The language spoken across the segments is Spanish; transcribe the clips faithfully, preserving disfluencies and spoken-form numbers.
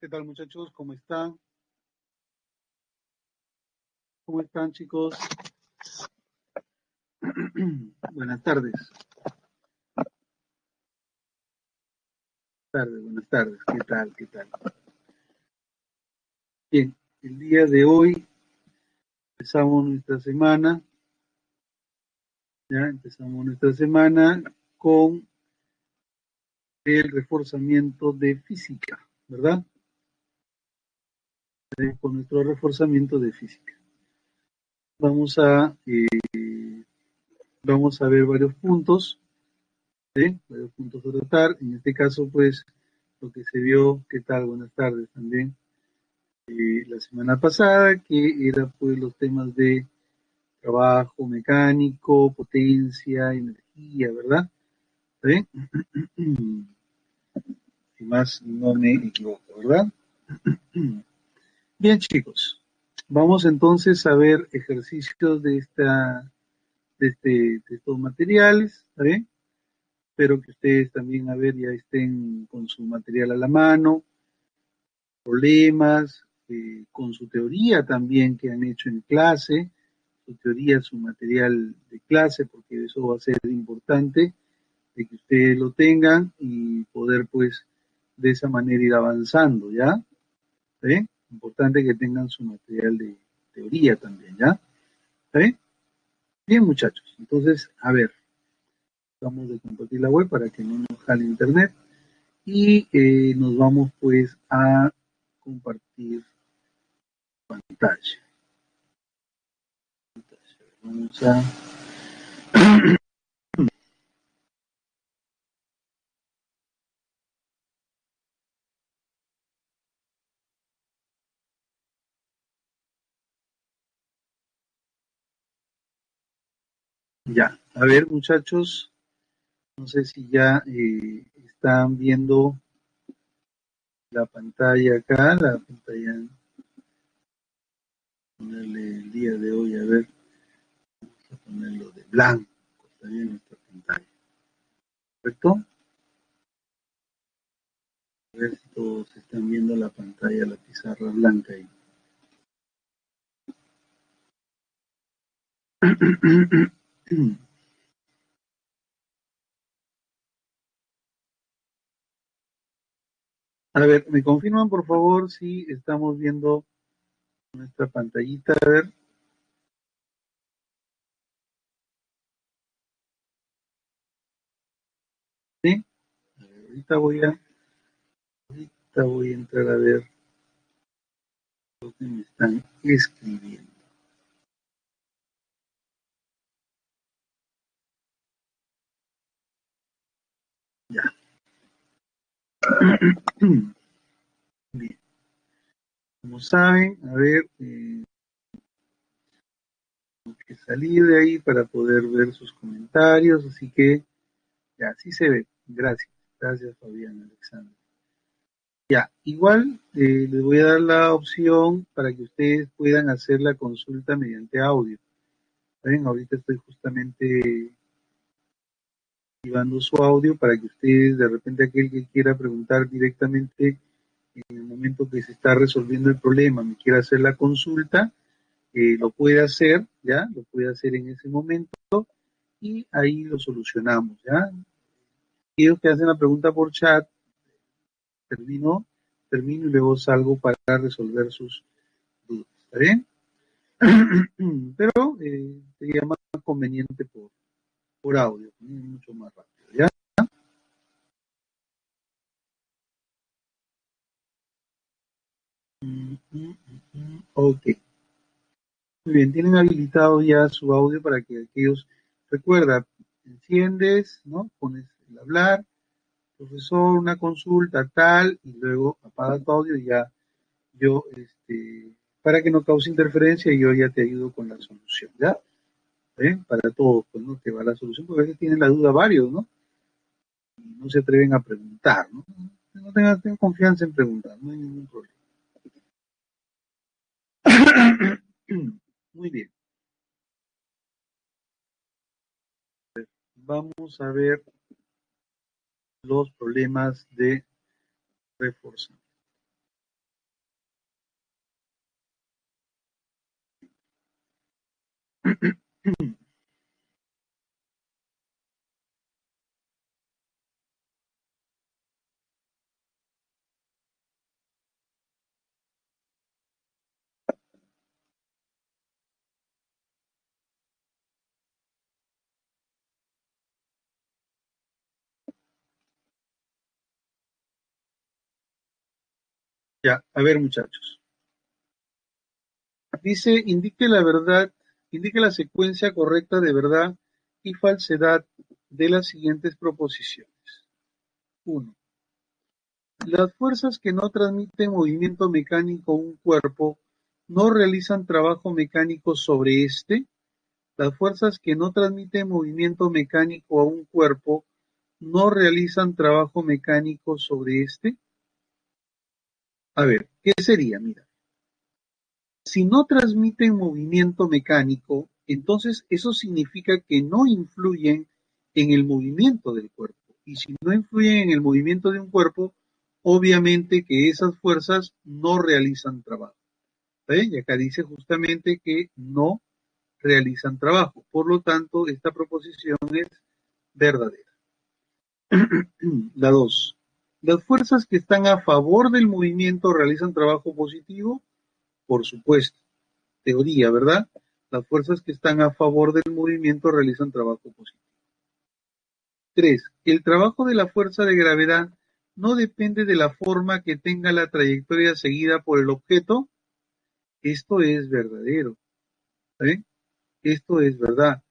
¿Qué tal, muchachos? ¿Cómo están? ¿Cómo están, chicos? Buenas tardes. Buenas tardes, buenas tardes. ¿Qué tal, qué tal? Bien, el día de hoy empezamos nuestra semana. Ya empezamos nuestra semana con el reforzamiento de física, ¿verdad? Con nuestro reforzamiento de física. Vamos a, eh, vamos a ver varios puntos, ¿sí? Varios puntos a tratar. En este caso, pues, lo que se vio, ¿qué tal? Buenas tardes también. Eh, la semana pasada, que era, pues, los temas de trabajo mecánico, potencia, energía, ¿verdad? ¿Está bien? Si más no me equivoco, ¿verdad? Bien, chicos, vamos entonces a ver ejercicios de, esta, de, este, de estos materiales, ¿está bien? Espero que ustedes también, a ver, ya estén con su material a la mano, problemas, eh, con su teoría también que han hecho en clase, su teoría, su material de clase, porque eso va a ser importante, de que ustedes lo tengan y poder, pues, de esa manera ir avanzando, ¿ya? ¿Está bien? Importante que tengan su material de teoría también, ¿ya? ¿Está bien? Bien, muchachos. Entonces, a ver, vamos a compartir la web para que no nos jale internet y eh, nos vamos, pues, a compartir pantalla. Vamos a... Ya, a ver, muchachos, no sé si ya eh, están viendo la pantalla acá, la pantalla, ponerle el día de hoy, a ver, vamos a ponerlo de blanco, está bien nuestra pantalla, ¿correcto? A ver si todos están viendo la pantalla, la pizarra blanca ahí. A ver, me confirman por favor si estamos viendo nuestra pantallita, a ver. ¿Sí? A ver, ahorita voy a ahorita voy a entrar a ver lo que me están escribiendo. Ya. Bien. Como saben, a ver, eh, tengo que salir de ahí para poder ver sus comentarios, así que ya, así se ve. Gracias, gracias Fabián, Alexander. Ya, igual eh, les voy a dar la opción para que ustedes puedan hacer la consulta mediante audio. ¿Saben? Ahorita estoy justamente activando su audio para que ustedes, de repente aquel que quiera preguntar directamente en el momento que se está resolviendo el problema, me quiera hacer la consulta, eh, lo puede hacer, ¿ya? Lo puede hacer en ese momento y ahí lo solucionamos, ¿ya? Aquellos que hacen la pregunta por chat, termino, termino y luego salgo para resolver sus dudas, ¿está bien? Pero eh, sería más conveniente por por audio, mucho más rápido, ¿ya? Ok. Muy bien, tienen habilitado ya su audio para que aquellos, recuerda, enciendes, ¿no? Pones el hablar, profesor, una consulta, tal, y luego apaga tu audio y ya yo, este, para que no cause interferencia, yo ya te ayudo con la solución, ¿ya? ¿Eh? Para todos, pues no te va la solución, porque a veces tienen la duda varios, ¿no? Y no se atreven a preguntar, ¿no? No tengan, tengan confianza en preguntar, no hay ningún problema. Muy bien. Vamos a ver los problemas de reforzamiento. Ya, a ver, muchachos. Dice, indique la verdad, indique la secuencia correcta de verdad y falsedad de las siguientes proposiciones. uno. Las fuerzas que no transmiten movimiento mecánico a un cuerpo no realizan trabajo mecánico sobre éste. Las fuerzas que no transmiten movimiento mecánico a un cuerpo no realizan trabajo mecánico sobre éste. A ver, ¿qué sería? Mira, si no transmiten movimiento mecánico, entonces eso significa que no influyen en el movimiento del cuerpo. Y si no influyen en el movimiento de un cuerpo, obviamente que esas fuerzas no realizan trabajo. ¿Ve? Y acá dice justamente que no realizan trabajo. Por lo tanto, esta proposición es verdadera. La dos. ¿Las fuerzas que están a favor del movimiento realizan trabajo positivo? Por supuesto. Teoría, ¿verdad? Las fuerzas que están a favor del movimiento realizan trabajo positivo. Tres. El trabajo de la fuerza de gravedad no depende de la forma que tenga la trayectoria seguida por el objeto. Esto es verdadero. ¿Eh? Esto es verdad.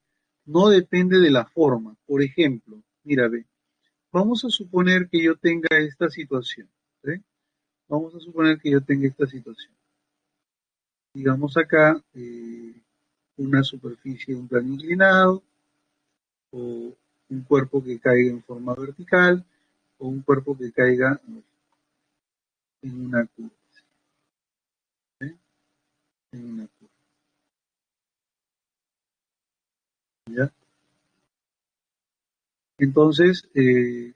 No depende de la forma. Por ejemplo, mira, ve. Vamos a suponer que yo tenga esta situación. ¿eh? Vamos a suponer que yo tenga esta situación. Digamos acá eh, una superficie de un plano inclinado, o un cuerpo que caiga en forma vertical, o un cuerpo que caiga en una curva. ¿eh? En una curva. ¿Ya? Entonces, eh,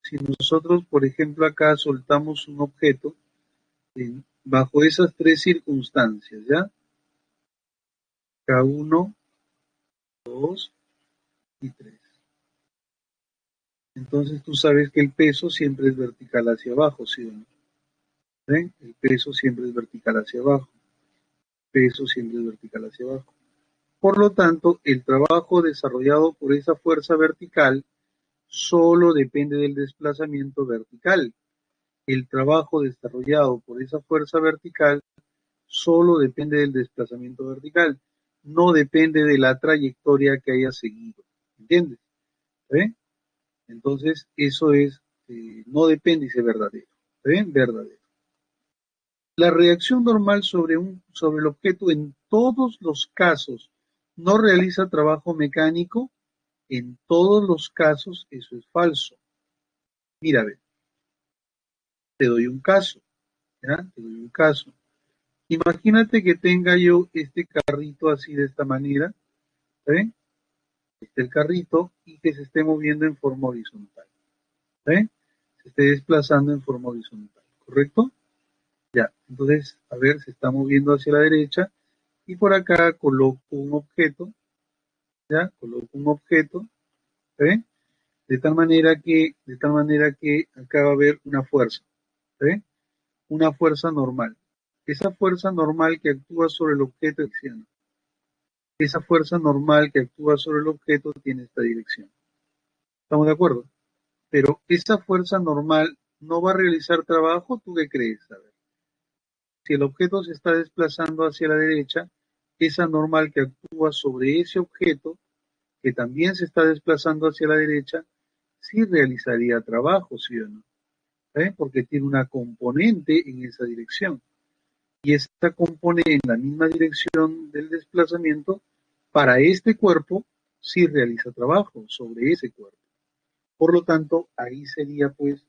si nosotros, por ejemplo, acá soltamos un objeto eh, bajo esas tres circunstancias, ¿ya? K uno, dos y tres. Entonces tú sabes que el peso siempre es vertical hacia abajo, ¿sí o no? ¿Ven? El peso siempre es vertical hacia abajo. El peso siempre es vertical hacia abajo. Por lo tanto, el trabajo desarrollado por esa fuerza vertical solo depende del desplazamiento vertical. El trabajo desarrollado por esa fuerza vertical solo depende del desplazamiento vertical. No depende de la trayectoria que haya seguido. ¿Entiendes? ¿Eh? Entonces, eso es, eh, no depende, dice verdadero. ¿Eh? Verdadero. La reacción normal sobre, un, sobre el objeto en todos los casos no realiza trabajo mecánico. En todos los casos eso es falso. Mira, a ver, te doy un caso, ¿ya? Te doy un caso. Imagínate que tenga yo este carrito así de esta manera, ¿ven? Este el carrito y que se esté moviendo en forma horizontal, ¿ven? Se esté desplazando en forma horizontal, ¿correcto? Ya, entonces, a ver, se está moviendo hacia la derecha. Y por acá coloco un objeto, ¿ya? Coloco un objeto, ¿eh? De tal manera que, de tal manera que acá va a haber una fuerza, ¿eh? Una fuerza normal. Esa fuerza normal que actúa sobre el objeto acciona. Esa fuerza normal que actúa sobre el objeto tiene esta dirección. ¿Estamos de acuerdo? Pero esa fuerza normal no va a realizar trabajo, ¿tú qué crees? A ver. Si el objeto se está desplazando hacia la derecha, esa normal que actúa sobre ese objeto, que también se está desplazando hacia la derecha, sí realizaría trabajo, ¿sí o no? ¿Eh? Porque tiene una componente en esa dirección. Y esta componente en la misma dirección del desplazamiento, para este cuerpo, sí realiza trabajo sobre ese cuerpo. Por lo tanto, ahí sería pues,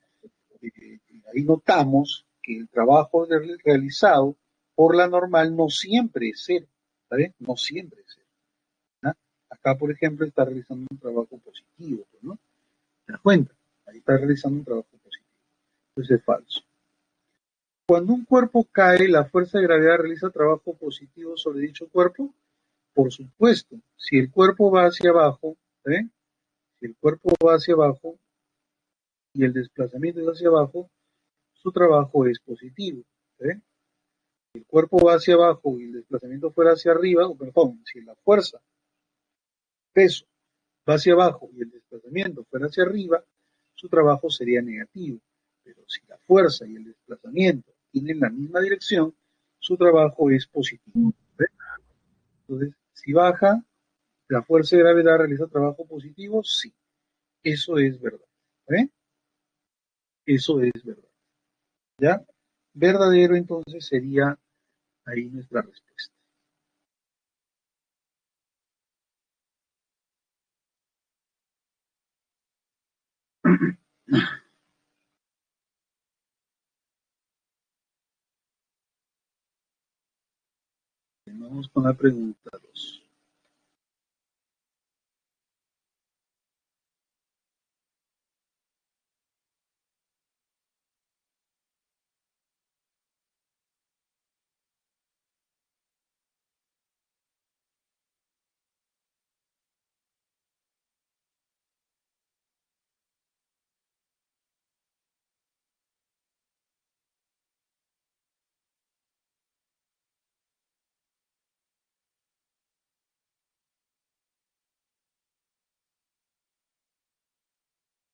eh, ahí notamos que el trabajo realizado por la normal no siempre es cero, ¿vale? No siempre es cero. ¿Ah? Acá, por ejemplo, está realizando un trabajo positivo, ¿no? ¿Te das cuenta? Ahí está realizando un trabajo positivo. Eso es falso. Cuando un cuerpo cae, ¿la fuerza de gravedad realiza trabajo positivo sobre dicho cuerpo? Por supuesto. Si el cuerpo va hacia abajo, ¿eh? si el cuerpo va hacia abajo y el desplazamiento es hacia abajo, su trabajo es positivo. ¿eh? Si el cuerpo va hacia abajo y el desplazamiento fuera hacia arriba, o perdón, si la fuerza, peso, va hacia abajo y el desplazamiento fuera hacia arriba, su trabajo sería negativo. Pero si la fuerza y el desplazamiento tienen la misma dirección, su trabajo es positivo. ¿eh? Entonces, si baja, la fuerza de gravedad realiza trabajo positivo, sí. Eso es verdad. ¿eh? Eso es verdad. ¿Ya? Verdadero, entonces, sería ahí nuestra respuesta. Vamos con la pregunta dos.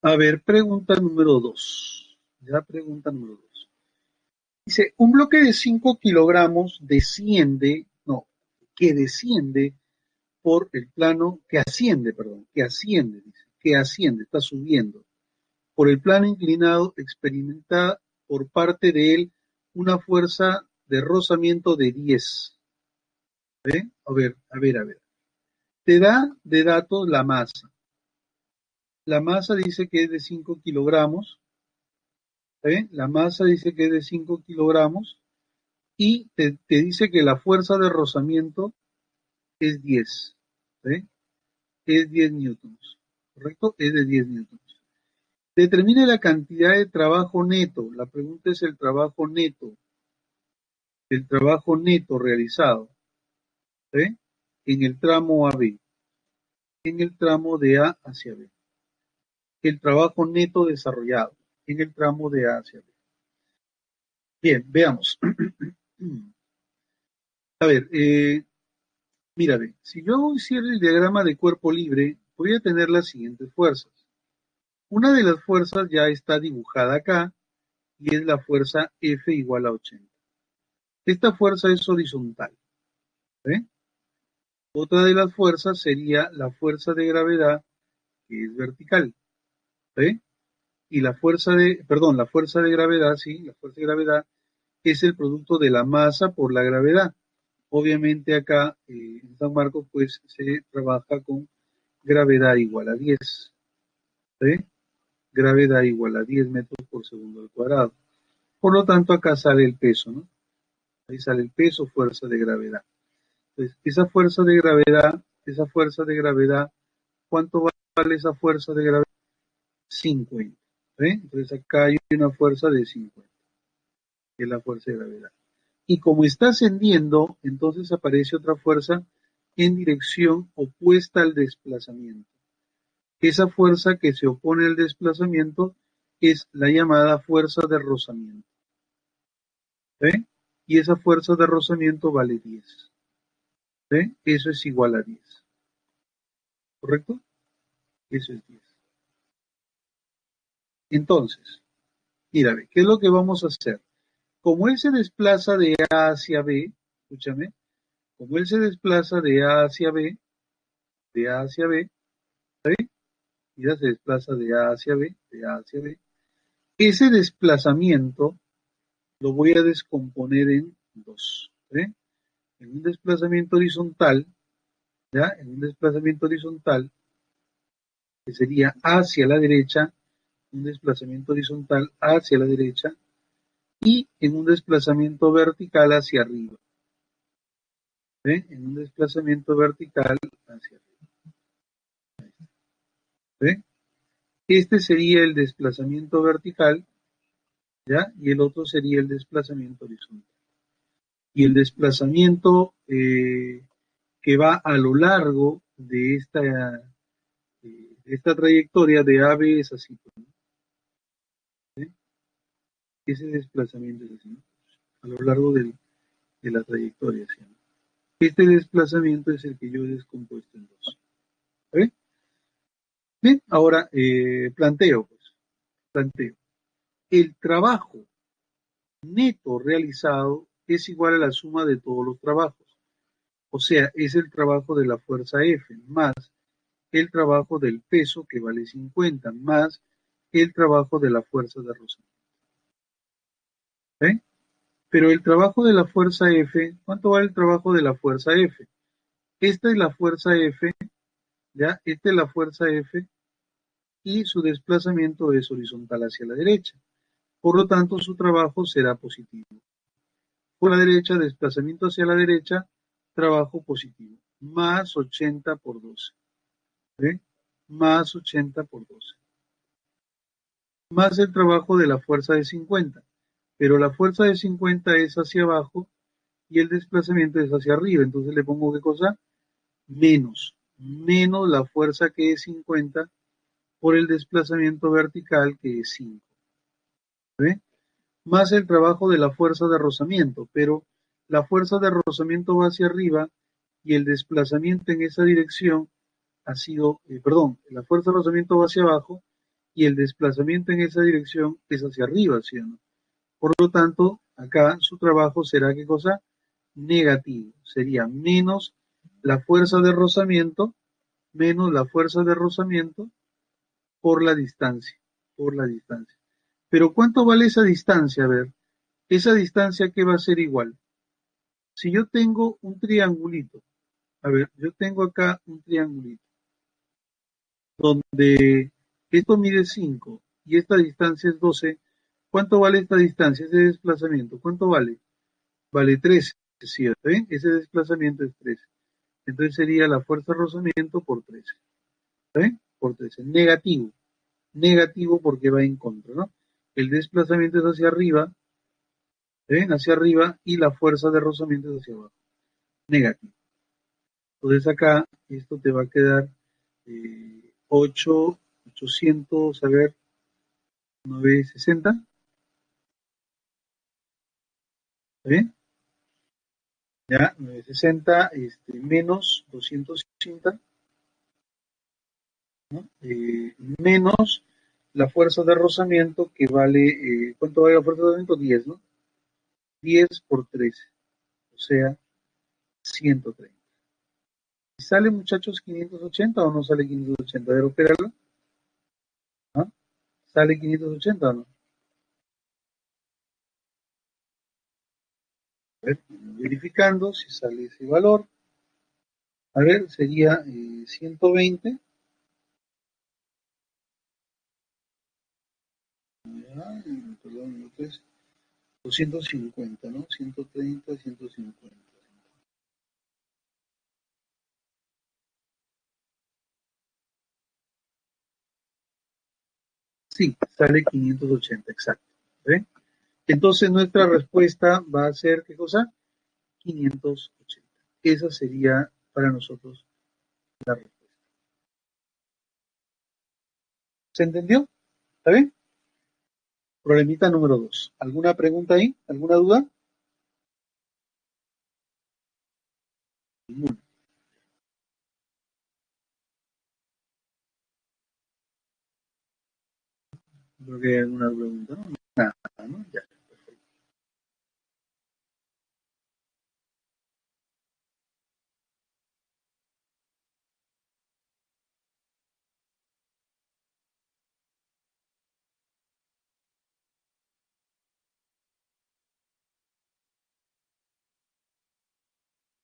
A ver, pregunta número dos. Ya pregunta número dos. Dice, un bloque de cinco kilogramos desciende, no, que desciende por el plano, que asciende, perdón, que asciende, dice, que asciende, está subiendo, por el plano inclinado, experimenta por parte de él una fuerza de rozamiento de diez. ¿Eh? A ver, a ver, a ver. Te da de datos la masa. La masa dice que es de cinco kilogramos. ¿eh? La masa dice que es de cinco kilogramos. Y te, te dice que la fuerza de rozamiento es diez. ¿eh? Es diez newtons. ¿Correcto? Es de diez newtons. Determine la cantidad de trabajo neto. La pregunta es el trabajo neto. El trabajo neto realizado. ¿eh? En el tramo A B. En el tramo de A hacia B. El trabajo neto desarrollado en el tramo de A hacia B. Bien, veamos. A ver, eh, mira, bien, si yo hiciera el diagrama de cuerpo libre, voy a tener las siguientes fuerzas. Una de las fuerzas ya está dibujada acá, y es la fuerza F igual a ochenta. Esta fuerza es horizontal. ¿eh? Otra de las fuerzas sería la fuerza de gravedad, que es vertical. ¿Eh? Y la fuerza de, perdón, la fuerza de gravedad, sí, la fuerza de gravedad es el producto de la masa por la gravedad. Obviamente acá eh, en San Marcos pues se trabaja con gravedad igual a diez. ¿eh? Gravedad igual a diez metros por segundo al cuadrado. Por lo tanto acá sale el peso, ¿no? Ahí sale el peso, fuerza de gravedad. Entonces, esa fuerza de gravedad, esa fuerza de gravedad, ¿cuánto vale esa fuerza de gravedad? cincuenta. ¿eh? Entonces acá hay una fuerza de cincuenta, que es la fuerza de gravedad. Y como está ascendiendo, entonces aparece otra fuerza en dirección opuesta al desplazamiento. Esa fuerza que se opone al desplazamiento es la llamada fuerza de rozamiento. ¿eh? Y esa fuerza de rozamiento vale diez. ¿eh? Eso es igual a diez. ¿Correcto? Eso es diez. Entonces, mira, ¿qué es lo que vamos a hacer? Como él se desplaza de A hacia B, escúchame, como él se desplaza de A hacia B, de A hacia B, ¿sí? Mira, se desplaza de A hacia B, de A hacia B. Ese desplazamiento lo voy a descomponer en dos, ¿sí? En un desplazamiento horizontal, ¿ya? En un desplazamiento horizontal, que sería hacia la derecha, un desplazamiento horizontal hacia la derecha y en un desplazamiento vertical hacia arriba. ¿Eh? En un desplazamiento vertical hacia arriba. ¿Eh? Este sería el desplazamiento vertical ¿ya? Y el otro sería el desplazamiento horizontal. Y el desplazamiento eh, que va a lo largo de esta, eh, esta trayectoria de A B es así, ¿no? ¿Sí? Ese desplazamiento es así, ¿no? A lo largo del, de la trayectoria. ¿Sí? Este desplazamiento es el que yo he descompuesto en dos. ¿Sí? Bien, ahora eh, planteo, pues, planteo. El trabajo neto realizado es igual a la suma de todos los trabajos. O sea, es el trabajo de la fuerza F más el trabajo del peso que vale cincuenta más el trabajo de la fuerza de rozamiento. ¿Eh? Pero el trabajo de la fuerza F, ¿cuánto vale el trabajo de la fuerza F? Esta es la fuerza F, ¿ya? Esta es la fuerza F y su desplazamiento es horizontal hacia la derecha. Por lo tanto, su trabajo será positivo. Por la derecha, desplazamiento hacia la derecha, trabajo positivo, más ochenta por doce, ¿eh? Más ochenta por doce, más el trabajo de la fuerza de cincuenta, pero la fuerza de cincuenta es hacia abajo y el desplazamiento es hacia arriba, entonces le pongo ¿qué cosa? Menos, menos la fuerza que es cincuenta por el desplazamiento vertical que es cinco, ¿eh? Más el trabajo de la fuerza de rozamiento, pero la fuerza de rozamiento va hacia arriba y el desplazamiento en esa dirección ha sido, eh, perdón, la fuerza de rozamiento va hacia abajo y el desplazamiento en esa dirección es hacia arriba, ¿sí o no? Por lo tanto, acá su trabajo será ¿qué cosa? Negativo, sería menos la fuerza de rozamiento, menos la fuerza de rozamiento por la distancia, por la distancia. Pero ¿cuánto vale esa distancia? A ver, esa distancia ¿qué va a ser igual? Si yo tengo un triangulito, a ver, yo tengo acá un triangulito, donde esto mide cinco y esta distancia es doce, ¿cuánto vale esta distancia, ese desplazamiento? ¿Cuánto vale? Vale trece, ¿cierto? ¿Eh? Ese desplazamiento es trece. Entonces sería la fuerza de rozamiento por trece, ¿eh? Por trece, negativo, negativo porque va en contra, ¿no? El desplazamiento es hacia arriba, ¿eh? Hacia arriba y la fuerza de rozamiento es hacia abajo, negativo. Entonces acá esto te va a quedar eh, ocho, ochocientos, a ver, novecientos sesenta. ¿Está bien? Ya, novecientos sesenta este, menos doscientos ochenta, ¿no? Eh, menos la fuerza de rozamiento que vale, eh, ¿cuánto vale la fuerza de rozamiento? diez, ¿no? diez por trece, o sea, ciento treinta. ¿Sale, muchachos, quinientos ochenta o no sale quinientos ochenta? A ver, opéralo. ¿Ah? ¿Sale quinientos ochenta o no? A ver, verificando si sale ese valor. A ver, sería eh, ciento veinte. Perdón, entonces doscientos cincuenta, ¿no? ciento treinta, ciento cincuenta. Sí, sale quinientos ochenta, exacto. ¿Ve? Entonces nuestra respuesta va a ser, ¿qué cosa? quinientos ochenta. Esa sería para nosotros la respuesta. ¿Se entendió? ¿Está bien? Problemita número dos. ¿Alguna pregunta ahí? ¿Alguna duda? Ninguna. Creo que hay alguna pregunta, ¿no? Nada, ¿no? Ya, perfecto.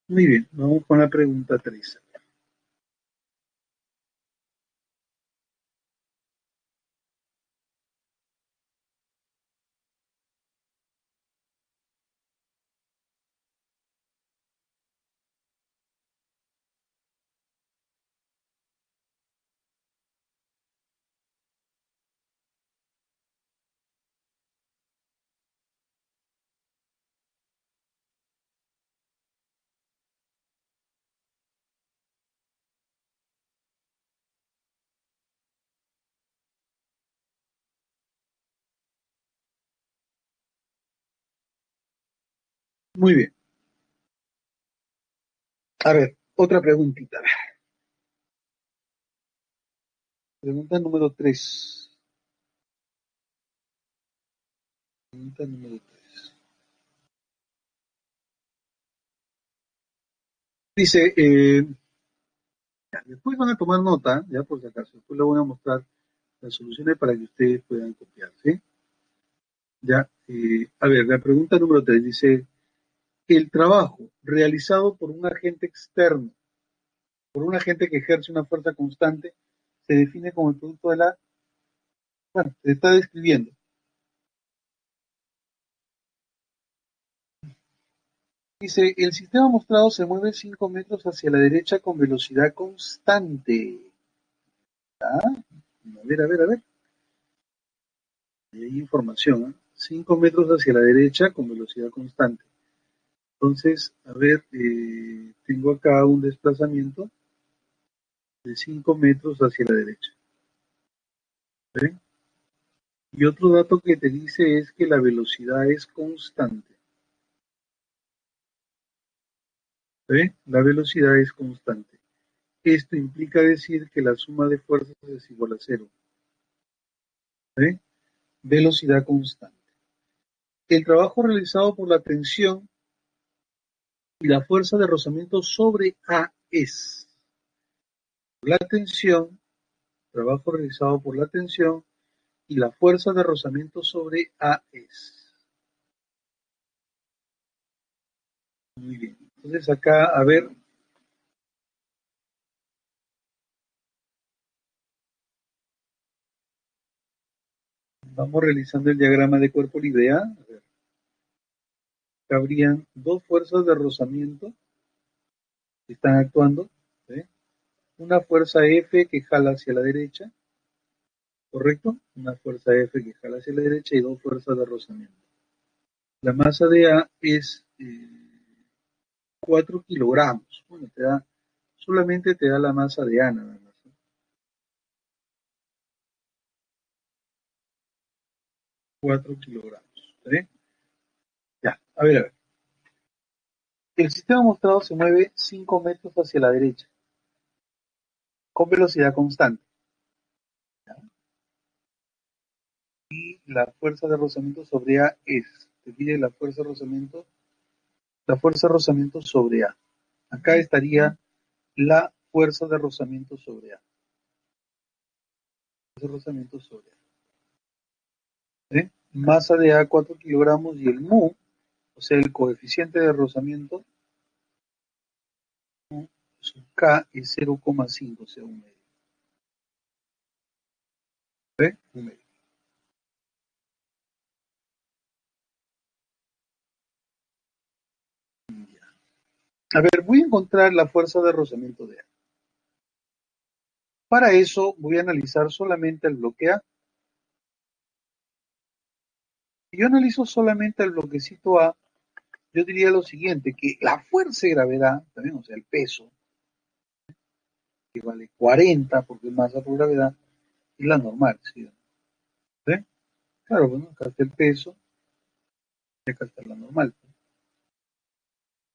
Muy bien, vamos con la pregunta tres. Muy bien. A ver, otra preguntita. Pregunta número tres. Pregunta número tres. Dice, eh, ya, después van a tomar nota, ya por si acaso, después les voy a mostrar las soluciones para que ustedes puedan copiar, ¿sí? Ya, eh, a ver, la pregunta número tres dice, el trabajo realizado por un agente externo, por un agente que ejerce una fuerza constante, se define como el producto de la... Bueno, se está describiendo. Dice, el sistema mostrado se mueve cinco metros hacia la derecha con velocidad constante. ¿Ah? A ver, a ver, a ver. Ahí hay información, ¿eh? cinco metros hacia la derecha con velocidad constante. Entonces, a ver, eh, tengo acá un desplazamiento de cinco metros hacia la derecha. ¿Ven? Y otro dato que te dice es que la velocidad es constante. ¿Ven? La velocidad es constante. Esto implica decir que la suma de fuerzas es igual a cero. ¿Ven? Velocidad constante. El trabajo realizado por la tensión y la fuerza de rozamiento sobre A es la tensión, trabajo realizado por la tensión y la fuerza de rozamiento sobre A es. Muy bien, entonces acá, a ver. Vamos realizando el diagrama de cuerpo libre A. A ver. Habrían dos fuerzas de rozamiento que están actuando, ¿sí? Una fuerza F que jala hacia la derecha, ¿correcto? Una fuerza F que jala hacia la derecha y dos fuerzas de rozamiento. La masa de A es eh, cuatro kilogramos. Bueno, te da, solamente te da la masa de A, nada más. cuatro kilogramos, ¿sí? A ver, a ver. El sistema mostrado se mueve cinco metros hacia la derecha, con velocidad constante. ¿Ya? Y la fuerza de rozamiento sobre A es, te pide la fuerza de rozamiento, la fuerza de rozamiento sobre A. Acá estaría la fuerza de rozamiento sobre A. Fuerza de rozamiento sobre A. ¿Eh? Masa de A, cuatro kilogramos y el mu. O sea, el coeficiente de rozamiento, ¿no? Su K es cero coma cinco, o sea, un medio. ¿Ve? Un medio. Ya. A ver, voy a encontrar la fuerza de rozamiento de A. Para eso voy a analizar solamente el bloque A. Si yo analizo solamente el bloquecito A, yo diría lo siguiente, que la fuerza de gravedad, también, o sea, el peso, que vale cuarenta, porque masa por gravedad, es la normal, ¿sí? ¿Sí? Claro, bueno, acá está el peso, y acá está la normal.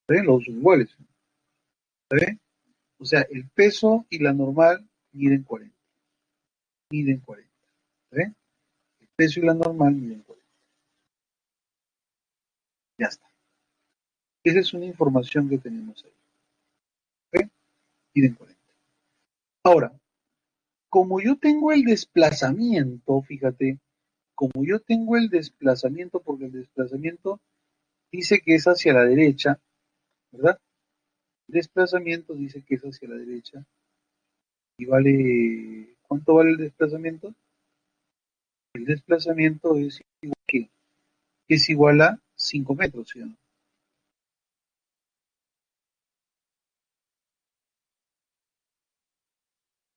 ¿Sí? Los dos son iguales. ¿Sí? O sea, el peso y la normal miden cuarenta. Miden cuarenta. ¿Sí? El peso y la normal miden cuarenta. Ya está. Esa es una información que tenemos ahí. ¿Ok? Miren cuarenta. Ahora, como yo tengo el desplazamiento, fíjate, como yo tengo el desplazamiento, porque el desplazamiento dice que es hacia la derecha, ¿verdad? El desplazamiento dice que es hacia la derecha. Y vale, ¿cuánto vale el desplazamiento? El desplazamiento es igual, que, es igual a cinco metros, ¿sí o no?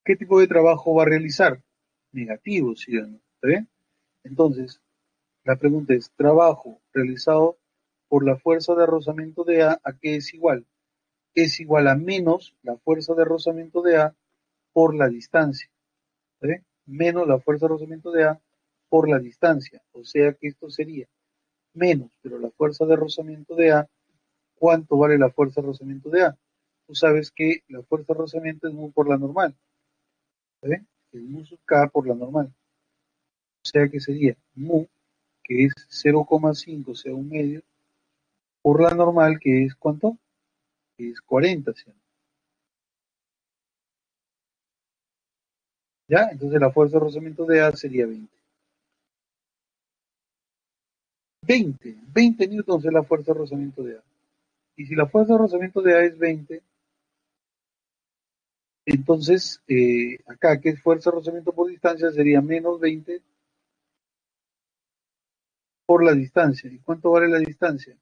¿Qué tipo de trabajo va a realizar? Negativo, ¿sí o no? ¿Está bien? Entonces, la pregunta es, trabajo realizado por la fuerza de rozamiento de A, ¿a qué es igual? Es igual a menos la fuerza de rozamiento de A por la distancia. ¿Está bien? Menos la fuerza de rozamiento de A por la distancia. O sea que esto sería menos, pero la fuerza de rozamiento de A cuánto vale la fuerza de rozamiento de A. Tú sabes que la fuerza de rozamiento es mu por la normal. ¿Ve? Es mu sub K por la normal. O sea que sería mu, que es cero coma cinco, o sea, un medio, por la normal, que es ¿cuánto? Que es cuarenta, ¿sí? ¿Ya? Entonces la fuerza de rozamiento de A sería veinte. veinte, veinte newtons es la fuerza de rozamiento de A. Y si la fuerza de rozamiento de A es veinte, entonces eh, acá, que es fuerza de rozamiento por distancia, sería menos veinte por la distancia. ¿Y cuánto vale la distancia?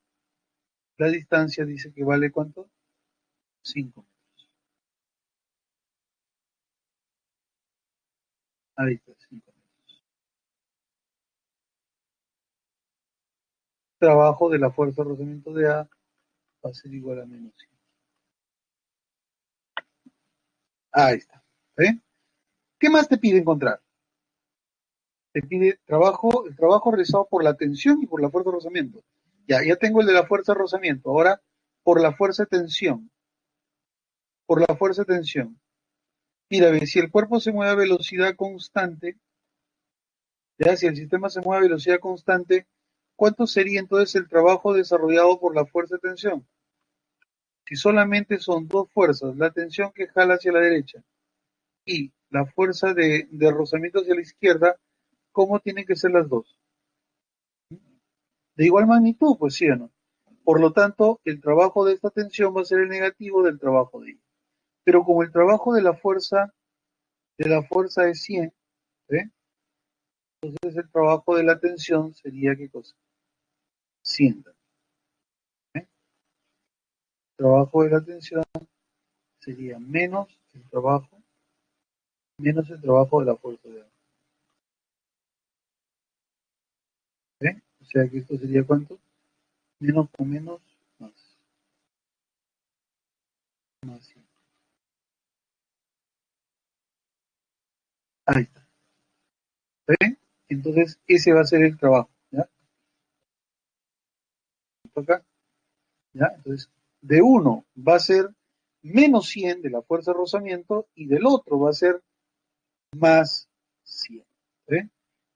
La distancia dice que vale ¿cuánto? cinco. Ahí está, cinco metros. El trabajo de la fuerza de rozamiento de A va a ser igual a menos cinco. Ahí está. ¿Eh? ¿Qué más te pide encontrar? Te pide trabajo, el trabajo realizado por la tensión y por la fuerza de rozamiento. Ya, ya tengo el de la fuerza de rozamiento. Ahora, por la fuerza de tensión. Por la fuerza de tensión. Mira, si el cuerpo se mueve a velocidad constante, ya, si el sistema se mueve a velocidad constante, ¿cuánto sería entonces el trabajo desarrollado por la fuerza de tensión? Si solamente son dos fuerzas, la tensión que jala hacia la derecha y la fuerza de, de rozamiento hacia la izquierda, ¿cómo tienen que ser las dos? De igual magnitud, pues sí o no. Por lo tanto, el trabajo de esta tensión va a ser el negativo del trabajo de ella. Pero como el trabajo de la fuerza de la fuerza es cien, ¿eh? Entonces el trabajo de la tensión sería ¿qué cosa? cien. ¿Eh? El trabajo de la tensión sería menos el trabajo menos el trabajo de la fuerza de la. ¿Eh? O sea que esto sería ¿cuánto? Menos con menos más. Más cien. Ahí está. ¿Ve? Entonces ese va a ser el trabajo, ¿ya? Acá, ¿ya? Entonces de uno va a ser menos cien de la fuerza de rozamiento y del otro va a ser más cien. ¿Ve?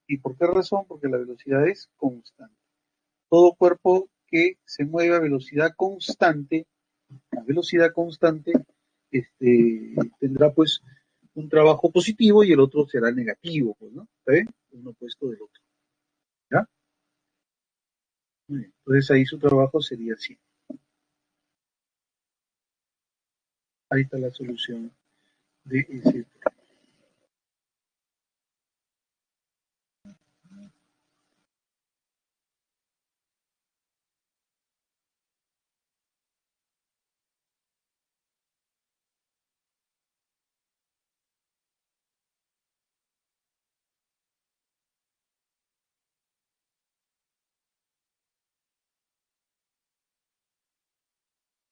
¿Y por qué razón? Porque la velocidad es constante. Todo cuerpo que se mueve a velocidad constante, a velocidad constante, este, tendrá pues un trabajo positivo y el otro será negativo, pues, ¿no? ¿Está bien? Uno opuesto del otro. ¿Ya? Muy bien. Entonces ahí su trabajo sería así. Ahí está la solución de ese problema.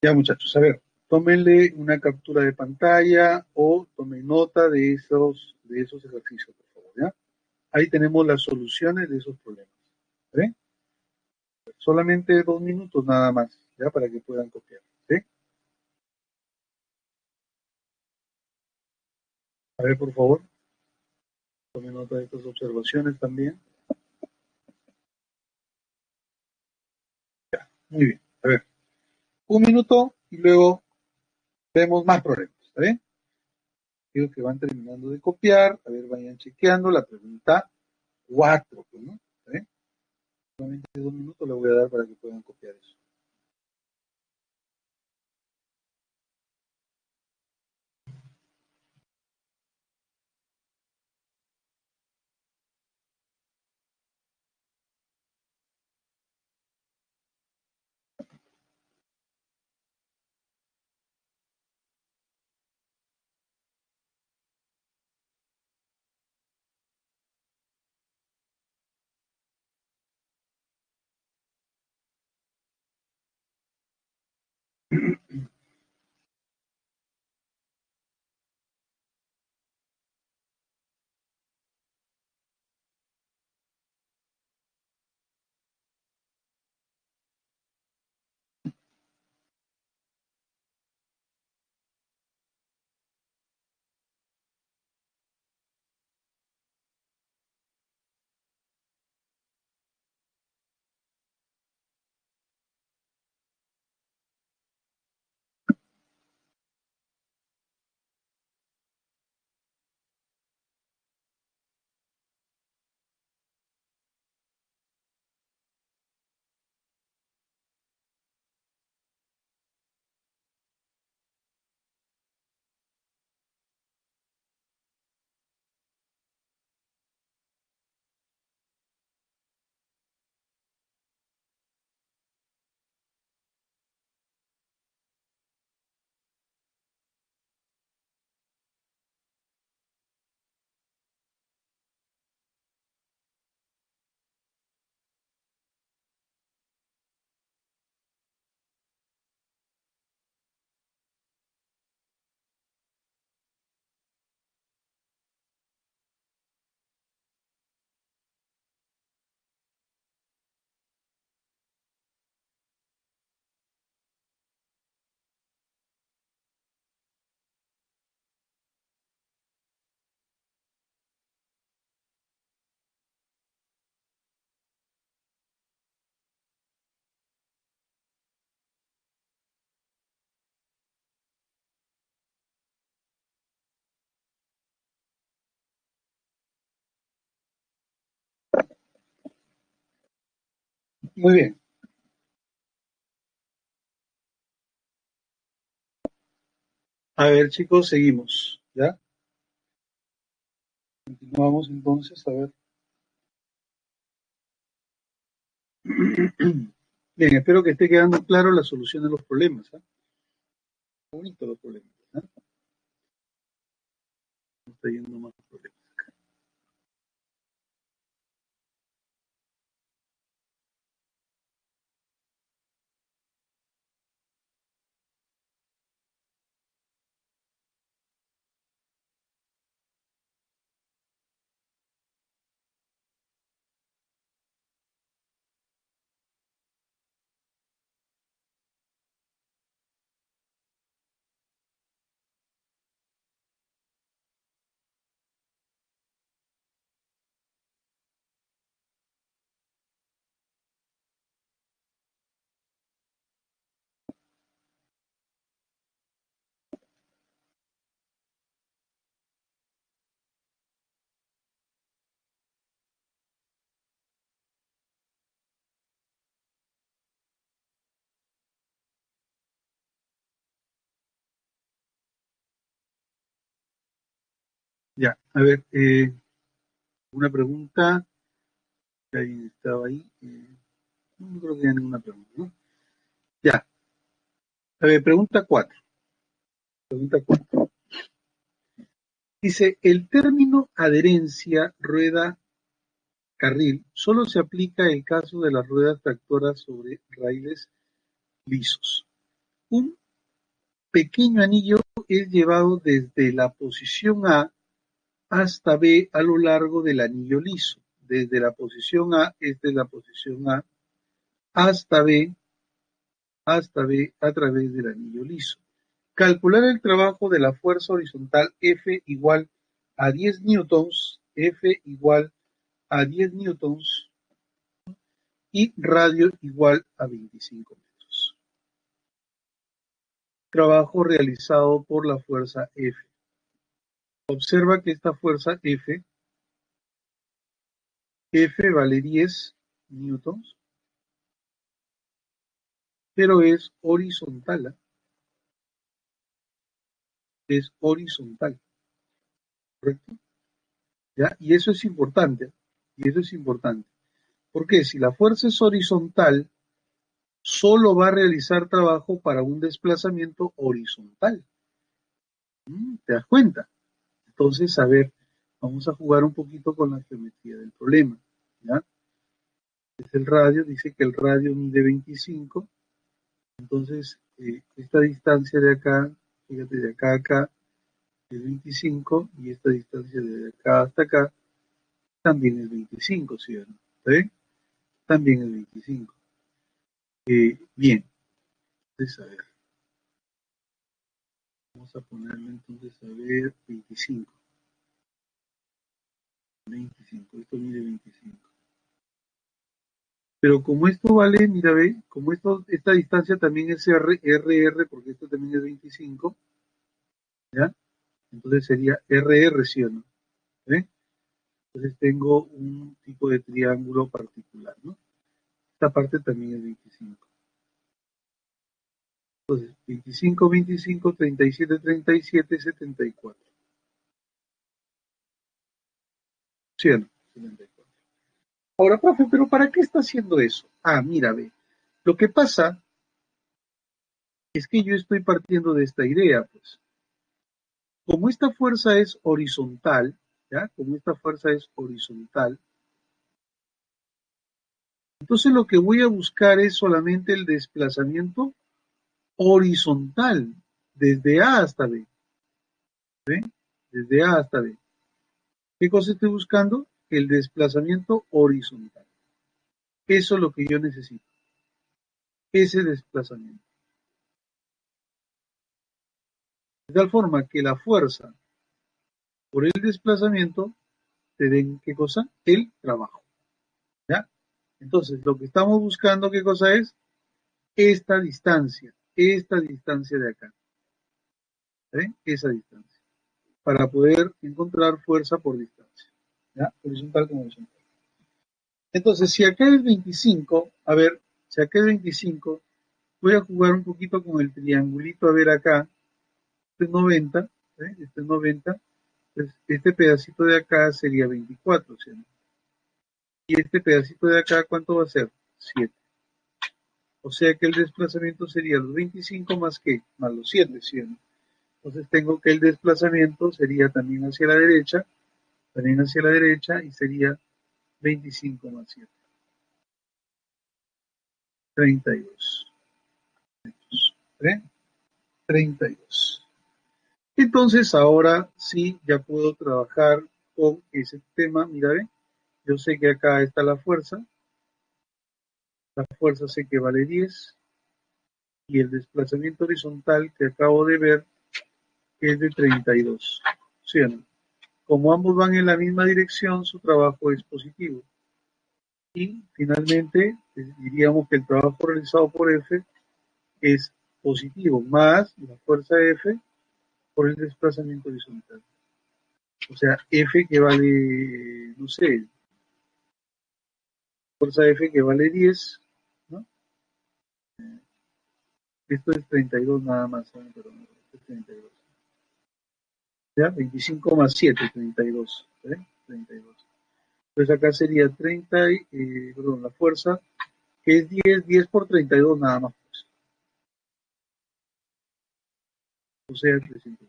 Ya, muchachos, a ver, tómenle una captura de pantalla o tomen nota de esos, de esos ejercicios, por favor, ¿ya? Ahí tenemos las soluciones de esos problemas, ¿eh? Solamente dos minutos nada más, ¿ya? Para que puedan copiar, ¿eh? A ver, por favor, tomen nota de estas observaciones también. Ya, muy bien, a ver. Un minuto y luego vemos más problemas, ¿está bien? Creo que van terminando de copiar. A ver, vayan chequeando la pregunta cuatro, ¿no? ¿Está bien? Solamente dos minutos le voy a dar para que puedan copiar eso. Muy bien. A ver, chicos, seguimos, ¿ya? Continuamos entonces, a ver. Bien, espero que esté quedando claro la solución de los problemas, ¿eh? Bonito los problemas, ¿eh? No está yendo más problemas. Ya, a ver, eh, una pregunta, que alguien estaba ahí, eh, no creo que haya ninguna pregunta, ¿no? Ya, a ver, pregunta cuatro, pregunta cuatro, dice, el término adherencia rueda-carril solo se aplica en el caso de las ruedas tractoras sobre raíles lisos. Un pequeño anillo es llevado desde la posición A hasta B a lo largo del anillo liso, desde la posición A, esta es la posición A, hasta B, hasta B a través del anillo liso. Calcular el trabajo de la fuerza horizontal F igual a diez newtons, F igual a diez newtons y radio igual a veinticinco metros. Trabajo realizado por la fuerza F. Observa que esta fuerza F, F vale diez newtons, pero es horizontal, ¿eh? Es horizontal, ¿correcto? ¿Ya? Y eso es importante, ¿eh? y eso es importante, porque si la fuerza es horizontal, solo va a realizar trabajo para un desplazamiento horizontal, ¿te das cuenta? Entonces, a ver, vamos a jugar un poquito con la geometría del problema, ¿ya? Es el radio, dice que el radio mide veinticinco, entonces eh, esta distancia de acá, fíjate, de acá a acá, es veinticinco, y esta distancia de acá hasta acá, también es veinticinco, ¿sí o no? ¿Está bien? También es veinticinco. Eh, bien, entonces, a ver. Vamos a ponerle entonces, a ver, veinticinco. veinticinco, esto mide veinticinco. Pero como esto vale, mira, ve, como esto, esta distancia también es R, R R, porque esto también es veinticinco, ¿ya? Entonces sería R R, ¿sí o no? ¿Eh? Entonces tengo un tipo de triángulo particular, ¿no? Esta parte también es veinticinco. Entonces, veinticinco, veinticinco, treinta y siete, treinta y siete, setenta y cuatro. cien, setenta y cuatro. Ahora, profe, ¿pero para qué está haciendo eso? Ah, mira, ve. Lo que pasa es que yo estoy partiendo de esta idea, pues. Como esta fuerza es horizontal, ¿ya? Como esta fuerza es horizontal, entonces lo que voy a buscar es solamente el desplazamiento horizontal, desde A hasta B. ¿Ve? Desde A hasta B. ¿Qué cosa estoy buscando? El desplazamiento horizontal. Eso es lo que yo necesito. Ese desplazamiento. De tal forma que la fuerza por el desplazamiento te den, ¿qué cosa? El trabajo. ¿Ya? Entonces, lo que estamos buscando, ¿qué cosa es? Esta distancia. Esta distancia de acá, ¿eh? Esa distancia, para poder encontrar fuerza por distancia, ¿ya? Horizontal con horizontal. Entonces, si acá el veinticinco, a ver, si acá el veinticinco, voy a jugar un poquito con el triangulito, a ver acá, este es noventa, ¿eh? Este es noventa, pues este pedacito de acá sería veinticuatro, ¿sí? Y este pedacito de acá, ¿cuánto va a ser? siete. O sea que el desplazamiento sería los veinticinco más ¿qué? Más los siete, ¿sí? Entonces tengo que el desplazamiento sería también hacia la derecha, también hacia la derecha, y sería veinticinco más siete. treinta y dos. ¿Eh? treinta y dos. Entonces ahora sí ya puedo trabajar con ese tema. Mira, ¿eh? Yo sé que acá está la fuerza. La fuerza sé que vale diez. Y el desplazamiento horizontal que acabo de ver es de treinta y dos. ¿Sí o no? Como ambos van en la misma dirección, su trabajo es positivo. Y finalmente, diríamos que el trabajo realizado por F es positivo, más la fuerza F por el desplazamiento horizontal. O sea, F que vale, no sé, fuerza F que vale diez, ¿no? Esto es treinta y dos nada más, perdón, esto es treinta y dos. ¿Ya? veinticinco más siete, treinta y dos, ¿eh? treinta y dos. Entonces acá sería treinta, eh, perdón, la fuerza, que es diez, diez por treinta y dos nada más. Pues. O sea, trescientos.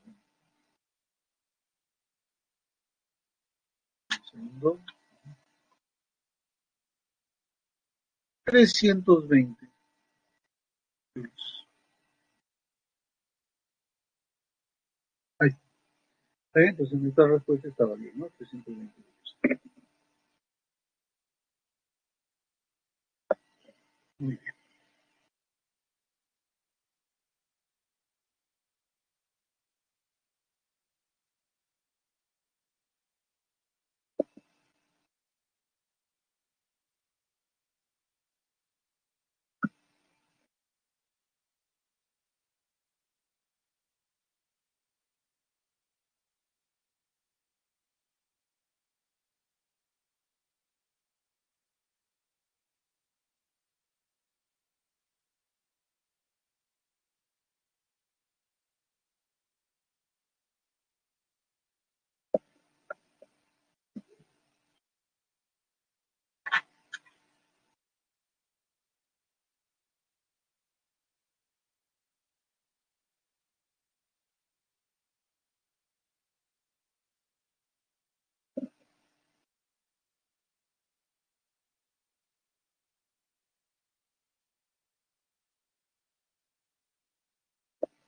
Un segundo. trescientos veinte. Entonces nuestra respuesta estaba bien, ¿no? trescientos veinte. Muy bien.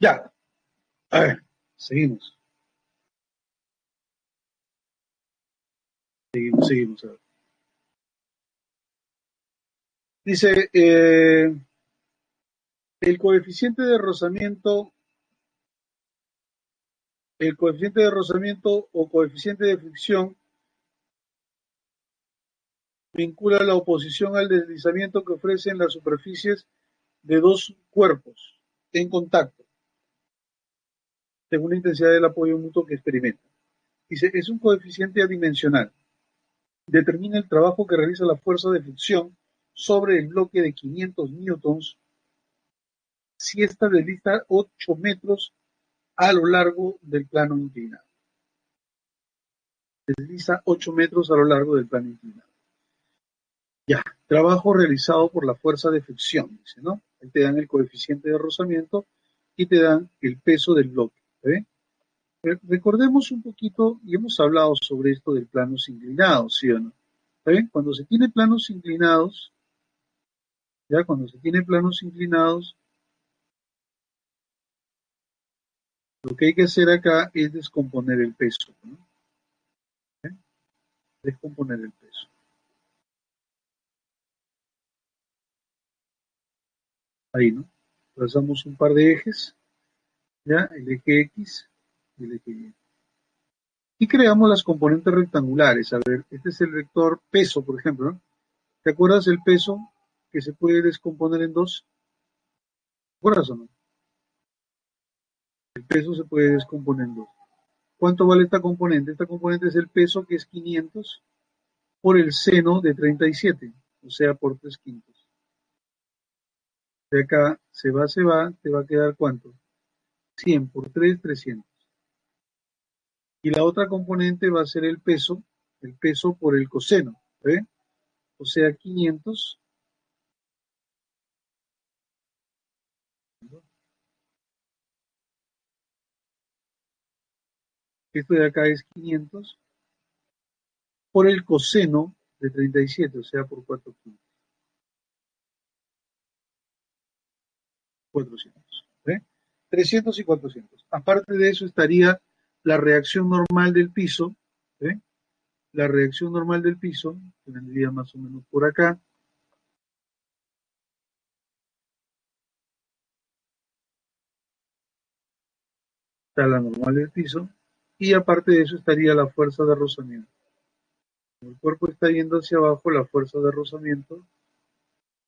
Ya, a ver, seguimos. Seguimos, seguimos. A ver. Dice, eh, el coeficiente de rozamiento, el coeficiente de rozamiento o coeficiente de fricción vincula la oposición al deslizamiento que ofrecen las superficies de dos cuerpos en contacto, según la intensidad del apoyo mutuo que experimenta. Dice, es un coeficiente adimensional. Determina el trabajo que realiza la fuerza de fricción sobre el bloque de quinientos newtons si ésta desliza ocho metros a lo largo del plano inclinado. Desliza ocho metros a lo largo del plano inclinado. Ya, trabajo realizado por la fuerza de fricción, dice, ¿no? Ahí te dan el coeficiente de rozamiento y te dan el peso del bloque. ¿Eh? Recordemos un poquito, y hemos hablado sobre esto de planos inclinados, ¿sí o no? ¿Eh? Cuando se tiene planos inclinados, ya cuando se tiene planos inclinados, lo que hay que hacer acá es descomponer el peso, ¿no? ¿Eh? Descomponer el peso. Ahí, ¿no? Trazamos un par de ejes. ¿Ya? El eje X y el eje Y. Y creamos las componentes rectangulares. A ver, este es el vector peso, por ejemplo, ¿no? ¿Te acuerdas el peso que se puede descomponer en dos? ¿Te acuerdas o no? El peso se puede descomponer en dos. ¿Cuánto vale esta componente? Esta componente es el peso, que es quinientos, por el seno de treinta y siete, o sea, por tres quintos. De acá se va, se va, te va a quedar ¿cuánto? cien por tres, trescientos. Y la otra componente va a ser el peso, el peso por el coseno, ¿eh? O sea, quinientos. Esto de acá es quinientos por el coseno de treinta y siete, o sea, por cuatro quintos. cuatrocientos, ¿eh? trescientos y cuatrocientos. Aparte de eso estaría la reacción normal del piso, ¿eh? La reacción normal del piso, que vendría más o menos por acá. Está la normal del piso. Y aparte de eso estaría la fuerza de rozamiento. Como el cuerpo está yendo hacia abajo, la fuerza de rozamiento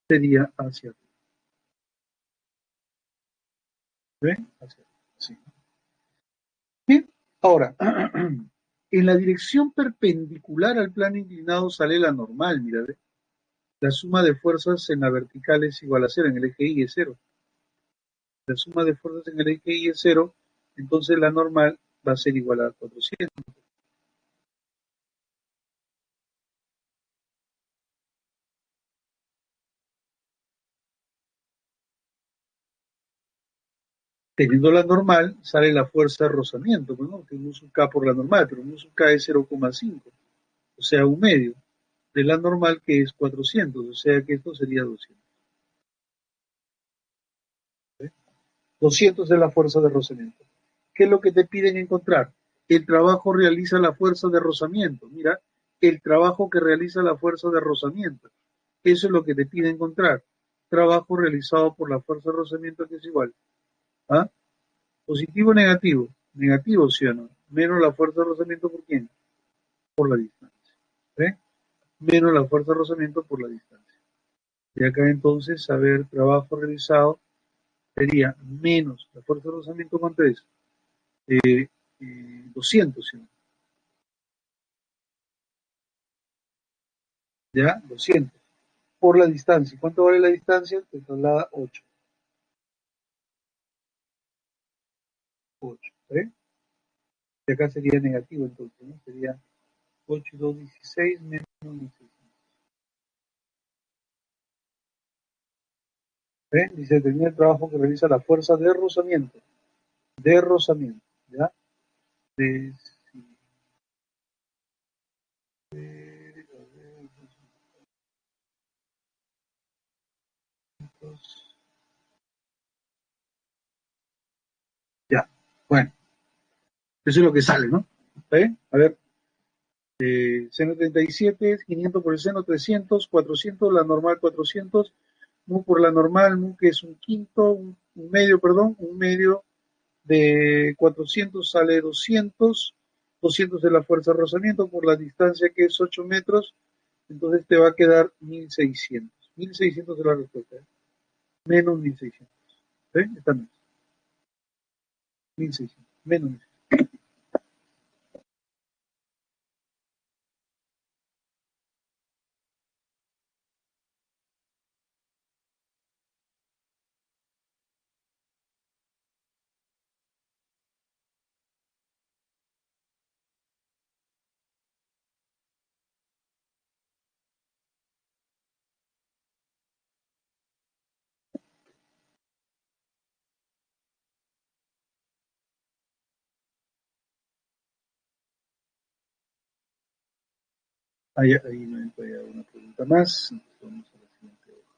sería hacia arriba. ¿Ven? Hacia arriba, sí. Bien, ahora, en la dirección perpendicular al plano inclinado sale la normal, mira, ¿ves? La suma de fuerzas en la vertical es igual a cero, en el eje Y es cero. La suma de fuerzas en el eje Y es cero, entonces la normal va a ser igual a cuatrocientos. Teniendo la normal, sale la fuerza de rozamiento, ¿no? Que un sub K por la normal, pero un sub K es cero coma cinco, o sea, un medio de la normal que es cuatrocientos, o sea que esto sería doscientos. ¿Sí? doscientos es la fuerza de rozamiento. ¿Qué es lo que te piden encontrar? El trabajo realiza la fuerza de rozamiento. Mira, el trabajo que realiza la fuerza de rozamiento. Eso es lo que te pide encontrar. Trabajo realizado por la fuerza de rozamiento, que es igual. ¿Ah? ¿Positivo o negativo? Negativo, sí o no. Menos la fuerza de rozamiento, ¿por quién? Por la distancia. ¿Eh? Menos la fuerza de rozamiento por la distancia. Y acá entonces, a ver, trabajo realizado sería menos la fuerza de rozamiento, ¿cuánto es? Eh, eh, doscientos, ¿sí? Ya, doscientos por la distancia. ¿Cuánto vale la distancia? Te traslada ocho. ocho, ¿eh? Y acá sería negativo entonces, ¿no? Sería ocho y dos, dieciséis, menos dieciséis. ¿Eh? Dice, termina el trabajo que realiza la fuerza de rozamiento. De rozamiento. ¿Ya? De, sí. de, ya, bueno, eso es lo que sale, ¿no? ¿Eh? A ver, eh, seno treinta y siete, quinientos por el seno, trescientos, cuatrocientos, la normal cuatrocientos, mu por la normal, mu que es un quinto, un, un medio, perdón, un medio. De cuatrocientos sale doscientos, doscientos de la fuerza de rozamiento por la distancia que es ocho metros, entonces te va a quedar mil seiscientos. mil seiscientos es la respuesta, ¿eh? Menos mil seiscientos. ¿Eh? Está menos. mil seiscientos, menos mil seiscientos. Ahí, ahí no hay una pregunta más. Entonces vamos a la siguiente hoja.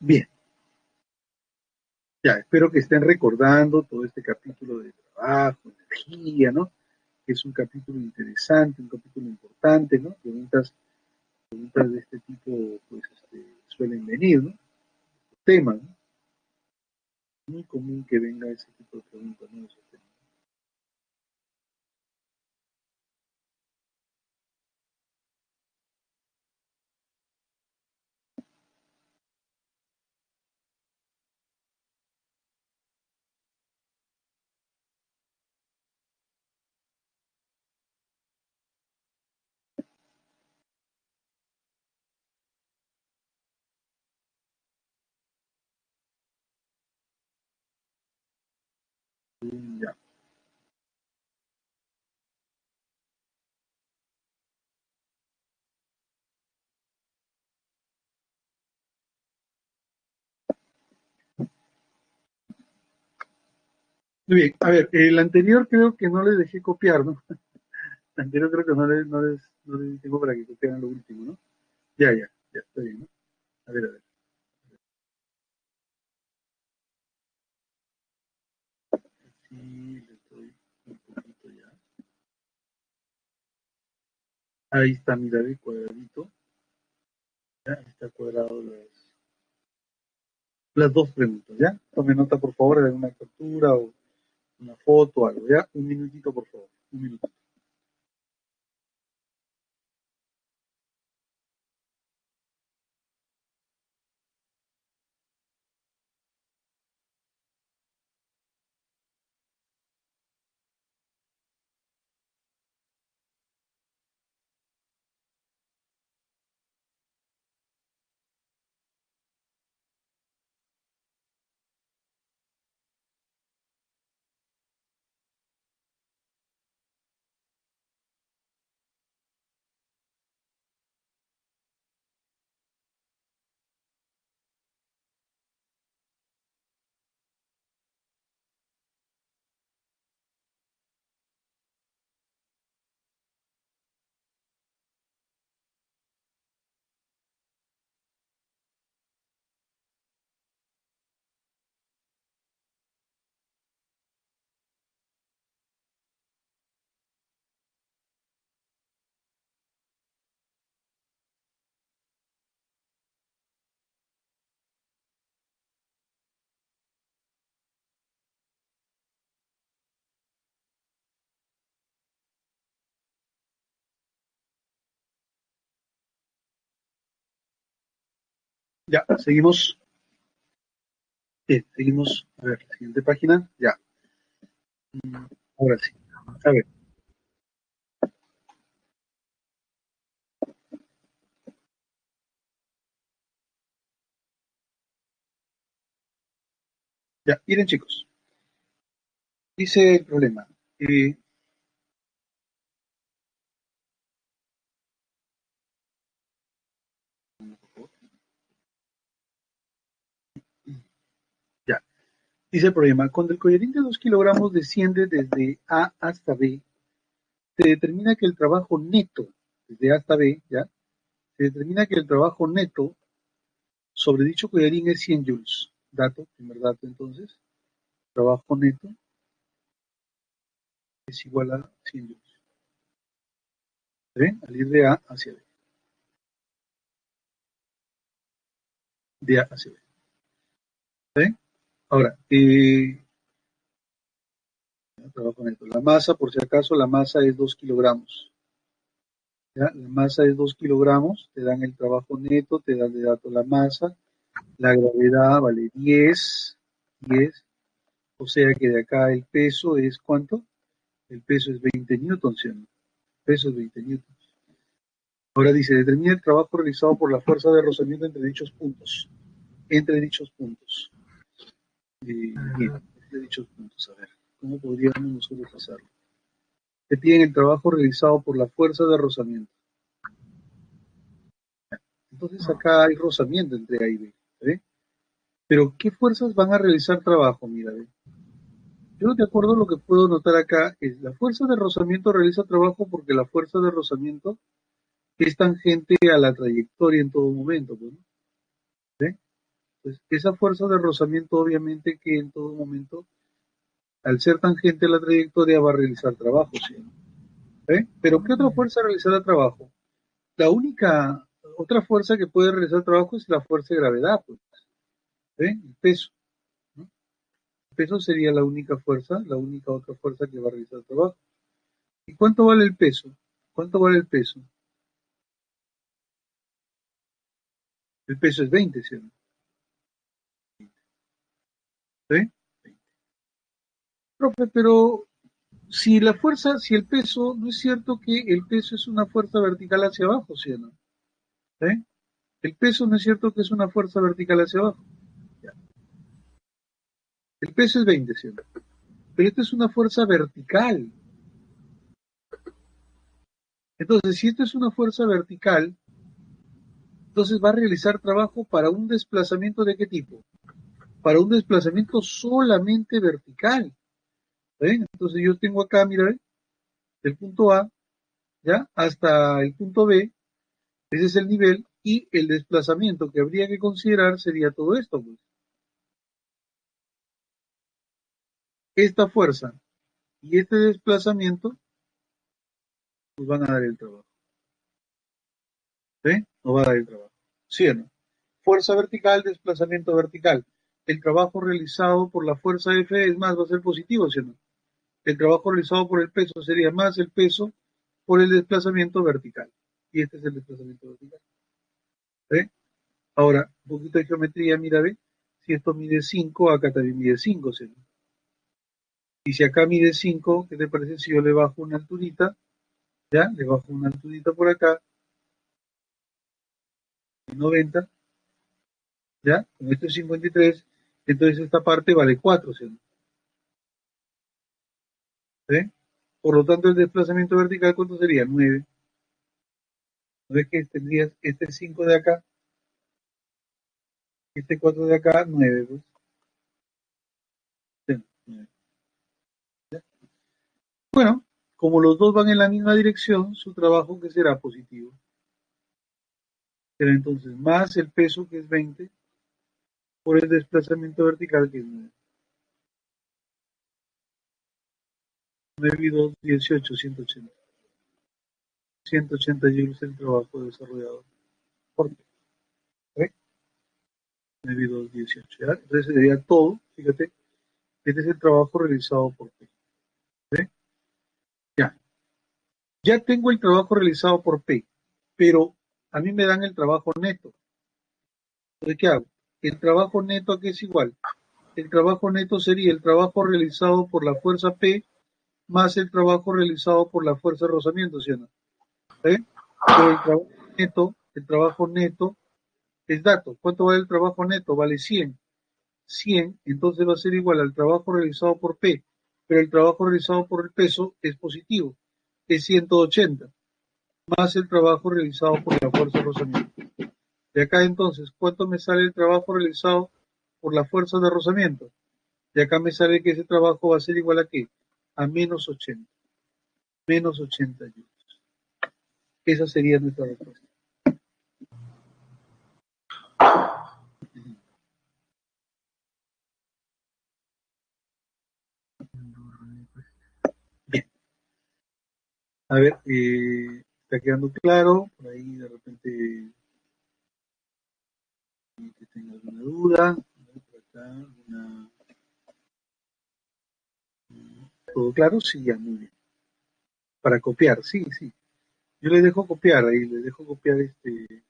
Bien. Ya, espero que estén recordando todo este capítulo de trabajo, energía, ¿no? Que es un capítulo interesante, un capítulo importante, ¿no? Preguntas, preguntas de este tipo, pues, este, suelen venir, ¿no? Temas, ¿no? Muy común que venga ese tipo de preguntas, ¿no? Mm, Ya. Muy bien, a ver, el anterior creo que no les dejé copiar, ¿no? El anterior creo que no les, no les, no les di tiempo para que copiaran lo último, ¿no? Ya, ya, ya, está bien, ¿no? A ver, a ver. Sí, le doy un poquito ya. Ahí está, mira, el cuadradito. Ya, ahí está cuadrado las, las dos preguntas, ¿ya? Tome nota, por favor, de una captura o una foto o algo, ¿ya? Un minutito, por favor, un minuto. Ya, seguimos. Bien, seguimos. A ver, la siguiente página. Ya. Mm, Ahora sí. A ver, ya. Miren, chicos. Dice el problema. eh, ya. Dice el problema. Cuando el collarín de dos kilogramos desciende desde A hasta B, se determina que el trabajo neto, desde A hasta B, ya, se determina que el trabajo neto sobre dicho collarín es cien joules. Dato, primer dato entonces. Trabajo neto es igual a cien joules. ¿Se ven? Al ir de A hacia B. De A hacia B. ¿Se ven? Ahora, eh, trabajo neto. La masa, por si acaso, la masa es dos kilogramos. ¿Ya? La masa es dos kilogramos, te dan el trabajo neto, te dan de dato la masa, la gravedad vale diez, diez, o sea que de acá el peso es ¿cuánto? El peso es veinte newtons, ¿sí o no? El peso es veinte newtons. Ahora dice, determina el trabajo realizado por la fuerza de rozamiento entre dichos puntos. Entre dichos puntos. Eh, bien, entre dichos puntos, a ver, ¿cómo podríamos nosotros pasarlo? Te piden el trabajo realizado por la fuerza de rozamiento. Entonces acá hay rozamiento entre A y B, ¿ve? Pero ¿qué fuerzas van a realizar trabajo? Mira, ve. Yo de acuerdo a lo que puedo notar acá es la fuerza de rozamiento realiza trabajo porque la fuerza de rozamiento es tangente a la trayectoria en todo momento, pues, ¿no? ¿Ve? Pues esa fuerza de rozamiento obviamente que en todo momento, al ser tangente a la trayectoria, va a realizar trabajo, ¿sí? ¿Ve? Pero ¿qué otra fuerza realizará trabajo? La única, otra fuerza que puede realizar trabajo es la fuerza de gravedad, pues, ¿ve? El peso, ¿no? El peso sería la única fuerza, la única otra fuerza que va a realizar trabajo. ¿Y cuánto vale el peso? ¿Cuánto vale el peso? El peso es veinte, ¿sí o no? ¿Ve? Profe, pero si la fuerza, si el peso, no es cierto que el peso es una fuerza vertical hacia abajo, ¿sí o no? ¿Eh? El peso no es cierto que es una fuerza vertical hacia abajo. Ya. El peso es veinte, ¿sí o no? pero esto es una fuerza vertical. Entonces, si esto es una fuerza vertical, entonces va a realizar trabajo para un desplazamiento ¿de qué tipo? Para un desplazamiento solamente vertical. ¿Ven? Entonces yo tengo acá, mira, del punto A, ¿ya? Hasta el punto B, ese es el nivel, y el desplazamiento que habría que considerar sería todo esto, pues. Esta fuerza y este desplazamiento nos van a dar el trabajo. ¿Sí? Nos va a dar el trabajo. ¿Sí o no? Fuerza vertical, desplazamiento vertical. El trabajo realizado por la fuerza F es más, va a ser positivo, ¿sí o no? El trabajo realizado por el peso sería más el peso por el desplazamiento vertical. Y este es el desplazamiento vertical. ¿Sí? Ahora, un poquito de geometría, mira, ve. Si esto mide cinco, acá también mide cinco, ¿sí o no? Y si acá mide cinco, ¿qué te parece si yo le bajo una alturita? ¿Ya? Le bajo una alturita por acá. noventa. ¿Ya? Como esto es cincuenta y tres, entonces esta parte vale cuatro, ¿sí? ¿Sí? Por lo tanto, el desplazamiento vertical, ¿cuánto sería? nueve. ¿No ves que tendrías este cinco de acá? Este cuatro de acá, nueve, pues. ¿Sí? nueve. Bueno, como los dos van en la misma dirección, su trabajo que será positivo. Será entonces más el peso, que es veinte, por el desplazamiento vertical, que es nueve. nueve y dos, dieciocho, ciento ochenta. ciento ochenta joules el trabajo desarrollado. ¿Por qué? ¿Ve? nueve y dos, dieciocho. ¿Ya? Entonces sería todo, fíjate, este es el trabajo realizado por P. ¿Ve? Ya. Ya tengo el trabajo realizado por P, pero a mí me dan el trabajo neto. Entonces, ¿qué hago? El trabajo neto, ¿a qué es igual? El trabajo neto sería el trabajo realizado por la fuerza P más el trabajo realizado por la fuerza rozamiento, ¿sí o no? ¿Eh? Pero el trabajo neto, el trabajo neto es dato. ¿Cuánto vale el trabajo neto? Vale cien. cien, entonces va a ser igual al trabajo realizado por P. Pero el trabajo realizado por el peso es positivo, es ciento ochenta, más el trabajo realizado por la fuerza rozamiento. De acá entonces, ¿cuánto me sale el trabajo realizado por la fuerza de rozamiento? De acá me sale que ese trabajo va a ser igual a ¿qué? A menos ochenta, menos ochenta joules. Esa sería nuestra respuesta. A ver, eh, está quedando claro, por ahí de repente que tenga alguna duda, por acá alguna... ¿Todo claro? Sí, ya, muy bien. Para copiar, sí, sí. Yo les dejo copiar ahí, les dejo copiar este...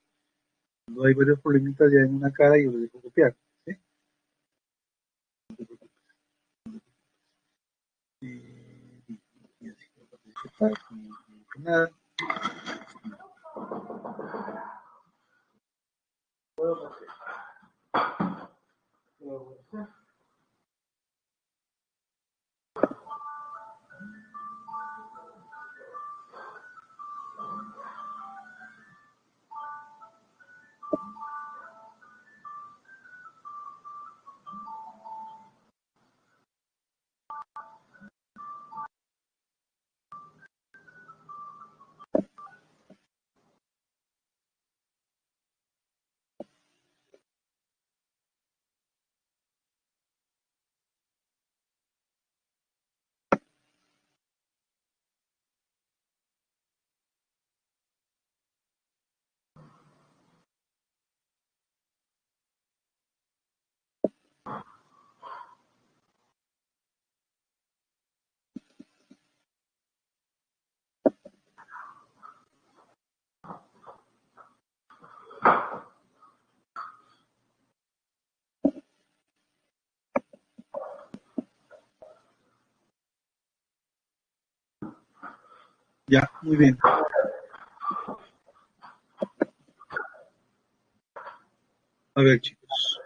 Cuando hay varios problemitas ya en una cara, yo les dejo copiar, ¿sí? No te preocupes. No te preocupes. Eh, Nada. Ya, muy bien. A ver, chicos.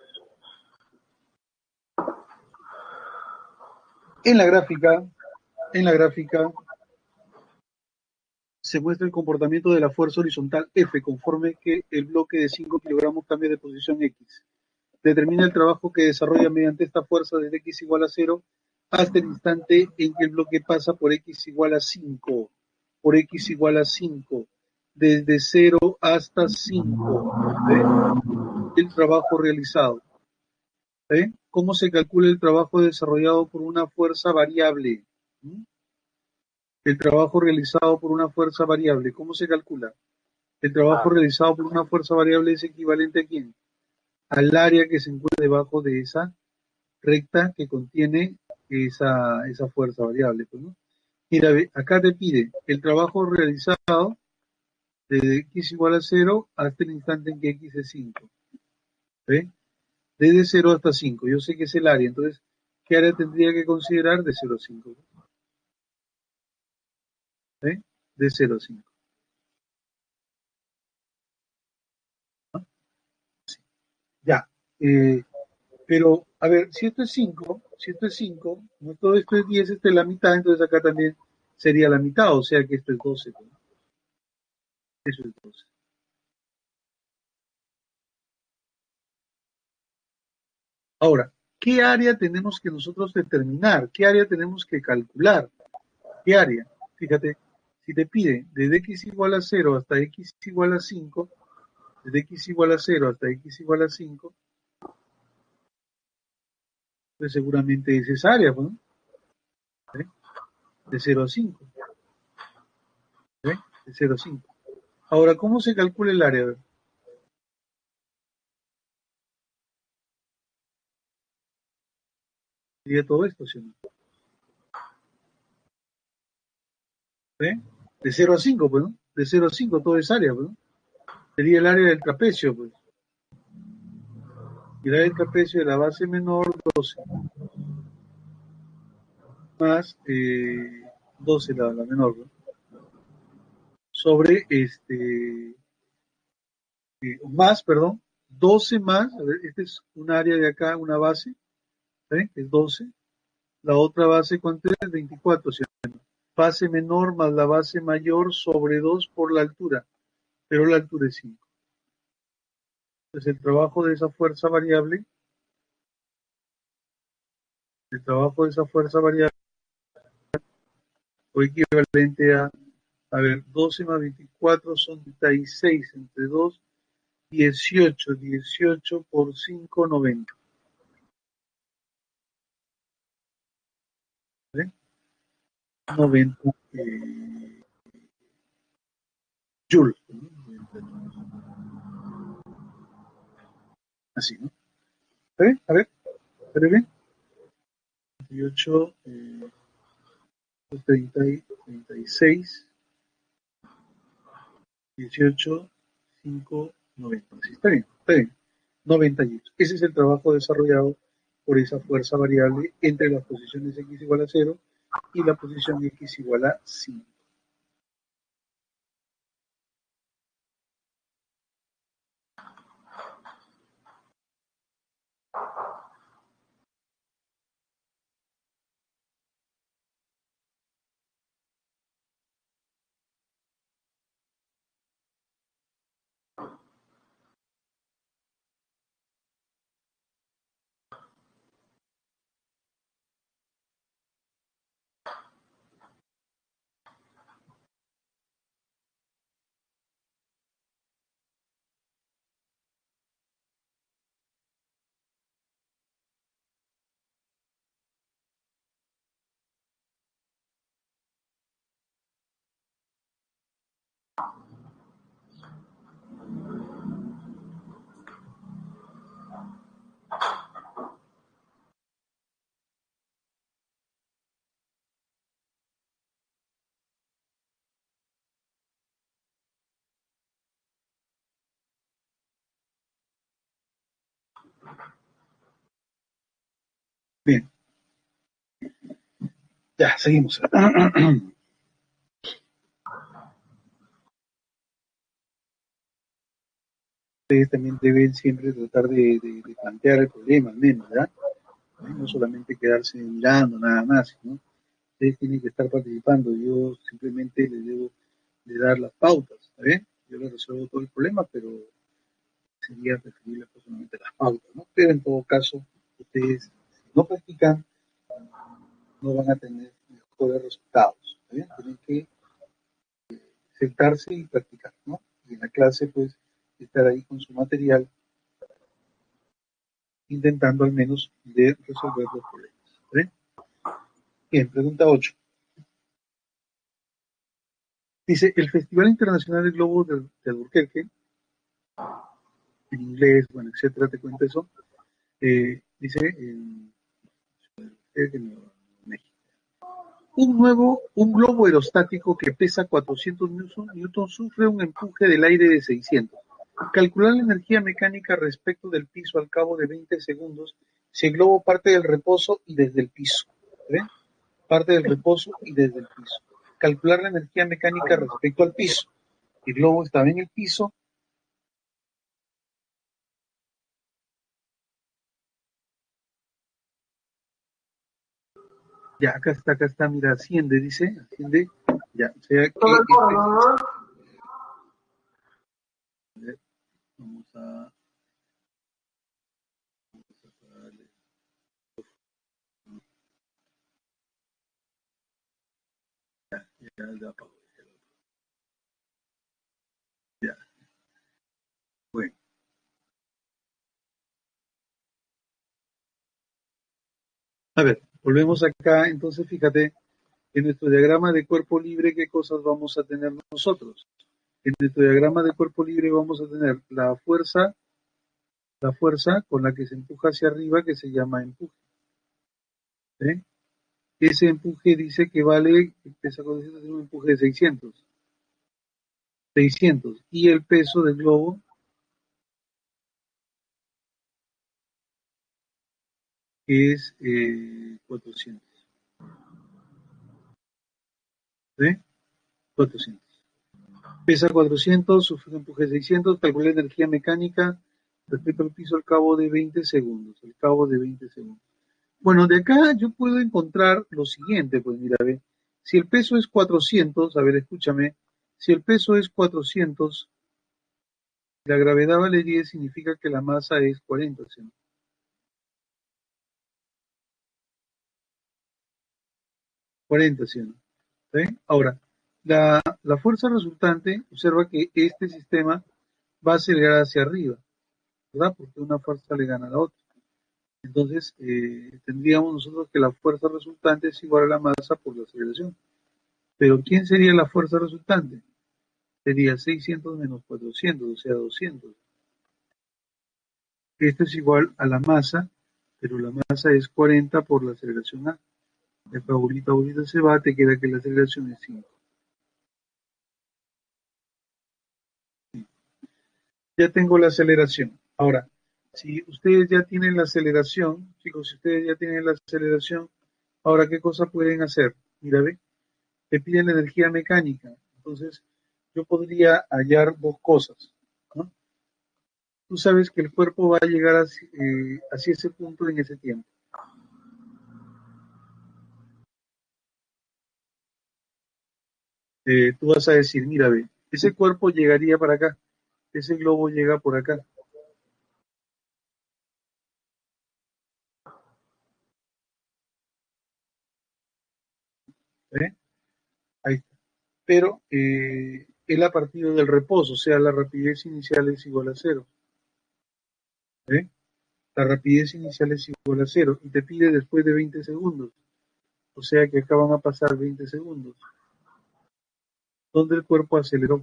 En la gráfica, en la gráfica se muestra el comportamiento de la fuerza horizontal F conforme que el bloque de cinco kilogramos cambia de posición X. Determina el trabajo que desarrolla mediante esta fuerza desde X igual a cero hasta el instante en que el bloque pasa por X igual a cinco. Por X igual a cinco. Desde cero hasta cinco. ¿Eh? El trabajo realizado. ¿Eh? ¿Cómo se calcula el trabajo desarrollado por una fuerza variable? ¿Mm? El trabajo realizado por una fuerza variable. ¿Cómo se calcula? El trabajo ah. realizado por una fuerza variable es equivalente a ¿quién? Al área que se encuentra debajo de esa recta que contiene esa, esa fuerza variable, ¿no? Mira, acá te pide el trabajo realizado desde X igual a cero hasta el instante en que X es cinco. ¿Ve? Desde cero hasta cinco. Yo sé que es el área, entonces, ¿qué área tendría que considerar? De cero a cinco. ¿Eh? De cero a cinco. ¿No? Sí. Ya. Eh, pero, a ver, si esto es cinco, si esto es cinco, no todo esto es diez, esto es la mitad, entonces acá también sería la mitad, o sea que esto es doce. ¿No? Eso es doce. Ahora, ¿qué área tenemos que nosotros determinar? ¿Qué área tenemos que calcular? ¿Qué área? Fíjate. Si te pide desde X igual a cero hasta X igual a cinco, desde X igual a cero hasta X igual a cinco, pues seguramente es esa área, ¿no? ¿Eh? De cero a cinco. ¿Eh? De cero a cinco. Ahora, ¿cómo se calcula el área? A ver. Sería todo esto, ¿sí o no? ¿Eh? De cero a cinco, pues, ¿no? De cero a cinco, todo es área, pues, ¿no? Sería el área del trapecio, pues. El área del trapecio de la base menor, doce. Más eh, doce, la, la menor, ¿no? Sobre, este, eh, más, perdón, doce más, a ver, este es un área de acá, una base, ¿eh? Es doce. La otra base, ¿cuánto es? veinticuatro, ¿sí? Base menor más la base mayor sobre dos por la altura, pero la altura es cinco. Entonces el trabajo de esa fuerza variable, el trabajo de esa fuerza variable o equivalente a, a ver, doce más veinticuatro son treinta y seis, entre dos, dieciocho, dieciocho por cinco, noventa. noventa eh, joules, ¿no? Así, ¿no? ¿Está bien? A ver, ¿está bien? veintiocho, eh, treinta y seis, dieciocho, cinco, noventa. Así, está bien, está bien. noventa y ocho. Ese es el trabajo desarrollado por esa fuerza variable entre las posiciones X igual a cero y la posición X igual a cinco. Bien. Ya, seguimos. Ustedes también deben siempre tratar de, de, de plantear el problema, al menos, ¿verdad? ¿no? No solamente quedarse mirando nada más, ¿no? Ustedes tienen que estar participando, yo simplemente les debo de dar las pautas, ¿está bien? Yo les resuelvo todo el problema, pero sería preferible solamente las pautas, ¿no? Pero en todo caso, ustedes si no practican, no van a tener mejores resultados, ¿está bien? Tienen que sentarse y practicar, ¿no? Y en la clase, pues, estar ahí con su material, intentando al menos de resolver los problemas, ¿vale? Bien, pregunta ocho. Dice, el Festival Internacional del Globo de, de Alburquerque, en inglés, bueno, etcétera, te cuento eso, eh, dice, en México, un nuevo, un globo aerostático que pesa cuatrocientos newtons sufre un empuje del aire de seiscientos. Calcular la energía mecánica respecto del piso al cabo de veinte segundos, si el globo parte del reposo y desde el piso. ¿Ven? Parte del reposo y desde el piso. Calcular la energía mecánica respecto al piso. El globo estaba en el piso. Ya, acá está, acá está, mira, asciende, dice, asciende. Ya, o sea que... Este, Vamos a, vamos a pagarle. Ya, ya, ya, ya. Bueno. A ver, volvemos acá. Entonces, fíjate, en nuestro diagrama de cuerpo libre, ¿qué cosas vamos a tener nosotros? En nuestro diagrama de cuerpo libre vamos a tener la fuerza, la fuerza con la que se empuja hacia arriba, que se llama empuje. ¿Eh? Ese empuje dice que vale, pesa un empuje de seiscientos. seiscientos. Y el peso del globo. Que es eh, cuatrocientos. ¿Eh? cuatrocientos. Pesa cuatrocientos, sufre un empuje de seiscientos, calcula energía mecánica respecto al piso al cabo de veinte segundos. Al cabo de veinte segundos. Bueno, de acá yo puedo encontrar lo siguiente, pues mira, ve. Si el peso es cuatrocientos, a ver, escúchame. Si el peso es cuatrocientos, la gravedad vale diez, significa que la masa es cuarenta. ¿Sí? cuarenta, ¿sí? ¿Sí? Ahora, La, la fuerza resultante, observa que este sistema va a acelerar hacia arriba, ¿verdad? Porque una fuerza le gana a la otra. Entonces, eh, tendríamos nosotros que la fuerza resultante es igual a la masa por la aceleración. Pero, ¿quién sería la fuerza resultante? Sería seiscientos menos cuatrocientos, o sea, doscientos. Esto es igual a la masa, pero la masa es cuarenta por la aceleración A. La favorita ahorita se va, te queda que la aceleración es cinco. Ya tengo la aceleración. Ahora, si ustedes ya tienen la aceleración, chicos, si ustedes ya tienen la aceleración, ahora, ¿qué cosa pueden hacer? Mira, ve, te piden la energía mecánica. Entonces, yo podría hallar dos cosas, ¿no? Tú sabes que el cuerpo va a llegar hacia, eh, hacia ese punto en ese tiempo. Eh, tú vas a decir, mira, ve, ese cuerpo llegaría para acá. Ese globo llega por acá. ¿Eh? Ahí está. Pero eh, él ha partido del reposo, o sea, la rapidez inicial es igual a cero. ¿Eh? La rapidez inicial es igual a cero. Y te pide después de veinte segundos. O sea que acá van a pasar veinte segundos. Donde el cuerpo aceleró.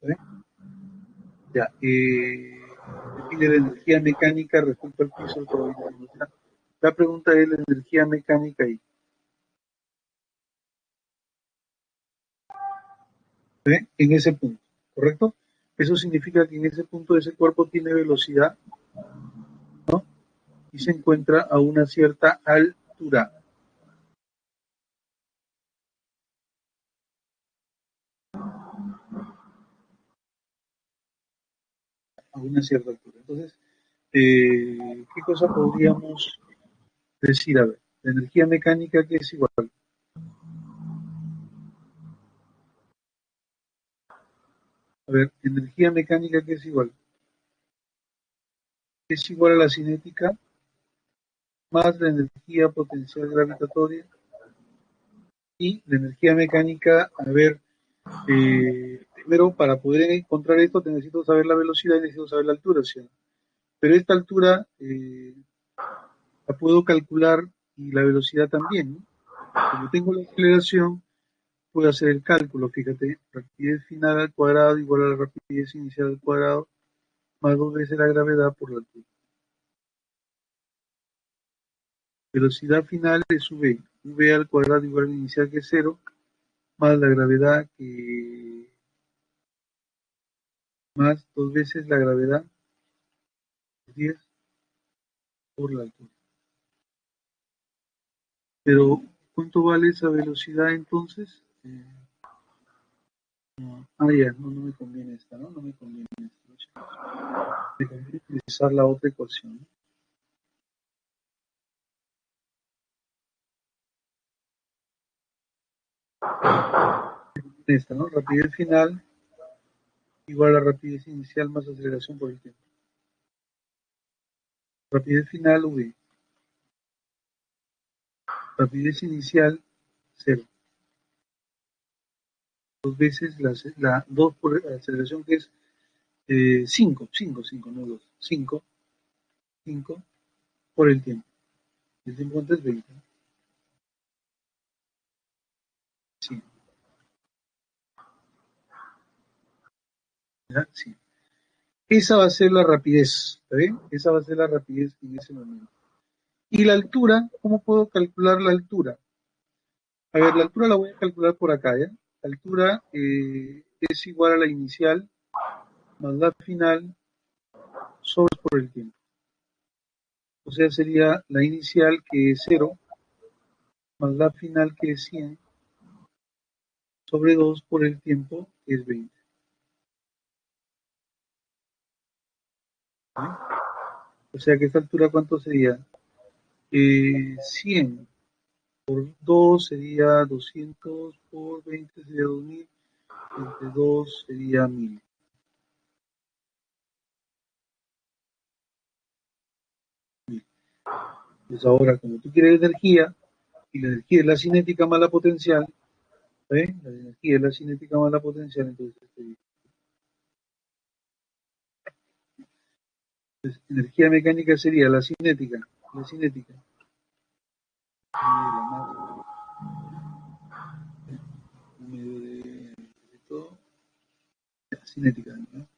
¿Vale? Ya, eh, pide la energía mecánica respecto al piso. La, la pregunta es la energía mecánica ahí. ¿Vale? En ese punto, ¿correcto? Eso significa que en ese punto ese cuerpo tiene velocidad, ¿no? Y se encuentra a una cierta altura. A una cierta altura. Entonces, eh, ¿qué cosa podríamos decir? A ver, la energía mecánica, que es igual. A ver, energía mecánica, que es igual. Es igual a la cinética más la energía potencial gravitatoria. Y la energía mecánica, a ver, eh, primero para poder encontrar esto te necesito saber la velocidad y necesito saber la altura, ¿sí? Pero esta altura eh, la puedo calcular y la velocidad también, ¿no? Como tengo la aceleración, puedo hacer el cálculo, fíjate, rapidez final al cuadrado igual a la rapidez inicial al cuadrado, más dos veces la gravedad por la altura. Velocidad final es V, V al cuadrado igual a la inicial, que es cero, más la gravedad, que más dos veces la gravedad, diez, por la altura. Pero, ¿cuánto vale esa velocidad entonces? Eh, no, ah, ya, no, no me conviene esta, ¿no? No me conviene esta. Me conviene utilizar la otra ecuación, ¿no? Esta, ¿no? Rapidez final igual a rapidez inicial más aceleración por el tiempo. Rapidez final, V. Rapidez inicial, cero. Dos veces la, la dos por aceleración, que es cinco, cinco, cinco, no dos, cinco, cinco por el tiempo. El tiempo antes veinte. Sí. Esa va a ser la rapidez, ¿está bien? Esa va a ser la rapidez en ese momento. Y la altura, ¿cómo puedo calcular la altura? A ver, la altura la voy a calcular por acá, ¿ya? La altura eh, es igual a la inicial más la final sobre por el tiempo. O sea, sería la inicial, que es cero, más la final, que es cien, sobre dos por el tiempo, que es veinte. ¿Sí? O sea que esta altura, ¿cuánto sería? Eh, cien por dos sería doscientos, por veinte sería dos mil, entre dos sería mil. Pues ahora, como tú quieres energía, y la energía es la cinética más la potencial, ¿eh? La energía es la cinética más la potencial, entonces este energía mecánica sería la cinética, la cinética. Cinética, ¿no?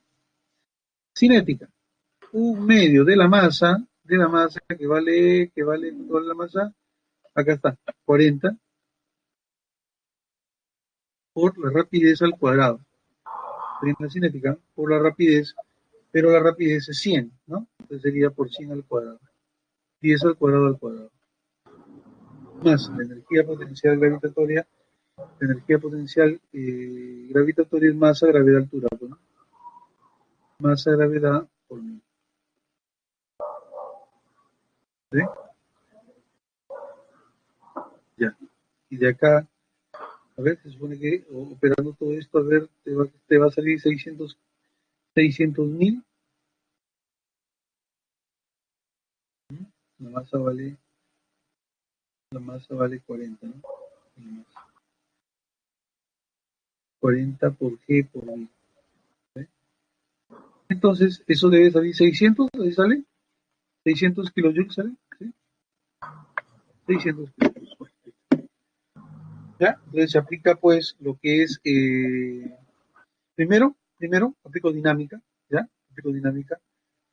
Cinética. Un medio de la masa, de la masa que vale, que vale toda la masa, acá está, cuarenta, por la rapidez al cuadrado. La cinética por la rapidez. Pero la rapidez es cien, ¿no? Entonces sería por cien al cuadrado. diez al cuadrado al cuadrado. Más la energía potencial gravitatoria. La energía potencial eh, gravitatoria es masa, gravedad, altura, ¿no? Masa, gravedad por mil. ¿Sí? Ya. Y de acá, a ver, se supone que operando todo esto, a ver, te va, te va a salir seiscientos. seiscientos mil. La masa vale, la masa vale cuarenta, ¿no? cuarenta por G por mil. ¿Sí? Entonces, eso debe salir seiscientos, ahí sale. seiscientos kilojoules sale. ¿Sí? seiscientos kilojoules. ¿Ya? Entonces se aplica pues lo que es eh, primero. Primero, aplico dinámica, ¿ya? Aplico dinámica.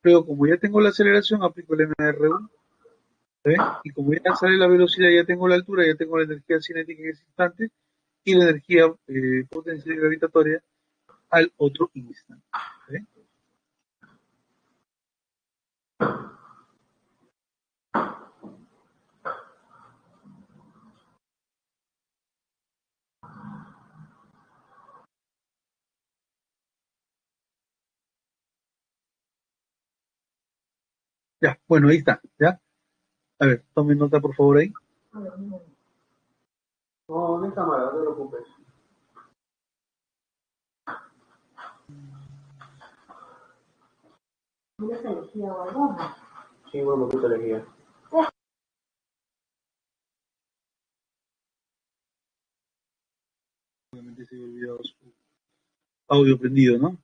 Luego, como ya tengo la aceleración, aplico el M R uno. ¿Sí? Y como ya sale la velocidad, ya tengo la altura, ya tengo la energía cinética en ese instante y la energía eh, potencial gravitatoria al otro instante. ¿Sí? Ya, bueno, ahí está, ¿ya? A ver, tomen nota por favor ahí. No, no está mal, no te preocupes. ¿Miras elegía o algo? Sí, bueno, me gusta elegía. Obviamente se había olvidado su audio prendido, ¿no?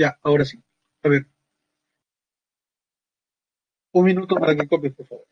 Ya, ahora sí. A ver. Un minuto para que copies, por favor.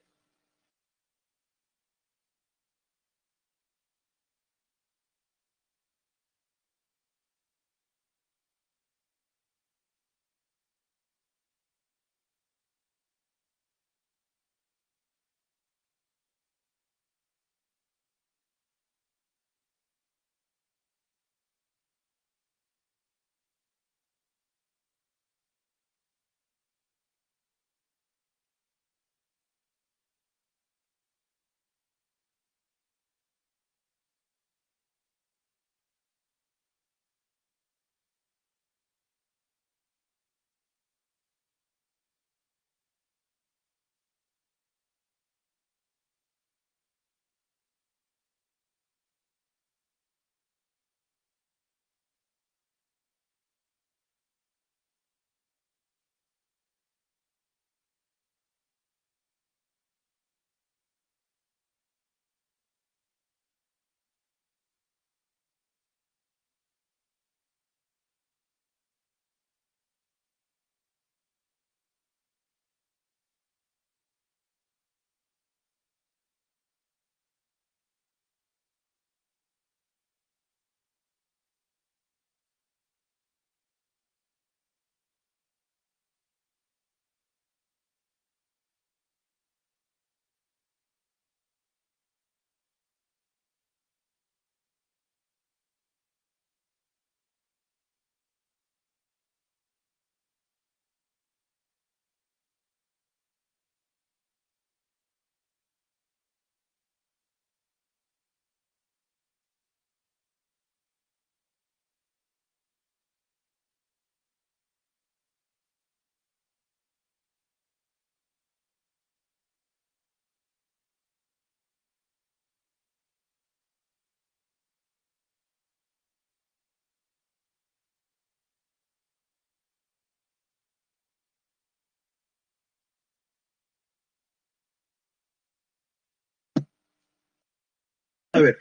A ver,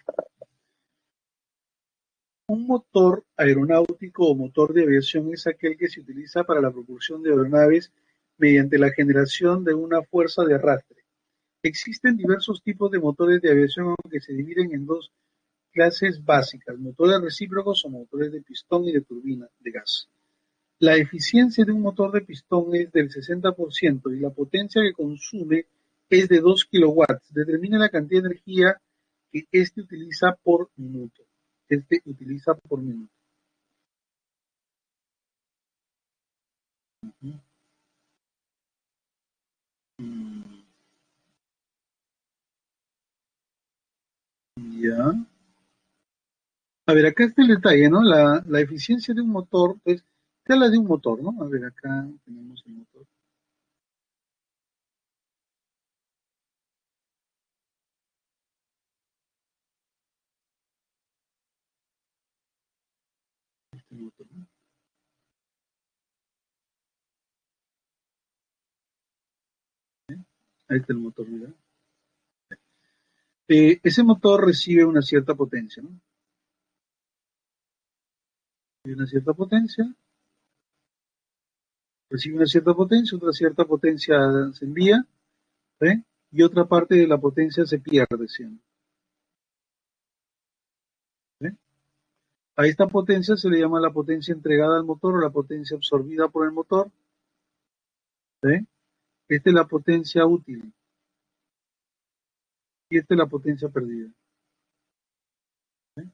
un motor aeronáutico o motor de aviación es aquel que se utiliza para la propulsión de aeronaves mediante la generación de una fuerza de arrastre. Existen diversos tipos de motores de aviación que se dividen en dos clases básicas, motores recíprocos o motores de pistón y de turbina de gas. La eficiencia de un motor de pistón es del sesenta por ciento y la potencia que consume es de dos kilowatts. Determina la cantidad de energía que este utiliza por minuto. Este utiliza por minuto. Uh-huh. mm. Ya. A ver, acá está el detalle, ¿no? La, la eficiencia de un motor, pues, está la de un motor, ¿no? A ver, acá tenemos el motor. Ahí está el motor, mira. Eh, ese motor recibe una cierta potencia, ¿no? Recibe una cierta potencia. Recibe una cierta potencia, otra cierta potencia se envía, ¿eh? Y otra parte de la potencia se pierde siempre. A esta potencia se le llama la potencia entregada al motor o la potencia absorbida por el motor. ¿Sí? Esta es la potencia útil. Y esta es la potencia perdida. ¿Sí?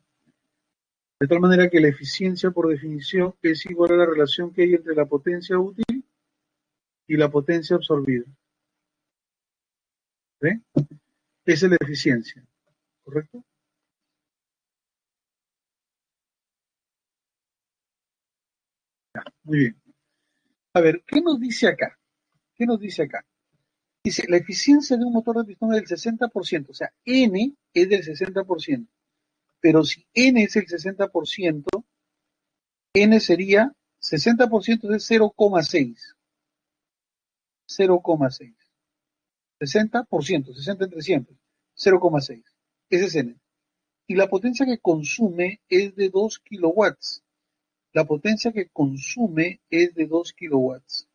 De tal manera que la eficiencia, por definición, es igual a la relación que hay entre la potencia útil y la potencia absorbida. ¿Sí? Esa es la eficiencia. ¿Correcto? Muy bien. A ver, ¿qué nos dice acá? ¿Qué nos dice acá? Dice, la eficiencia de un motor de pistón es del sesenta por ciento, o sea, N es del sesenta por ciento. Pero si N es el sesenta por ciento, N sería sesenta por ciento de cero coma seis. cero coma seis. sesenta por ciento, sesenta entre cien, cero coma seis. Ese es N. Y la potencia que consume es de dos kilowatts. La potencia que consume es de dos kilowatts.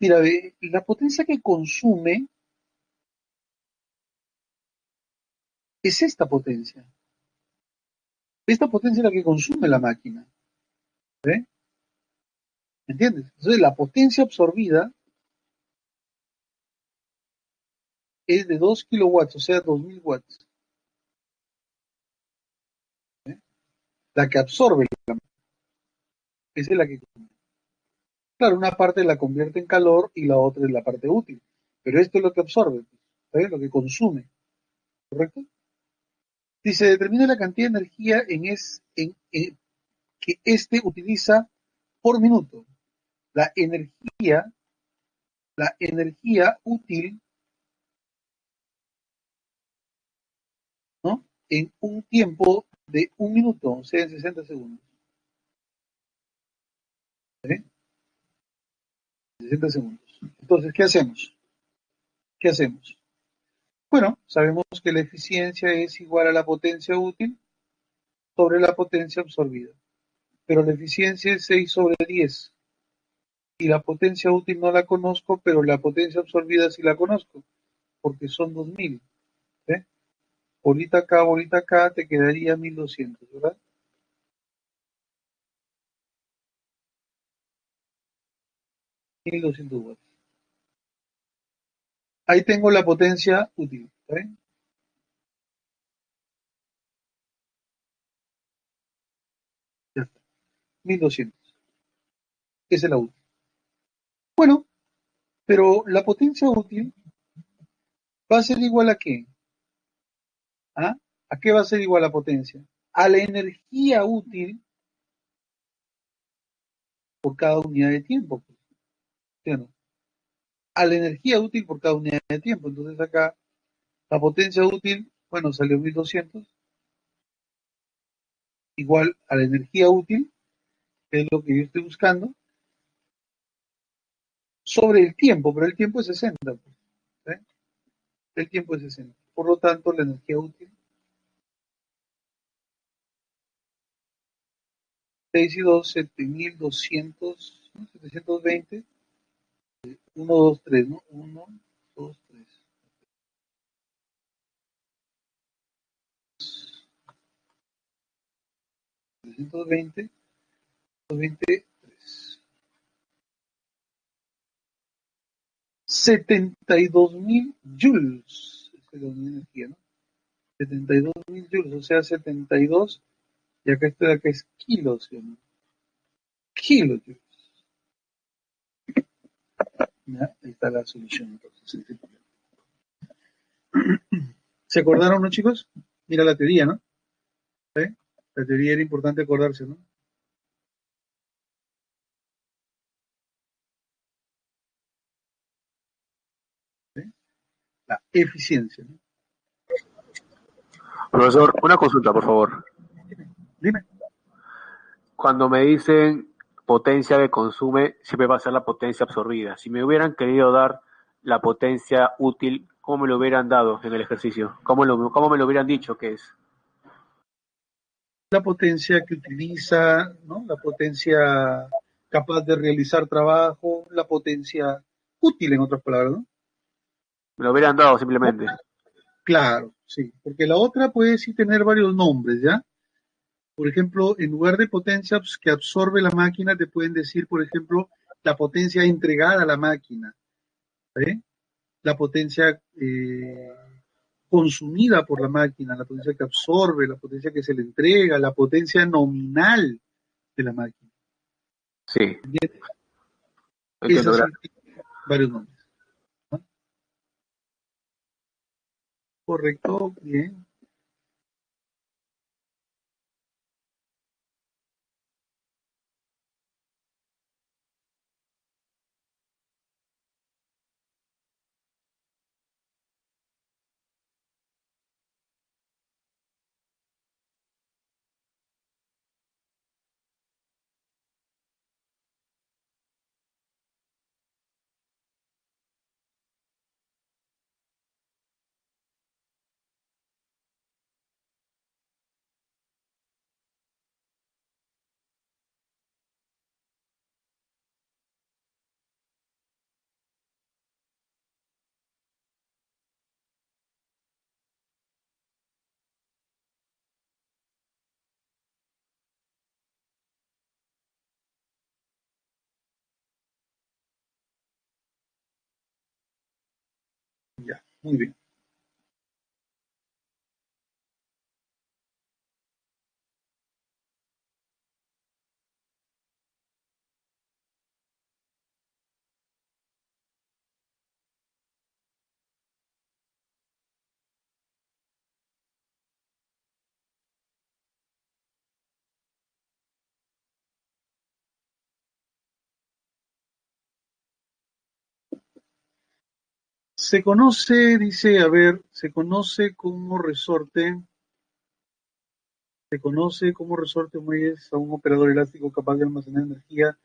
Mira, la potencia que consume es esta potencia. Esta potencia es la que consume la máquina. ¿Eh? ¿Entiendes? Entonces la potencia absorbida es de dos kilowatts, o sea, dos mil watts. ¿Eh? La que absorbe la máquina. Esa es la que consume. Claro, una parte la convierte en calor y la otra es la parte útil. Pero esto es lo que absorbe, ¿eh? Lo que consume. ¿Correcto? Dice, determina la cantidad de energía en es, en, en, que éste utiliza por minuto. La energía, la energía útil, ¿no? En un tiempo de un minuto, o sea, en sesenta segundos. ¿Eh? sesenta segundos. Entonces, ¿qué hacemos? ¿Qué hacemos? Bueno, sabemos que la eficiencia es igual a la potencia útil sobre la potencia absorbida. Pero la eficiencia es seis sobre diez. Y la potencia útil no la conozco, pero la potencia absorbida sí la conozco, porque son dos mil. ¿Eh? Bolita acá, bolita acá, te quedaría mil doscientos, ¿verdad? mil doscientos watts. Ahí tengo la potencia útil. ¿Vale? Ya está. mil doscientos. Esa es la útil. Bueno, pero la potencia útil va a ser igual a qué. ¿Ah? ¿A qué va a ser igual la potencia? A la energía útil por cada unidad de tiempo. A la energía útil por cada unidad de tiempo. Entonces acá la potencia útil, bueno, salió mil doscientos, igual a la energía útil, que es lo que yo estoy buscando, sobre el tiempo, pero el tiempo es sesenta. ¿Eh? El tiempo es sesenta. Por lo tanto, la energía útil, seis y dos, siete mil doscientos, ¿no? setecientos veinte. uno, dos, tres, ¿no? uno, dos, tres. trescientos veinte. doscientos veintitrés. setenta y dos mil joules. Esa es la unidad de energía, ¿no? setenta y dos mil joules, o sea, setenta y dos. Y acá esto de acá es kilos, ¿sí o no? Kilojoules. Ya, ahí está la solución. Entonces, ¿se acordaron, no, chicos? Mira la teoría, ¿no? ¿Eh? La teoría era importante acordarse, ¿no? ¿Eh? La eficiencia, ¿no? Profesor, una consulta, por favor. Dime. Dime. Cuando me dicen potencia que consume, siempre va a ser la potencia absorbida. Si me hubieran querido dar la potencia útil, ¿cómo me lo hubieran dado en el ejercicio? ¿Cómo, lo, cómo me lo hubieran dicho que es? La potencia que utiliza, ¿no? La potencia capaz de realizar trabajo, la potencia útil, en otras palabras, ¿no? Me lo hubieran dado simplemente. Claro, sí, porque la otra puede sí tener varios nombres, ¿ya? Por ejemplo, en lugar de potencia que absorbe la máquina, te pueden decir, por ejemplo, la potencia entregada a la máquina, ¿eh? La potencia eh, consumida por la máquina, la potencia que absorbe, la potencia que se le entrega, la potencia nominal de la máquina. Sí. ¿Entiendes? Esas son varios nombres, ¿no? Correcto, bien. Muy bien. Se conoce, dice, a ver, se conoce como resorte, se conoce como resorte muelles a un operador elástico capaz de almacenar energía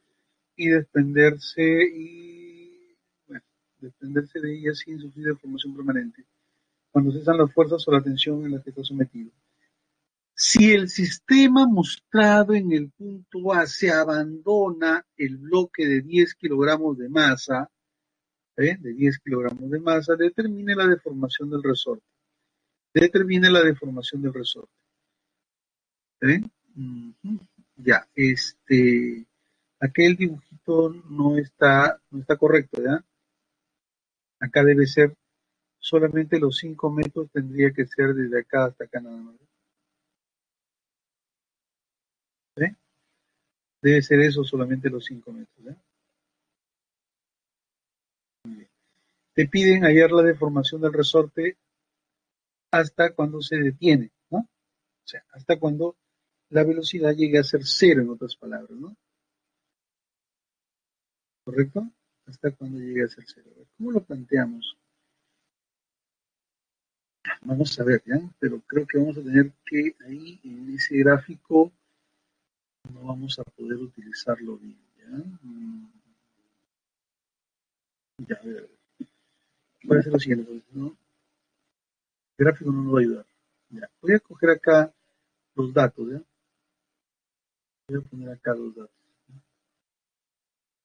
y desprenderse y bueno, desprenderse de ella sin sufrir deformación permanente, cuando cesan las fuerzas o la tensión en la que está sometido. Si el sistema mostrado en el punto A se abandona el bloque de diez kilogramos de masa, ¿Eh? de diez kilogramos de masa, determine la deformación del resorte. Determine la deformación del resorte. ¿Eh? Uh-huh. Ya, este, aquel dibujito no está, no está correcto, ¿ya? Acá debe ser solamente los cinco metros, tendría que ser desde acá hasta acá nada más. ¿Eh? Debe ser eso, solamente los cinco metros, ¿ya? Te piden hallar la deformación del resorte hasta cuando se detiene, ¿no? O sea, hasta cuando la velocidad llegue a ser cero, en otras palabras, ¿no? ¿Correcto? Hasta cuando llegue a ser cero. ¿Cómo lo planteamos? Vamos a ver, ¿ya? Pero creo que vamos a tener que ahí, en ese gráfico, no vamos a poder utilizarlo bien, ¿ya? Ya, a ver. Voy a hacer lo siguiente, ¿no? El gráfico no nos va a ayudar. Ya. Voy a coger acá los datos, ¿ya? Voy a poner acá los datos.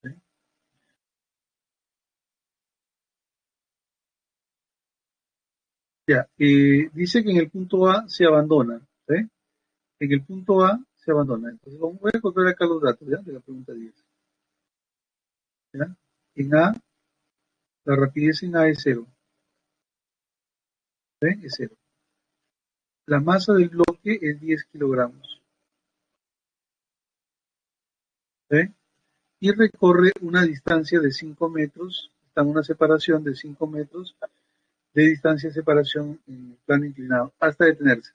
¿Sí? Ya, eh, dice que en el punto A se abandona, ¿sí? En el punto A se abandona. Entonces voy a coger acá los datos, ¿ya? De la pregunta diez. ¿Ya? En A, la rapidez en A es cero. ¿Eh? Es cero. La masa del bloque es diez kilogramos. ¿Eh? Y recorre una distancia de cinco metros. Está en una separación de cinco metros. De distancia de separación en plano inclinado. Hasta detenerse.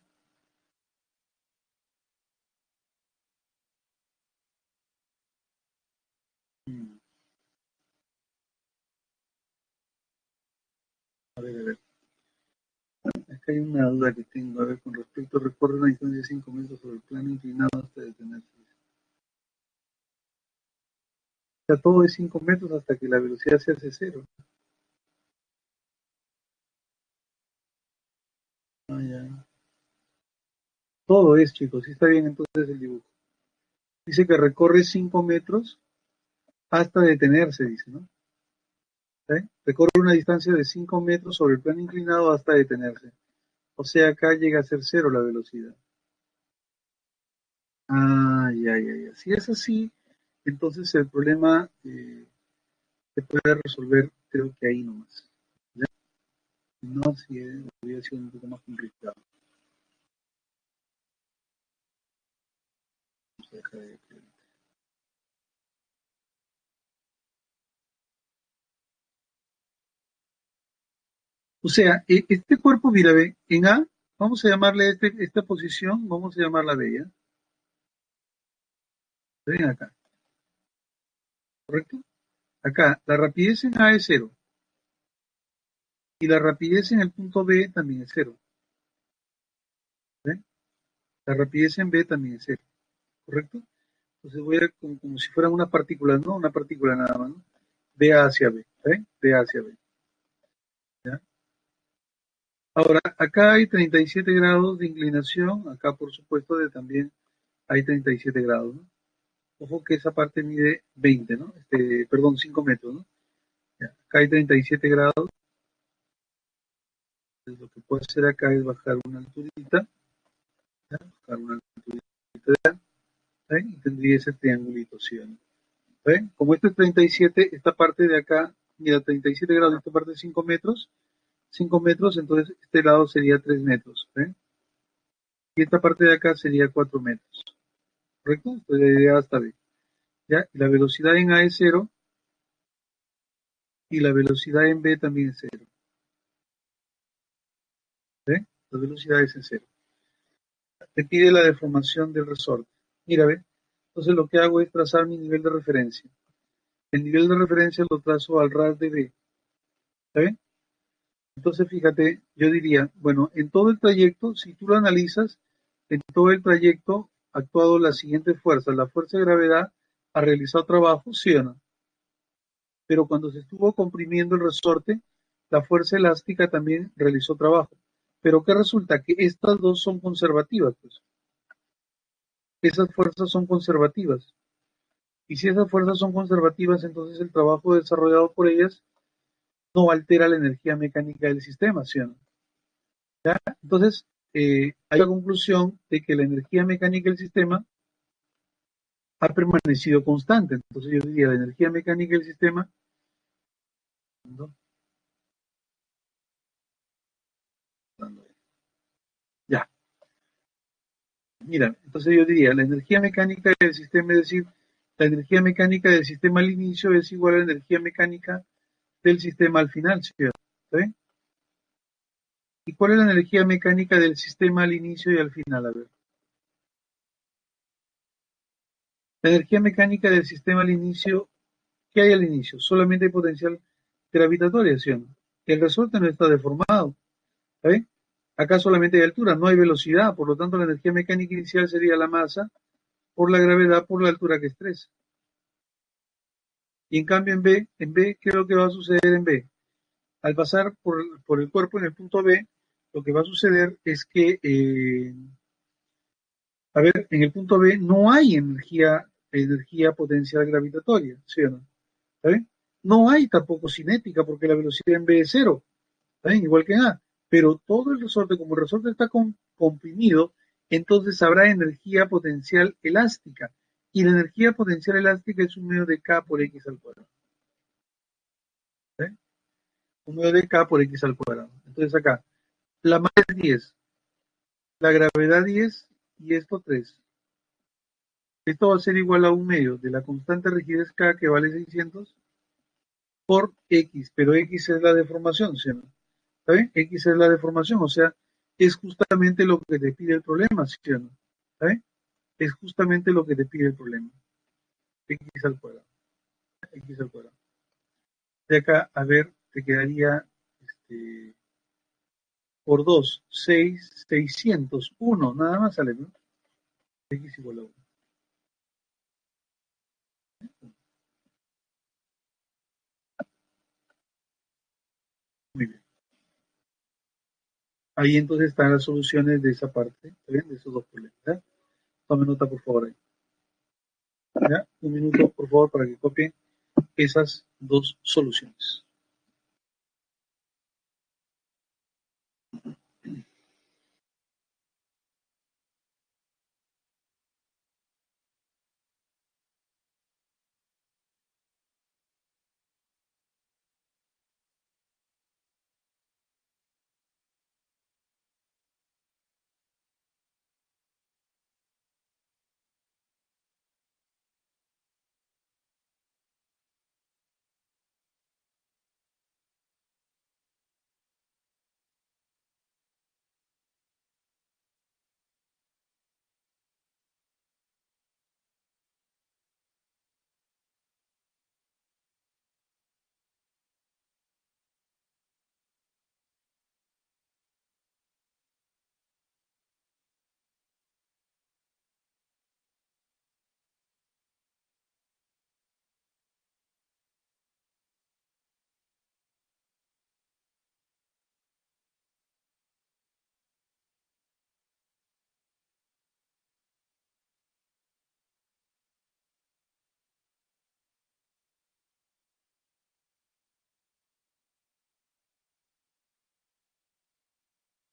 A ver, a ver. Acá hay una duda que tengo. A ver, con respecto, recorre una distancia de cinco metros sobre el plano inclinado hasta detenerse. O sea, todo es cinco metros hasta que la velocidad se hace cero. Ah, ya. Todo es, chicos. Sí está bien entonces el dibujo. Dice que recorre cinco metros hasta detenerse, dice, ¿no? ¿Eh? Recorre una distancia de cinco metros sobre el plano inclinado hasta detenerse. O sea, acá llega a ser cero la velocidad. Ah, ya, ya, ya. Si es así, entonces el problema eh, se puede resolver, creo que ahí nomás. ¿Ya? No, si hubiera sido un poco más complicado. Vamos a dejar ahí aquí. O sea, este cuerpo, mira, ve, en A, vamos a llamarle este, esta posición, vamos a llamarla B, ¿ya? Ven acá. ¿Correcto? Acá, la rapidez en A es cero. Y la rapidez en el punto B también es cero. ¿Ven? La rapidez en B también es cero. ¿Correcto? Entonces voy a, como, como si fueran una partícula, ¿no? Una partícula nada más, ¿no? De A hacia B, ¿ven? De A hacia B. Ahora, acá hay treinta y siete grados de inclinación, acá por supuesto de también hay treinta y siete grados, ¿no? Ojo que esa parte mide veinte, ¿no? Este, perdón, cinco metros, ¿no? Ya, acá hay treinta y siete grados. Entonces, lo que puedo hacer acá es bajar una alturita, ¿ya? Bajar una alturita, ¿ven? Y tendría ese triangulito, ¿sí o no? ¿Ven? Como este es treinta y siete, esta parte de acá, mira, treinta y siete grados, esta parte de cinco metros, cinco metros, entonces este lado sería tres metros, ¿ven? Y esta parte de acá sería cuatro metros, ¿correcto? Entonces la idea está bien. ¿Ya? La velocidad en A es cero y la velocidad en B también es cero. ¿Ven? La velocidad es en cero. Te pide la deformación del resorte. Mira, ¿ven? Entonces lo que hago es trazar mi nivel de referencia. El nivel de referencia lo trazo al ras de B. ¿Está bien? Entonces, fíjate, yo diría, bueno, en todo el trayecto, si tú lo analizas, en todo el trayecto ha actuado la siguiente fuerza. La fuerza de gravedad ha realizado trabajo, sí o no. Pero cuando se estuvo comprimiendo el resorte, la fuerza elástica también realizó trabajo. Pero ¿qué resulta? Que estas dos son conservativas, pues. Esas fuerzas son conservativas. Y si esas fuerzas son conservativas, entonces el trabajo desarrollado por ellas no altera la energía mecánica del sistema, ¿sí o no? ¿Ya? Entonces, eh, hay la conclusión de que la energía mecánica del sistema ha permanecido constante. Entonces yo diría, la energía mecánica del sistema, ¿no? Ya. Mira, entonces yo diría, la energía mecánica del sistema, es decir, la energía mecánica del sistema al inicio es igual a la energía mecánica del sistema al final, ¿sí? ¿Está bien? ¿Y cuál es la energía mecánica del sistema al inicio y al final? A ver. La energía mecánica del sistema al inicio, ¿qué hay al inicio? Solamente potencial gravitatoria, ¿sí o no? El resorte no está deformado, ¿está bien? Acá solamente hay altura, no hay velocidad, por lo tanto la energía mecánica inicial sería la masa por la gravedad por la altura que estresa. Y en cambio en B, en B, ¿qué es lo que va a suceder en B? Al pasar por, por el cuerpo en el punto B, lo que va a suceder es que, eh, a ver, en el punto B no hay energía, energía potencial gravitatoria, ¿sí o no? ¿Está bien? No hay tampoco cinética porque la velocidad en B es cero, ¿está bien? Igual que en A. Pero todo el resorte, como el resorte está comprimido, entonces habrá energía potencial elástica. Y la energía potencial elástica es un medio de K por X al cuadrado. ¿Sí? Un medio de K por X al cuadrado. Entonces acá, la masa es diez, la gravedad diez y esto tres. Esto va a ser igual a un medio de la constante rigidez K que vale seiscientos por X. Pero X es la deformación, ¿sí o no? ¿Está bien? X es la deformación, o sea, es justamente lo que te pide el problema, ¿sí o no? ¿Está bien? Es justamente lo que te pide el problema. X al cuadrado. X al cuadrado. De acá, a ver, te quedaría este, por dos, seis, seiscientos, uno, nada más sale, ¿no? X igual a uno. Muy bien. Ahí entonces están las soluciones de esa parte, ¿está bien? De esos dos problemas, ¿verdad? Tome nota, por favor, ahí. ¿Ya? Un minuto, por favor, para que copien esas dos soluciones.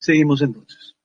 Seguimos entonces.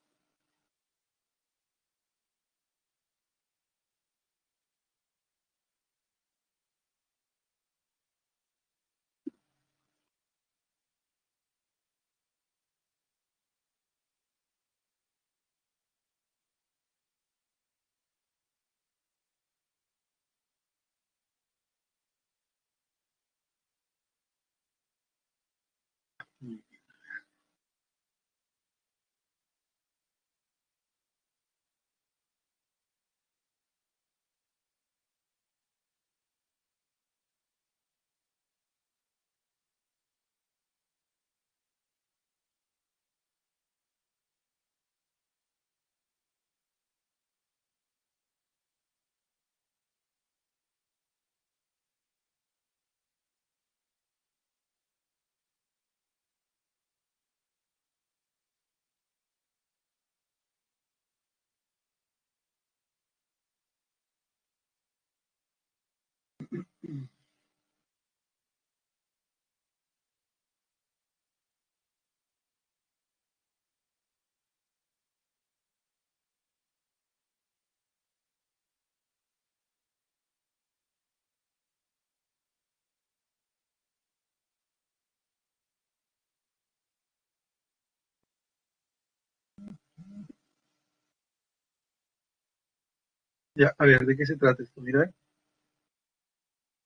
Ya, a ver, ¿de qué se trata esto? Mira.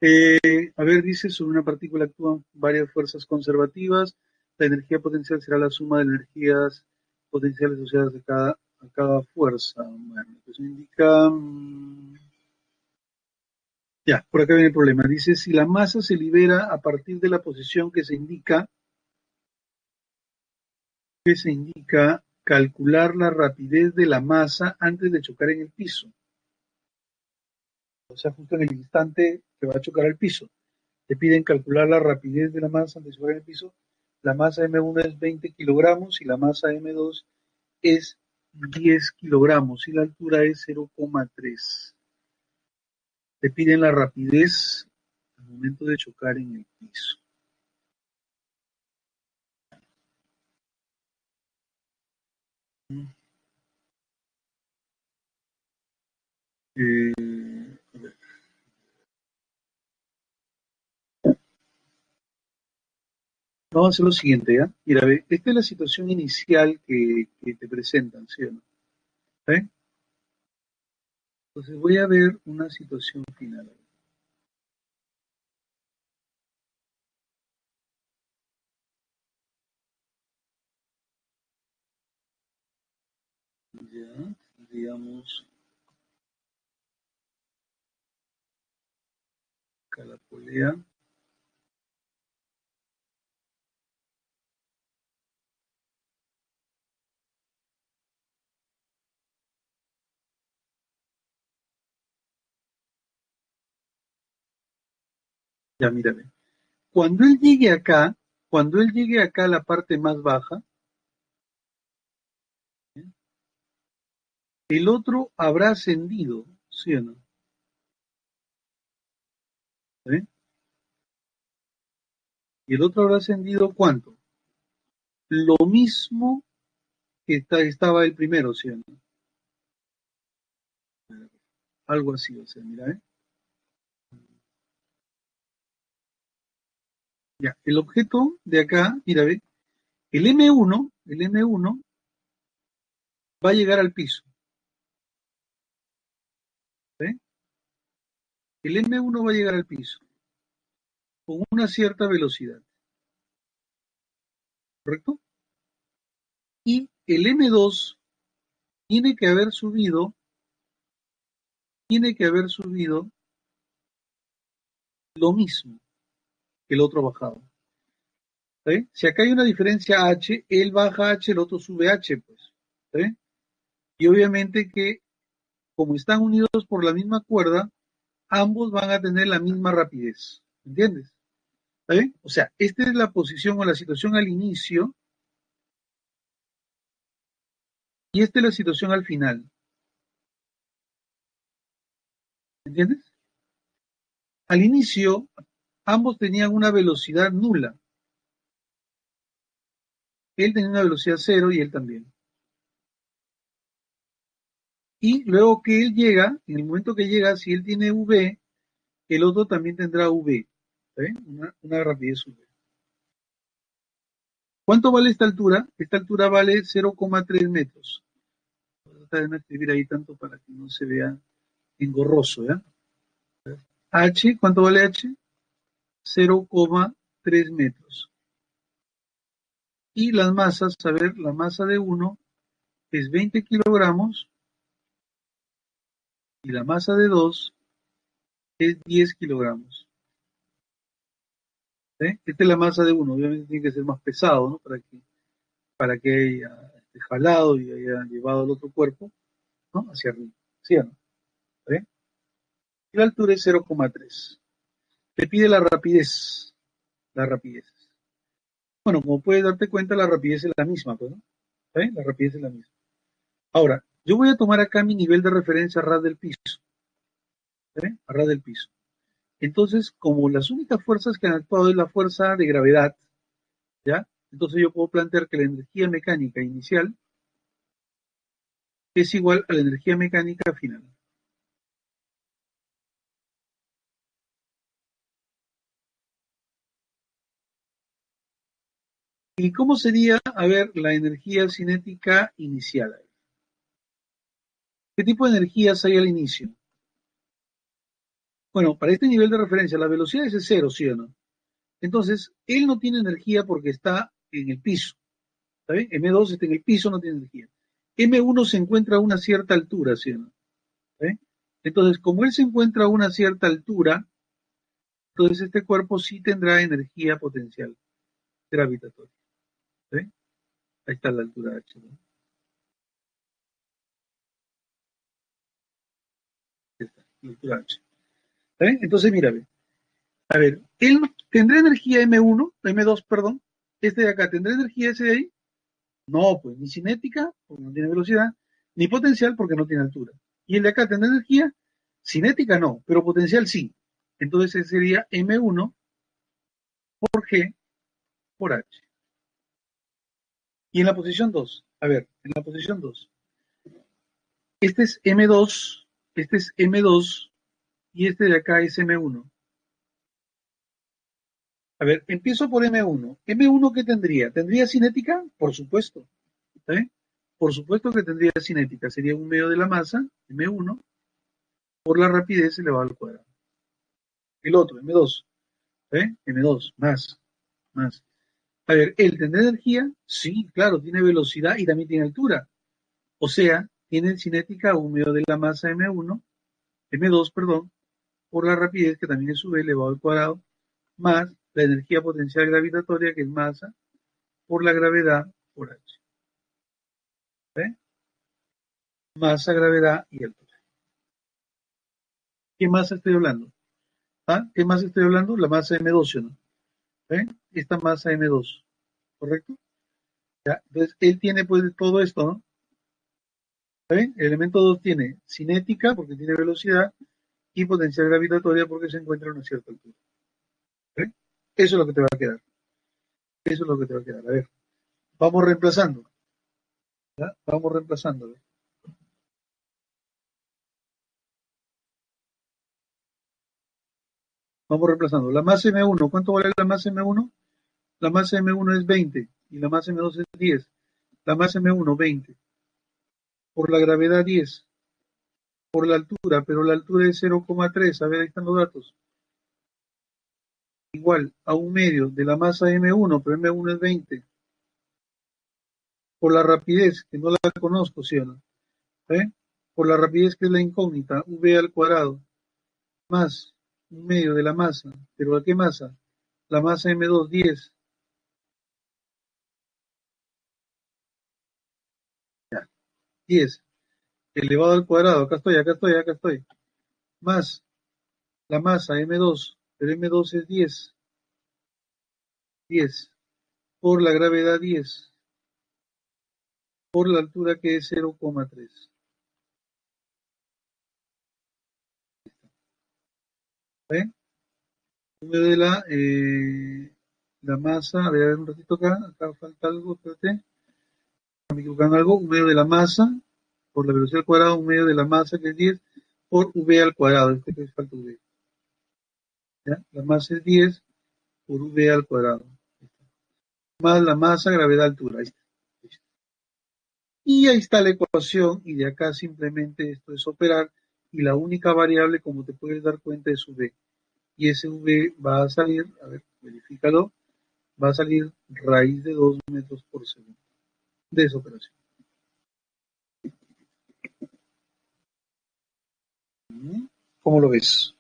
Eh, a ver, dice, sobre una partícula actúan varias fuerzas conservativas. La energía potencial será la suma de energías potenciales asociadas a cada, a cada fuerza. Bueno, eso indica... Mmm, ya, por acá viene el problema. Dice, si la masa se libera a partir de la posición que se indica, que se indica calcular la rapidez de la masa antes de chocar en el piso. O sea, justo en el instante que va a chocar al piso. Te piden calcular la rapidez de la masa antes de chocar el piso. La masa eme uno es veinte kilogramos y la masa eme dos es diez kilogramos y la altura es cero coma tres. Te piden la rapidez al momento de chocar en el piso. Eh... Vamos a hacer lo siguiente, ¿ya? Mira, ve, esta es la situación inicial que, que te presentan, ¿sí o no? ¿Eh? Entonces voy a ver una situación final. Ya, digamos, acá la polea. Ya, mírame. Cuando él llegue acá, cuando él llegue acá a la parte más baja, ¿eh? El otro habrá ascendido, ¿sí o no? ¿Eh? Y el otro habrá ascendido, ¿cuánto? Lo mismo que está, estaba el primero, ¿sí o no? Algo así, o sea, mira, ¿eh? Ya, el objeto de acá, mira, ve, el eme uno, el eme uno va a llegar al piso. ¿Ve? El eme uno va a llegar al piso con una cierta velocidad. ¿Correcto? Y el eme dos tiene que haber subido, tiene que haber subido lo mismo. El otro bajado. ¿Sí? Si acá hay una diferencia H, él baja H, el otro sube H, pues. ¿Sí? Y obviamente que, como están unidos por la misma cuerda, ambos van a tener la misma rapidez. ¿Entiendes? ¿Sí? O sea, esta es la posición o la situación al inicio y esta es la situación al final. ¿Entiendes? Al inicio... ambos tenían una velocidad nula. Él tenía una velocidad cero y él también. Y luego que él llega, en el momento que llega, si él tiene V, el otro también tendrá V. ¿Eh? Una, una rapidez V. ¿Cuánto vale esta altura? Esta altura vale cero coma tres metros. Voy a tratar de no escribir ahí tanto para que no se vea engorroso. ¿Ya? H, ¿cuánto vale H? cero coma tres metros. Y las masas, a ver, la masa de uno es veinte kilogramos y la masa de dos es diez kilogramos. ¿Eh? Esta es la masa de uno, obviamente tiene que ser más pesado, ¿no? Para que, para que haya este, jalado y haya llevado el otro cuerpo, ¿no? Hacia arriba, ¿sí o no? ¿Eh? Y la altura es cero coma tres. Te pide la rapidez, la rapidez. Bueno, como puedes darte cuenta, la rapidez es la misma, pues, ¿no? ¿Eh? La rapidez es la misma. Ahora, yo voy a tomar acá mi nivel de referencia a ras del piso. ¿Eh? A ras del piso. Entonces, como las únicas fuerzas que han actuado es la fuerza de gravedad, ¿ya? Entonces yo puedo plantear que la energía mecánica inicial es igual a la energía mecánica final. ¿Y cómo sería, a ver, la energía cinética inicial? ¿Qué tipo de energías hay al inicio? Bueno, para este nivel de referencia, la velocidad es cero, ¿sí o no? Entonces, él no tiene energía porque está en el piso. ¿Está bien? eme dos está en el piso, no tiene energía. eme uno se encuentra a una cierta altura, ¿sí o no? ¿Está bien? Entonces, como él se encuentra a una cierta altura, entonces este cuerpo sí tendrá energía potencial gravitatoria. ¿Está bien? Ahí está la altura H, ¿no? Ahí está, la altura H. ¿Eh? Entonces, mira, a ver, él tendrá energía eme uno, eme dos, perdón, este de acá, ¿tendrá energía ese de ahí? No, pues, ni cinética, porque no tiene velocidad, ni potencial, porque no tiene altura. ¿Y el de acá tendrá energía? Cinética no, pero potencial sí. Entonces, ese sería eme uno por G por H. Y en la posición dos, a ver, en la posición dos, este es eme dos, este es eme dos, y este de acá es eme uno. A ver, empiezo por eme uno. ¿eme uno qué tendría? ¿Tendría cinética? Por supuesto. ¿Está bien? Por supuesto que tendría cinética. Sería un medio de la masa, eme uno, por la rapidez elevado al cuadrado. El otro, eme dos. ¿Está bien? eme dos, más, más. A ver, ¿él tendrá energía? Sí, claro, tiene velocidad y también tiene altura. O sea, tiene cinética un medio de la masa eme uno, eme dos, perdón, por la rapidez, que también es v elevado al cuadrado, más la energía potencial gravitatoria, que es masa, por la gravedad por H. ¿Eh? Masa, gravedad y altura. ¿Qué masa estoy hablando? ¿Ah? ¿Qué masa estoy hablando? La masa eme dos, ¿o no? ¿Eh? Esta masa eme dos, ¿correcto? Ya, entonces, él tiene pues todo esto, ¿no? ¿Eh? El elemento dos tiene cinética porque tiene velocidad y potencial gravitatoria porque se encuentra a una cierta altura. ¿Eh? Eso es lo que te va a quedar. Eso es lo que te va a quedar. A ver, vamos reemplazando. ¿Ya? Vamos reemplazando. Vamos reemplazando. La masa eme uno, ¿cuánto vale la masa eme uno? La masa eme uno es veinte y la masa eme dos es diez. La masa eme uno, veinte. Por la gravedad diez, por la altura, pero la altura es cero coma tres, a ver, ahí están los datos, igual a un medio de la masa eme uno, pero eme uno es veinte, por la rapidez, que no la conozco, ¿sí o no? ¿Eh? Por la rapidez que es la incógnita, v al cuadrado, más un medio de la masa, pero ¿a qué masa? La masa eme dos, diez. diez elevado al cuadrado, acá estoy, acá estoy, acá estoy, más la masa eme dos, pero eme dos es diez, diez, por la gravedad diez, por la altura que es cero coma tres. ¿Ven? De la, eh, la masa, a ver un ratito acá, acá falta algo, espérate. Me equivocando algo, un medio de la masa por la velocidad al cuadrado, un medio de la masa que es diez por v al cuadrado, este que es falta v. ¿Ya? La masa es diez por v al cuadrado, más la masa, gravedad, altura. Ahí está. Y ahí está la ecuación, y de acá simplemente esto es operar, y la única variable, como te puedes dar cuenta, es v. Y ese v va a salir, a ver, verifícalo, va a salir raíz de dos metros por segundo de esa operación. ¿Cómo lo ves?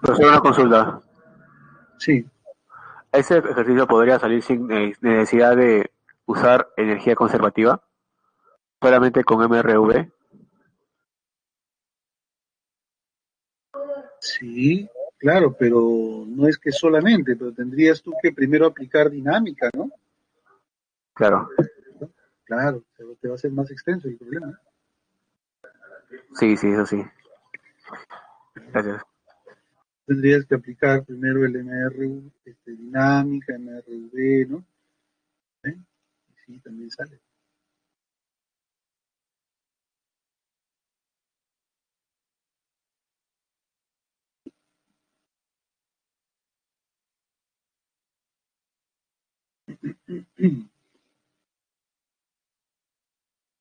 Profesor, una consulta. Sí. ¿Ese ejercicio podría salir sin necesidad de usar energía conservativa? ¿Solamente con M R V? Sí, claro, pero no es que solamente, pero tendrías tú que primero aplicar dinámica, ¿no? Claro. Claro, pero te va a ser más extenso el problema. Sí, sí, eso sí. Gracias. Tendrías que aplicar primero el M R V, este, dinámica, M R V, ¿no? ¿Eh? Sí, también sale.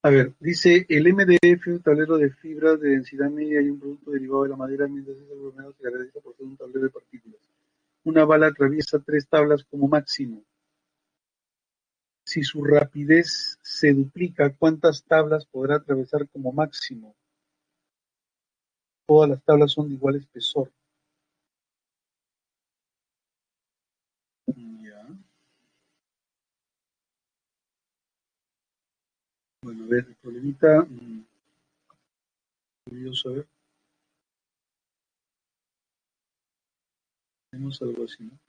A ver, dice el M D F, tablero de fibras de densidad media y un producto derivado de la madera, mientras es el bromeado se caracteriza por ser un tablero de partículas. Una bala atraviesa tres tablas como máximo. Si su rapidez se duplica, ¿cuántas tablas podrá atravesar como máximo? Todas las tablas son de igual espesor. Bueno, a ver, el problemita, mmm, curioso, a ver, tenemos algo así, ¿no?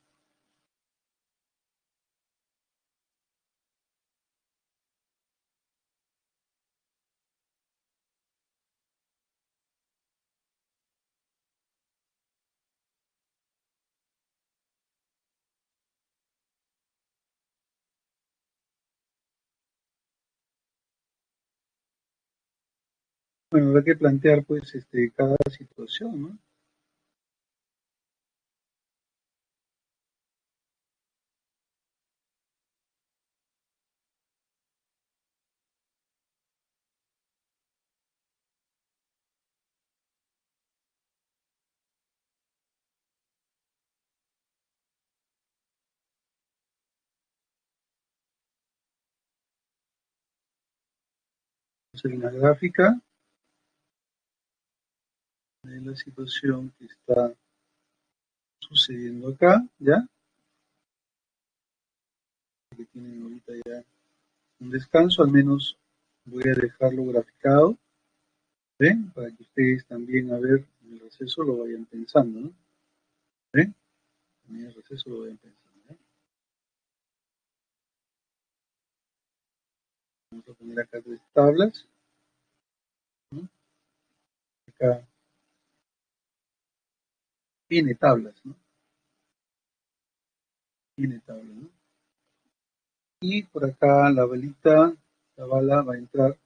Bueno, habrá que plantear pues este cada situación, ¿no? Vamos a hacer una gráfica de la situación que está sucediendo acá, ¿ya? Que tienen ahorita ya un descanso, al menos voy a dejarlo graficado, ¿ven? Para que ustedes también, a ver, en el receso lo vayan pensando, ¿no? ¿Ven? En el receso lo vayan pensando, ¿eh? Vamos a poner acá tres tablas, ¿no? Acá N tablas, ¿no? N tablas, ¿no? Y por acá la balita, la bala va a entrar.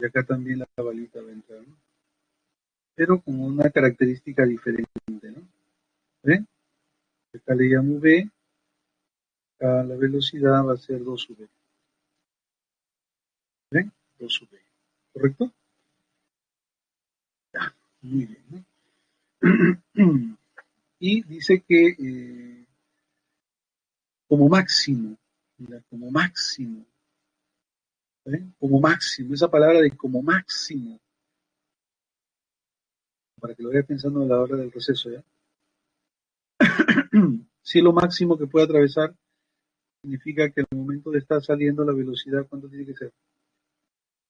Y acá también la balita va a entrar, ¿no? Pero con una característica diferente, ¿no? ¿Ven? Acá le llamo V. Acá la velocidad va a ser dos V. ¿Ven? dos V, ¿correcto? Ah, muy bien, ¿no? Y dice que eh, como máximo, mira, como máximo, ¿ven? Como máximo, esa palabra de como máximo, para que lo vaya pensando a la hora del receso, ¿ya? Si es lo máximo que puede atravesar, significa que al momento de estar saliendo la velocidad, ¿cuánto tiene que ser?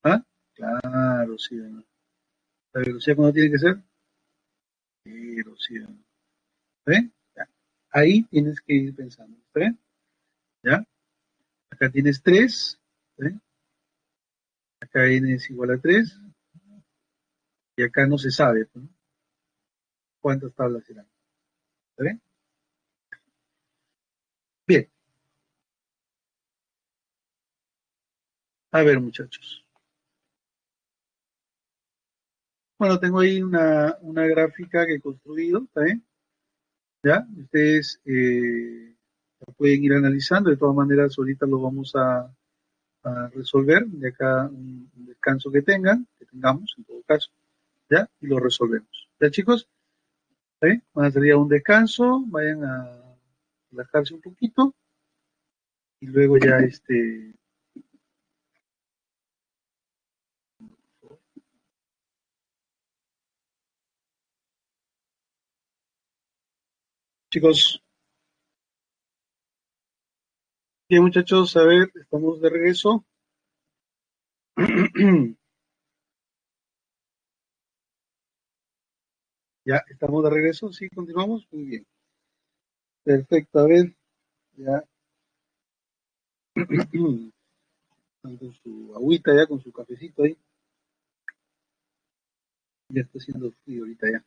¿Ah? Claro, sí, ¿no? ¿La velocidad cuándo tiene que ser? Cero, sí, ¿no? ¿Ven? Ya. Ahí tienes que ir pensando, ¿ven? ¿Ya? Acá tienes tres, ¿ven? Acá N es igual a tres. Y acá no se sabe, ¿no? ¿Cuántas tablas serán? ¿Ven? Bien. A ver, muchachos. Bueno, tengo ahí una, una gráfica que he construido, ¿está bien? Ya, ustedes eh, la pueden ir analizando. De todas maneras, ahorita lo vamos a, a resolver. De acá un, un descanso que tengan, que tengamos en todo caso, ¿ya? Y lo resolvemos. ¿Ya, chicos? ¿Está bien? Van a salir a un descanso, vayan a relajarse un poquito. Y luego ya este... Chicos. Bien, muchachos, a ver, estamos de regreso. Ya, estamos de regreso, sí, continuamos, muy bien. Perfecto, a ver, ya. Con su agüita ya, con su cafecito ahí. Ya está haciendo frío ahorita ya.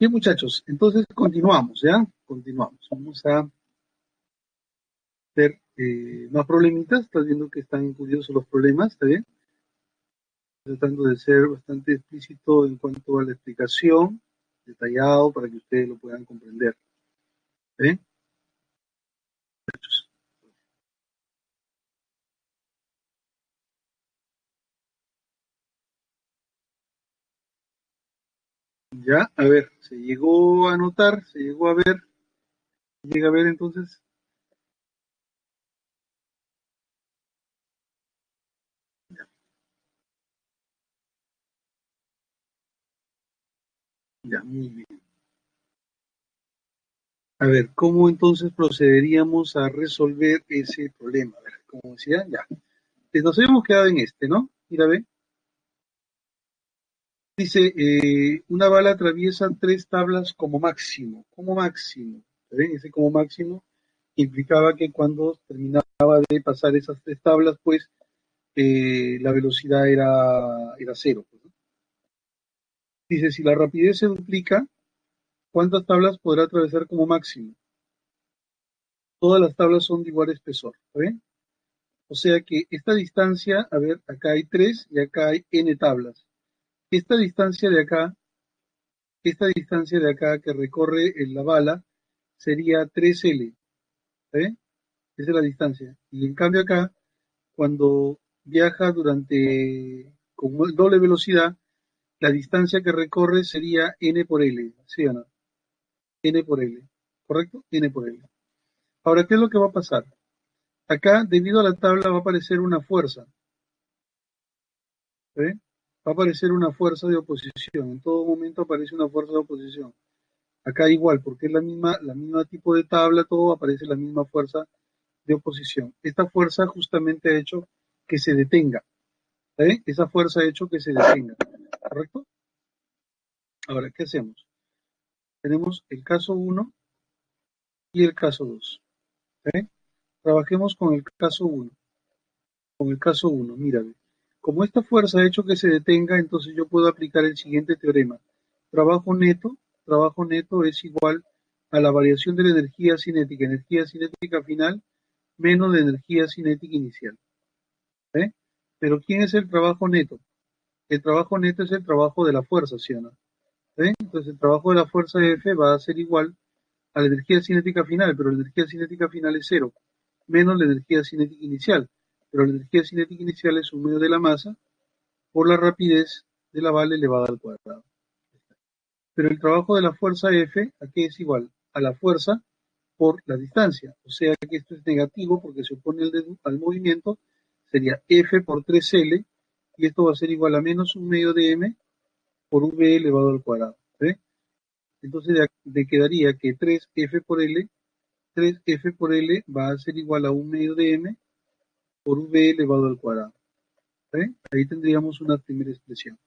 Bien, muchachos, entonces continuamos, ¿ya? Continuamos. Vamos a hacer eh, más problemitas. Estás viendo que están curiosos los problemas, ¿está bien? Tratando de ser bastante explícito en cuanto a la explicación, detallado, para que ustedes lo puedan comprender. ¿Está bien? Muchachos. Ya, a ver, se llegó a notar, se llegó a ver, llega a ver entonces. Ya. Ya, muy bien. A ver, ¿cómo entonces procederíamos a resolver ese problema? A ver, como decía, ya. Entonces nos habíamos quedado en este, ¿no? Mira, ve. Dice, eh, una bala atraviesa tres tablas como máximo, como máximo. ¿Ven? Ese como máximo implicaba que cuando terminaba de pasar esas tres tablas, pues eh, la velocidad era, era cero. ¿No? Dice, si la rapidez se duplica, ¿cuántas tablas podrá atravesar como máximo? Todas las tablas son de igual espesor. ¿Ven? O sea que esta distancia, a ver, acá hay tres y acá hay n tablas. Esta distancia de acá, esta distancia de acá que recorre en la bala sería tres ele. ¿Eh? Esa es la distancia. Y en cambio acá, cuando viaja durante con doble velocidad, la distancia que recorre sería n por L. ¿Sí o no? N por L. ¿Correcto? N por L. Ahora, ¿qué es lo que va a pasar? Acá, debido a la tabla, va a aparecer una fuerza. ¿Eh? Va a aparecer una fuerza de oposición. En todo momento aparece una fuerza de oposición. Acá igual, porque es la misma, la misma tipo de tabla, todo aparece la misma fuerza de oposición. Esta fuerza justamente ha hecho que se detenga. ¿Eh? Esa fuerza ha hecho que se detenga. ¿Correcto? Ahora, ¿qué hacemos? Tenemos el caso uno y el caso dos. ¿Eh? Trabajemos con el caso uno. Con el caso uno, mírame. Como esta fuerza ha hecho que se detenga, entonces yo puedo aplicar el siguiente teorema. Trabajo neto, trabajo neto es igual a la variación de la energía cinética, energía cinética final, menos la energía cinética inicial. ¿Eh? Pero ¿quién es el trabajo neto? El trabajo neto es el trabajo de la fuerza, ¿sí o no? ¿Eh? Entonces el trabajo de la fuerza F va a ser igual a la energía cinética final, pero la energía cinética final es cero, menos la energía cinética inicial. Pero la energía cinética inicial es un medio de la masa por la rapidez de la bala elevada al cuadrado. Pero el trabajo de la fuerza F, ¿a qué es igual? A la fuerza por la distancia. O sea que esto es negativo porque se opone al, al movimiento. Sería F por tres ele y esto va a ser igual a menos un medio de M por V elevado al cuadrado. ¿Eh? Entonces de, de quedaría que tres F por L, tres F por L va a ser igual a un medio de M por V elevado al cuadrado. ¿Eh? Ahí tendríamos una primera expresión.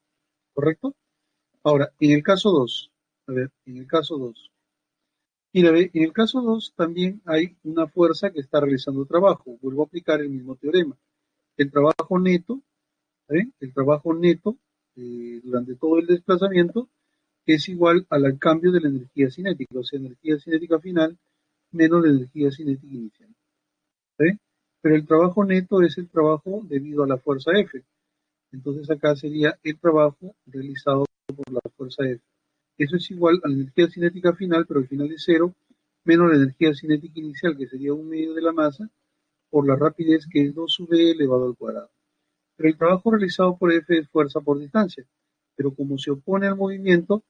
¿Correcto? Ahora, en el caso dos. A ver, en el caso dos. Mira, ve, en el caso dos también hay una fuerza que está realizando trabajo. Vuelvo a aplicar el mismo teorema. El trabajo neto, ¿eh? el trabajo neto eh, durante todo el desplazamiento es igual al cambio de la energía cinética. O sea, energía cinética final menos la energía cinética inicial. ¿Eh? Pero el trabajo neto es el trabajo debido a la fuerza F. Entonces acá sería el trabajo realizado por la fuerza F. Eso es igual a la energía cinética final, pero al final es cero, menos la energía cinética inicial, que sería un medio de la masa, por la rapidez, que es dos V elevado al cuadrado. Pero el trabajo realizado por F es fuerza por distancia, pero como se opone al movimiento,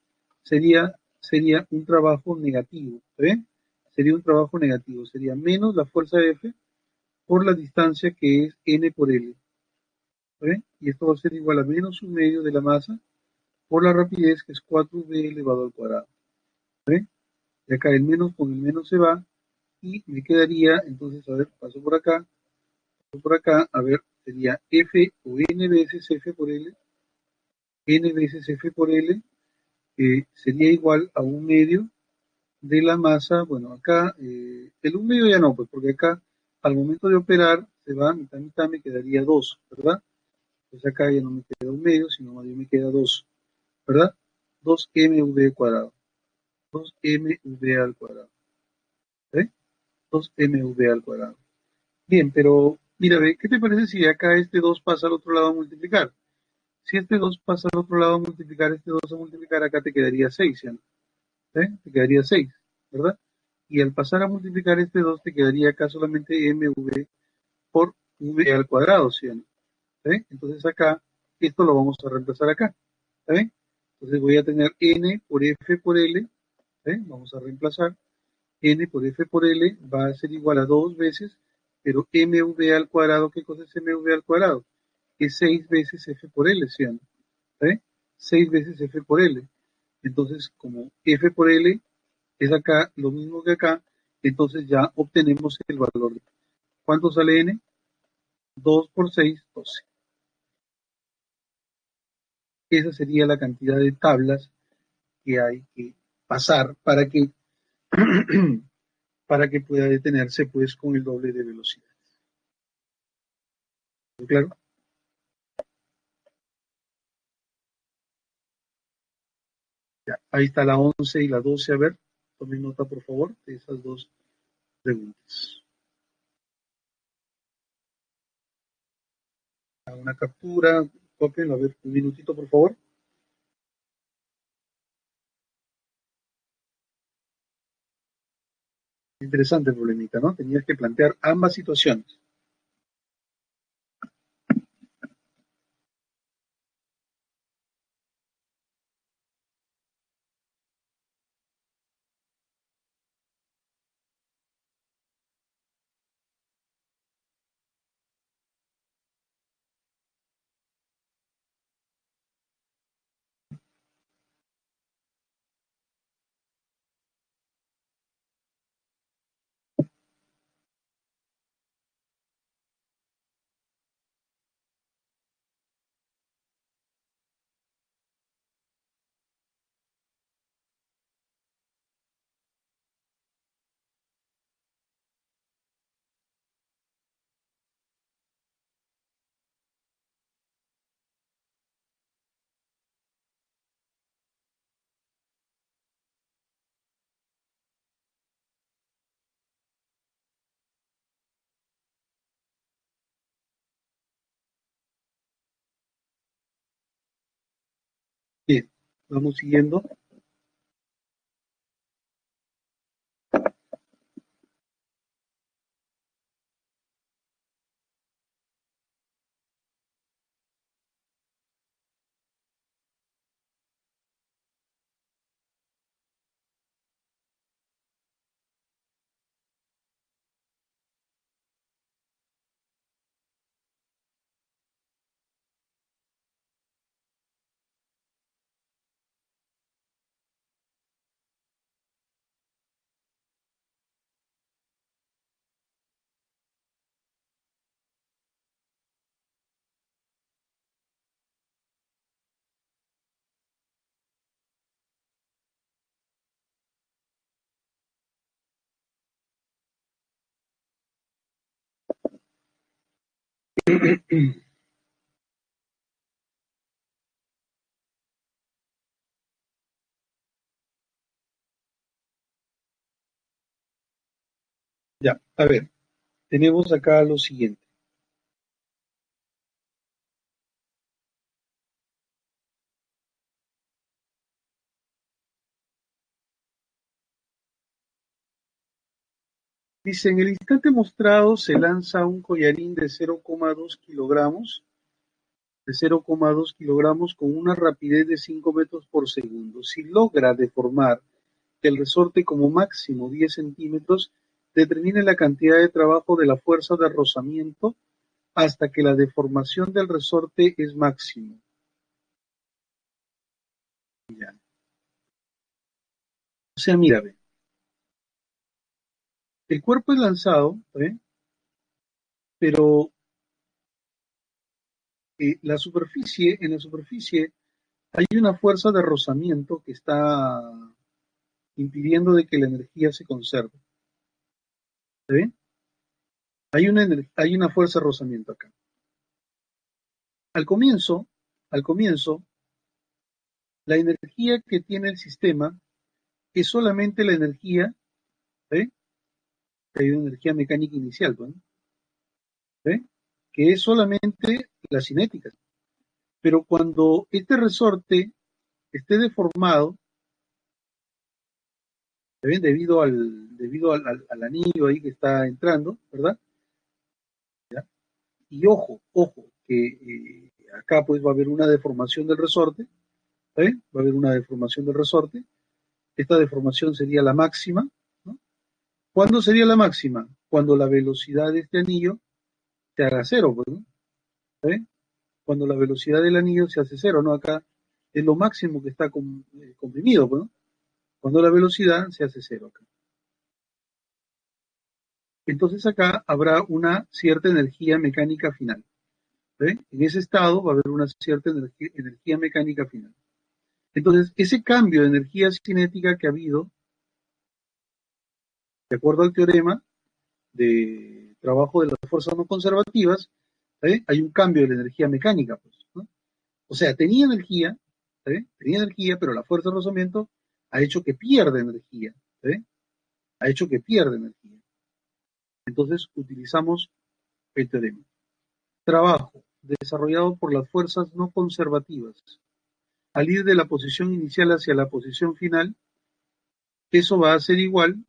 sería, sería un trabajo negativo, ¿ven? Sería un trabajo negativo, sería menos la fuerza F por la distancia, que es N por L. ¿Ven? Y esto va a ser igual a menos un medio de la masa por la rapidez, que es cuatro V elevado al cuadrado. ¿Ven? Y acá el menos con el menos se va, y me quedaría, entonces, a ver, paso por acá, paso por acá, a ver, sería F o N veces F por L, N veces F por L, eh, sería igual a un medio de la masa, bueno, acá, eh, el un medio ya no, pues, porque acá, al momento de operar, se va, mitad, mitad, me quedaría dos, ¿verdad? Entonces acá ya no me queda un medio, sino más bien me queda dos, ¿verdad? dos M V cuadrado. dos M V al cuadrado. ¿Eh? dos M V al cuadrado. Bien, pero mira, ve, ¿qué te parece si acá este dos pasa al otro lado a multiplicar? Si este dos pasa al otro lado a multiplicar, este dos a multiplicar, acá te quedaría seis, ¿sí? ¿Eh? Te quedaría seis, ¿verdad? Y al pasar a multiplicar este dos, te quedaría acá solamente M V por V al cuadrado, ¿sí? ¿Eh? Entonces acá, esto lo vamos a reemplazar acá, ¿está bien? Entonces voy a tener N por F por L, ¿eh? Vamos a reemplazar, N por F por L va a ser igual a dos veces, pero M V al cuadrado, ¿qué cosa es M V al cuadrado? Es seis veces F por L, ¿sí? ¿Eh? seis veces F por L. Entonces, como F por L es acá lo mismo que acá, entonces ya obtenemos el valor. ¿Cuánto sale N? dos por seis, doce. Esa sería la cantidad de tablas que hay que pasar para que, para que pueda detenerse, pues, con el doble de velocidad. ¿Claro? Ya, ahí está la once y la doce. A ver, tomen nota, por favor, de esas dos preguntas. Una captura, cópienlo, a ver, un minutito, por favor. Interesante el problemita, ¿no? Tenías que plantear ambas situaciones. Bien, vamos siguiendo. Ya, a ver, tenemos acá lo siguiente. Dice, en el instante mostrado se lanza un collarín de cero coma dos kilogramos, de cero coma dos kilogramos con una rapidez de cinco metros por segundo. Si logra deformar el resorte como máximo diez centímetros, determine la cantidad de trabajo de la fuerza de rozamiento hasta que la deformación del resorte es máximo. Ya. O sea, mira, ve. El cuerpo es lanzado, ¿eh? pero eh, la superficie, en la superficie hay una fuerza de rozamiento que está impidiendo de que la energía se conserve. ¿Se ve? Hay una, hay una fuerza de rozamiento acá. Al comienzo, al comienzo, la energía que tiene el sistema es solamente la energía, ¿eh? hay una energía mecánica inicial, ¿no? ¿Eh? que es solamente la cinética. Pero cuando este resorte esté deformado, ¿eh? debido al debido al, al, al anillo ahí que está entrando, ¿verdad? ¿Ya? Y ojo, ojo, que eh, acá pues va a haber una deformación del resorte, ¿eh? va a haber una deformación del resorte, esta deformación sería la máxima. ¿Cuándo sería la máxima? Cuando la velocidad de este anillo se haga cero, ¿no? ¿Eh? Cuando la velocidad del anillo se hace cero, ¿no? Acá es lo máximo que está comprimido, ¿no? Cuando la velocidad se hace cero acá. Entonces acá habrá una cierta energía mecánica final. ¿Eh? En ese estado va a haber una cierta energía, energía mecánica final. Entonces, ese cambio de energía cinética que ha habido, de acuerdo al teorema de trabajo de las fuerzas no conservativas, ¿eh? hay un cambio de la energía mecánica, pues, ¿no? O sea, tenía energía, ¿eh? tenía energía, pero la fuerza de rozamiento ha hecho que pierda energía, ¿eh? ha hecho que pierda energía. Entonces, utilizamos el teorema. Trabajo desarrollado por las fuerzas no conservativas. Al ir de la posición inicial hacia la posición final, eso va a ser igual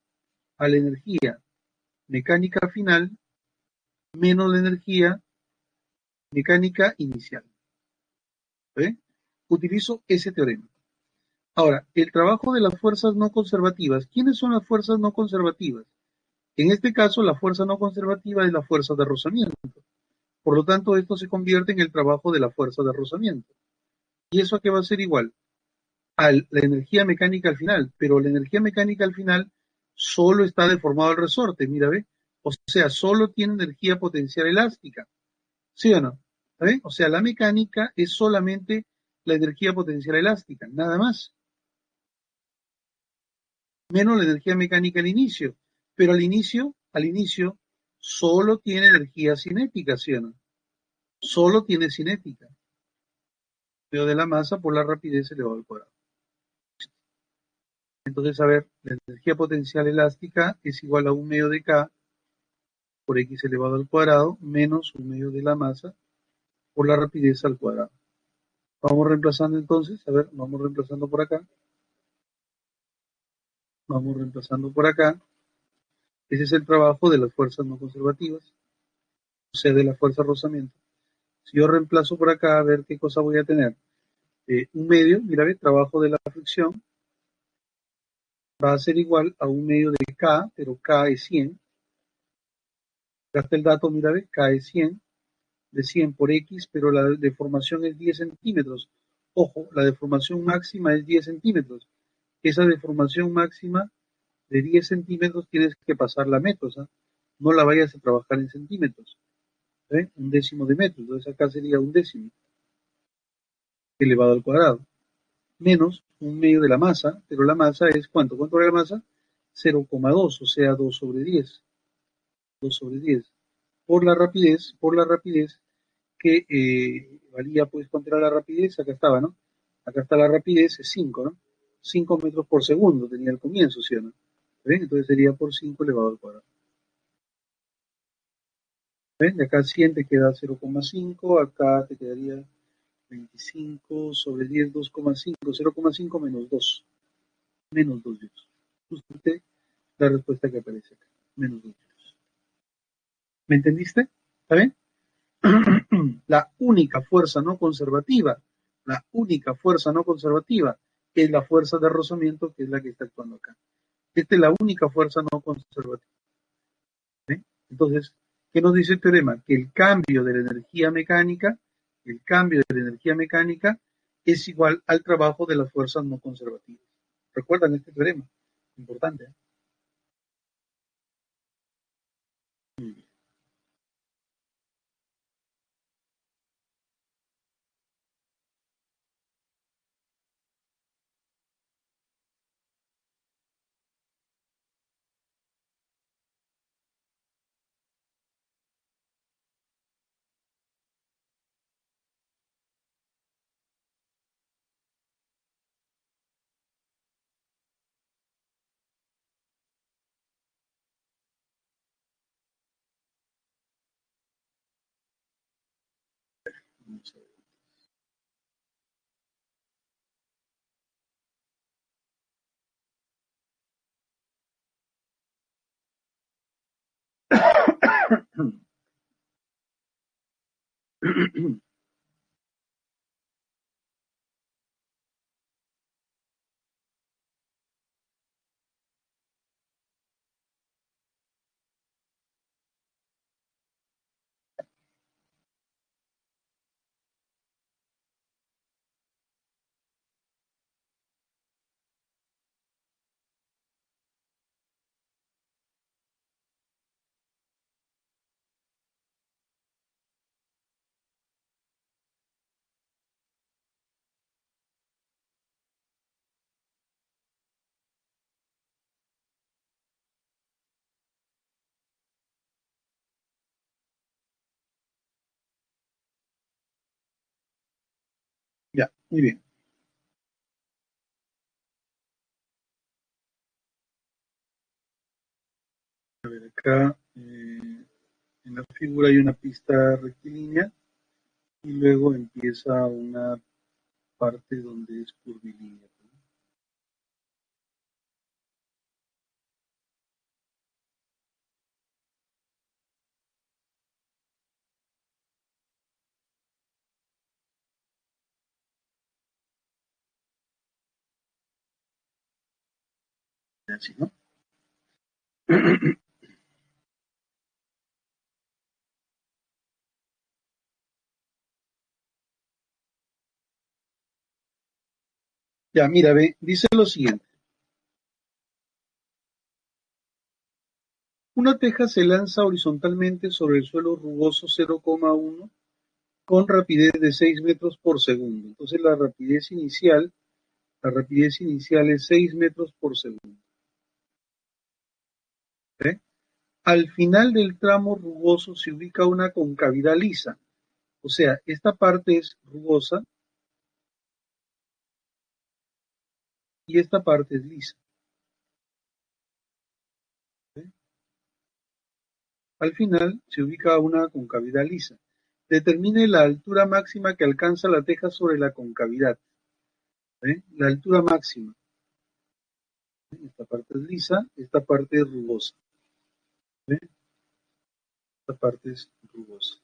a la energía mecánica final menos la energía mecánica inicial. ¿Eh? Utilizo ese teorema. Ahora, el trabajo de las fuerzas no conservativas. ¿Quiénes son las fuerzas no conservativas? En este caso, la fuerza no conservativa es la fuerza de rozamiento. Por lo tanto, esto se convierte en el trabajo de la fuerza de rozamiento. ¿Y eso a qué va a ser igual? A la energía mecánica al final. Pero la energía mecánica al final solo está deformado el resorte, mira, ¿ve? O sea, solo tiene energía potencial elástica, ¿sí o no? ¿Ve? O sea, la mecánica es solamente la energía potencial elástica, nada más. Menos la energía mecánica al inicio, pero al inicio, al inicio, solo tiene energía cinética, ¿sí o no? Solo tiene cinética. Pero de la masa por la rapidez elevada al cuadrado. Entonces, a ver, la energía potencial elástica es igual a un medio de K por X elevado al cuadrado menos un medio de la masa por la rapidez al cuadrado. Vamos reemplazando entonces, a ver, vamos reemplazando por acá. Vamos reemplazando por acá. Ese es el trabajo de las fuerzas no conservativas, o sea, de la fuerza rozamiento. Si yo reemplazo por acá, a ver qué cosa voy a tener. Eh, un medio, mira, el trabajo de la fricción va a ser igual a un medio de K, pero K es cien. Gasta el dato, mira, ¿ves? K es cien, de cien por X, pero la deformación es diez centímetros. Ojo, la deformación máxima es diez centímetros. Esa deformación máxima de diez centímetros tienes que pasarla a metros, ¿eh? No la vayas a trabajar en centímetros. ¿Eh? Un décimo de metro, entonces acá sería un décimo elevado al cuadrado. Menos un medio de la masa, pero la masa es ¿cuánto? ¿Cuánto era la masa? cero coma dos, o sea, dos sobre diez. dos sobre diez. Por la rapidez, por la rapidez que eh, valía, pues, contra la rapidez, acá estaba, ¿no? Acá está la rapidez, es cinco, ¿no? cinco metros por segundo tenía el comienzo, ¿sí o no? ¿Ven? Entonces sería por cinco elevado al cuadrado. ¿Ven? De acá cien te queda cero coma cinco, acá te quedaría veinticinco sobre diez, dos coma cinco, cero coma cinco menos dos, menos dos. Usted la respuesta que aparece acá, menos dos. ¿Me entendiste? ¿Está bien? La única fuerza no conservativa, la única fuerza no conservativa, que es la fuerza de rozamiento, que es la que está actuando acá. Esta es la única fuerza no conservativa. ¿Eh? Entonces, ¿qué nos dice el teorema? Que el cambio de la energía mecánica, el cambio de la energía mecánica es igual al trabajo de las fuerzas no conservativas. ¿Recuerdan este teorema? Importante, ¿eh? Ya, muy bien. A ver, acá eh, en la figura hay una pista rectilínea y luego empieza una parte donde es curvilínea. Así, ¿no? Ya, mira, ve, dice lo siguiente. Una teja se lanza horizontalmente sobre el suelo rugoso cero coma uno con rapidez de seis metros por segundo. Entonces la rapidez inicial, la rapidez inicial es seis metros por segundo. ¿Eh? Al final del tramo rugoso se ubica una concavidad lisa, o sea, esta parte es rugosa y esta parte es lisa. ¿Eh? Al final se ubica una concavidad lisa. Determine la altura máxima que alcanza la teja sobre la concavidad. ¿Eh? La altura máxima. ¿Eh? Esta parte es lisa, esta parte es rugosa. ¿Eh? Esta parte es rugosa.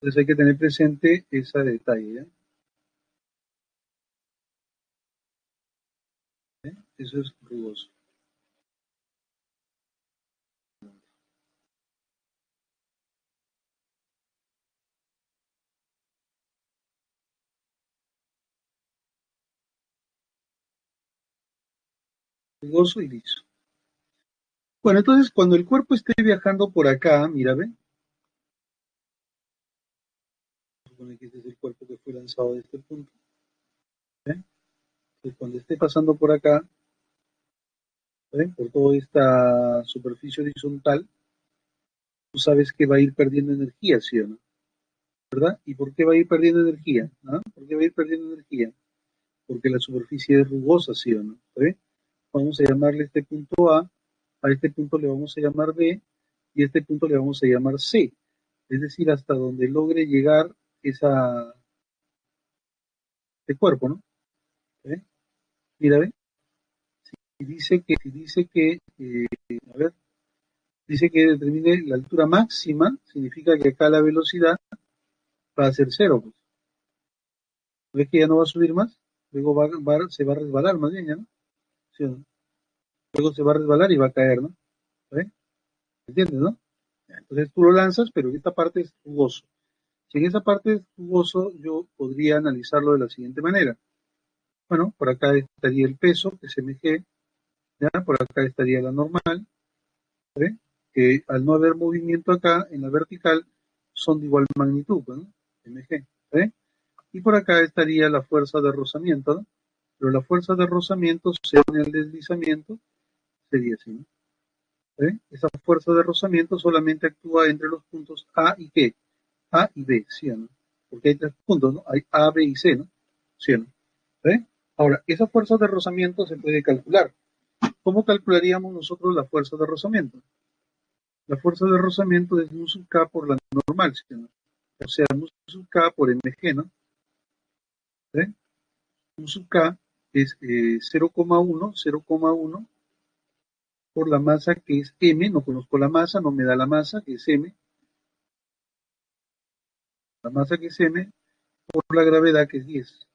Entonces hay que tener presente ese detalle, ¿eh? ¿Eh? Eso es rugoso. Rugoso y liso. Bueno, entonces cuando el cuerpo esté viajando por acá, mira, ve. Supone que este es el cuerpo que fue lanzado de este punto. ¿Eh? Entonces, cuando esté pasando por acá, ¿eh? Por toda esta superficie horizontal, tú sabes que va a ir perdiendo energía, ¿sí o no? ¿Verdad? ¿Y por qué va a ir perdiendo energía? ¿Ah? ¿Por qué va a ir perdiendo energía? Porque la superficie es rugosa, ¿sí o no? ¿Está bien? Vamos a llamarle este punto A, a este punto le vamos a llamar B, y a este punto le vamos a llamar C. Es decir, hasta donde logre llegar esa, este cuerpo, ¿no? ¿Eh? Mira, ¿ve? y dice que, dice que eh, a ver, dice que determine la altura máxima, significa que acá la velocidad va a ser cero. Pues. ¿Ves que ya no va a subir más? Luego va, va, se va a resbalar más bien, ¿ya no? ¿Sí o no? Luego se va a resbalar y va a caer, ¿no? ¿Ves? ¿Entiendes, no? Entonces tú lo lanzas, pero en esta parte es jugoso. Si en esa parte es jugoso, yo podría analizarlo de la siguiente manera. Bueno, por acá estaría el peso, que es M G, ¿ya? Por acá estaría la normal, ¿vale? Que al no haber movimiento acá, en la vertical, son de igual magnitud, ¿no? M G, ¿vale? Y por acá estaría la fuerza de rozamiento, ¿no? Pero la fuerza de rozamiento se une al deslizamiento, sería así, ¿no? ¿Vale? Esa fuerza de rozamiento solamente actúa entre los puntos A y B. A y B, ¿sí o no? Porque hay tres puntos, ¿no? Hay A, B y C, ¿no? ¿Sí o no? ¿Vale? Ahora, esa fuerza de rozamiento se puede calcular. ¿Cómo calcularíamos nosotros la fuerza de rozamiento? La fuerza de rozamiento es mu sub K por la normal, ¿sí o no? O sea, mu sub K por M G, ¿no? ¿Vale? Mu sub K es eh, cero coma uno por la masa que es M, no conozco la masa, no me da la masa, que es M. La masa que es M, por la gravedad que es diez.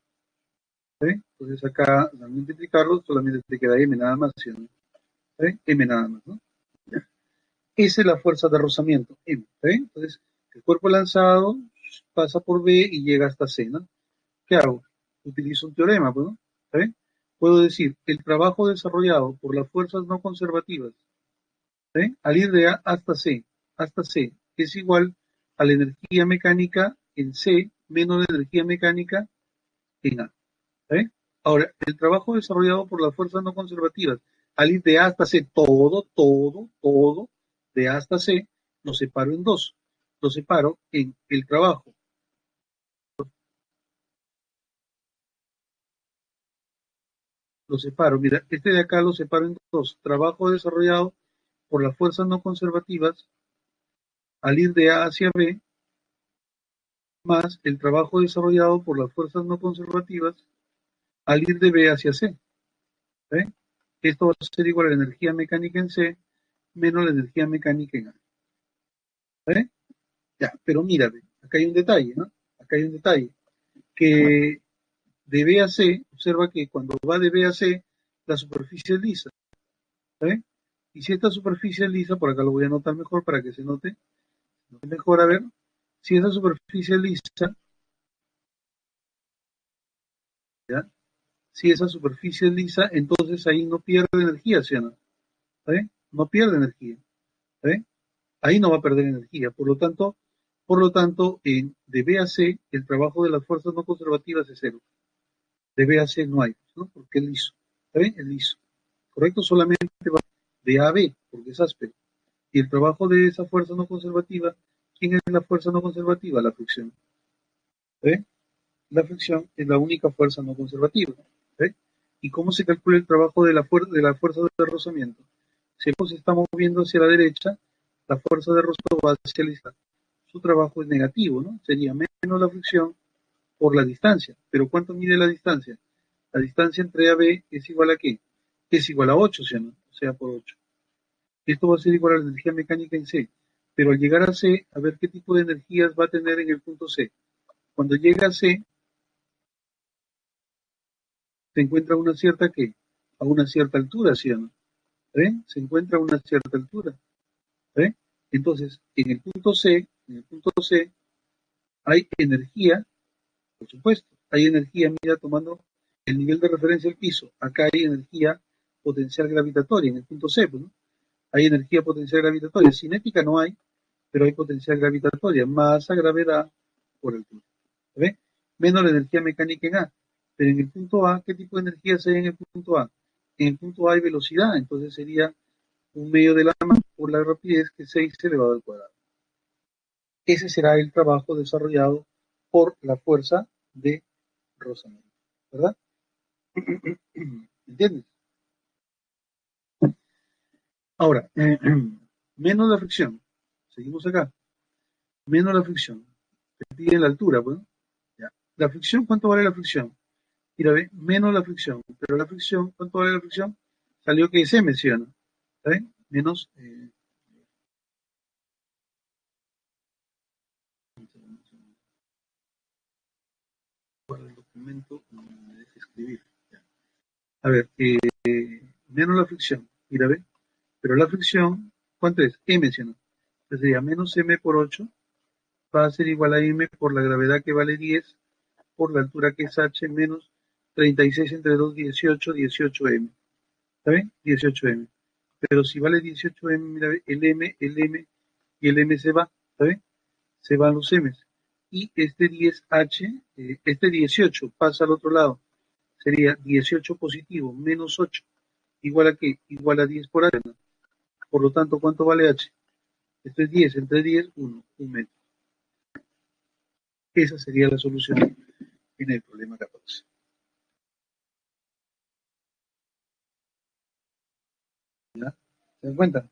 ¿Vale? Entonces acá, al multiplicarlo, solamente te queda M nada más, ¿sí? ¿Vale? M nada más, ¿no? ¿Vale? Esa es la fuerza de rozamiento, M. ¿Vale? Entonces, el cuerpo lanzado pasa por B y llega hasta C, ¿no? ¿Qué hago? Utilizo un teorema, pues, ¿no? ¿Vale? Puedo decir, el trabajo desarrollado por las fuerzas no conservativas, ¿vale? Al ir de A hasta C, hasta C, es igual a la energía mecánica en C menos la energía mecánica en A. ¿Vale? Ahora, el trabajo desarrollado por las fuerzas no conservativas, al ir de A hasta C, todo, todo, todo, de A hasta C, lo separo en dos. Lo separo en el trabajo. Lo separo, mira, este de acá lo separo en dos. Trabajo desarrollado por las fuerzas no conservativas, al ir de A hacia B, más el trabajo desarrollado por las fuerzas no conservativas, al ir de B hacia C. ¿Vale? Esto va a ser igual a la energía mecánica en C, menos la energía mecánica en A. ¿Vale? Ya, pero mírate, acá hay un detalle, ¿no? Acá hay un detalle, que de B a C, observa que cuando va de B a C, la superficie es lisa. ¿Vale? Y si esta superficie es lisa, por acá lo voy a anotar mejor para que se note, mejor, a ver, si esa superficie es lisa, ¿ya? Si esa superficie es lisa, entonces ahí no pierde energía, ¿sí o no? ¿Vale? No pierde energía, ¿vale? Ahí no va a perder energía, por lo tanto, por lo tanto, en, de B a C, el trabajo de las fuerzas no conservativas es cero. De B a C no hay, ¿no? Porque es liso, ¿vale? Es liso, ¿correcto? Solamente va de A a B, porque es áspero. Y el trabajo de esa fuerza no conservativa, ¿quién es la fuerza no conservativa? La fricción. ¿Eh? La fricción es la única fuerza no conservativa. ¿Eh? ¿Y cómo se calcula el trabajo de la, fuer de la fuerza de rozamiento? Si el cuerpo se está moviendo hacia la derecha, la fuerza de rozamiento va hacia la izquierda. Su trabajo es negativo, ¿no? Sería menos la fricción por la distancia. ¿Pero cuánto mide la distancia? La distancia entre A y B es igual a ¿qué? Es igual a ocho, ¿sí o no? O sea, por ocho. Esto va a ser igual a la energía mecánica en C. Pero al llegar a C, a ver qué tipo de energías va a tener en el punto C. Cuando llega a C, se encuentra a una cierta, ¿qué? A una cierta altura, ¿sí o no? ¿Eh? Se encuentra a una cierta altura. ¿Eh? Entonces, en el punto C, en el punto C, hay energía, por supuesto. Hay energía, mira, tomando el nivel de referencia del piso. Acá hay energía potencial gravitatoria, en el punto C, pues, ¿no? Hay energía potencial gravitatoria. Cinética no hay, pero hay potencial gravitatoria. Masa, gravedad por altura. ¿Ve? Menos la energía mecánica en A. Pero en el punto A, ¿qué tipo de energías hay en el punto A? En el punto A hay velocidad. Entonces sería un medio de la masa por la rapidez que es seis elevado al cuadrado. Ese será el trabajo desarrollado por la fuerza de rozamiento. ¿Verdad? ¿Entiendes? Ahora, eh, menos la fricción, seguimos acá, menos la fricción, te piden la altura, bueno, ya. La fricción, ¿cuánto vale la fricción? Mira, ve, menos la fricción, pero la fricción, ¿cuánto vale la fricción? salió que se menciona, ¿sabes? Menos eh, el documento me deja escribir. Ya. A ver, eh, menos la fricción, mira, ve, pero la fricción, ¿cuánto es? M menciona. Entonces sería menos M por ocho va a ser igual a M por la gravedad que vale diez, por la altura que es H, menos treinta y seis entre dos, dieciocho, dieciocho M. ¿Está bien? dieciocho M. Pero si vale dieciocho M, mira, el M, el M y el M se va, ¿está bien? Se van los M. Y este diez H, eh, este dieciocho pasa al otro lado. Sería dieciocho positivo, menos ocho. ¿Igual a qué? Igual a diez por H. Por lo tanto, ¿cuánto vale H? Esto es diez entre diez, uno, un metro. Esa sería la solución en el problema catorce. ¿Ya? ¿Se dan cuenta?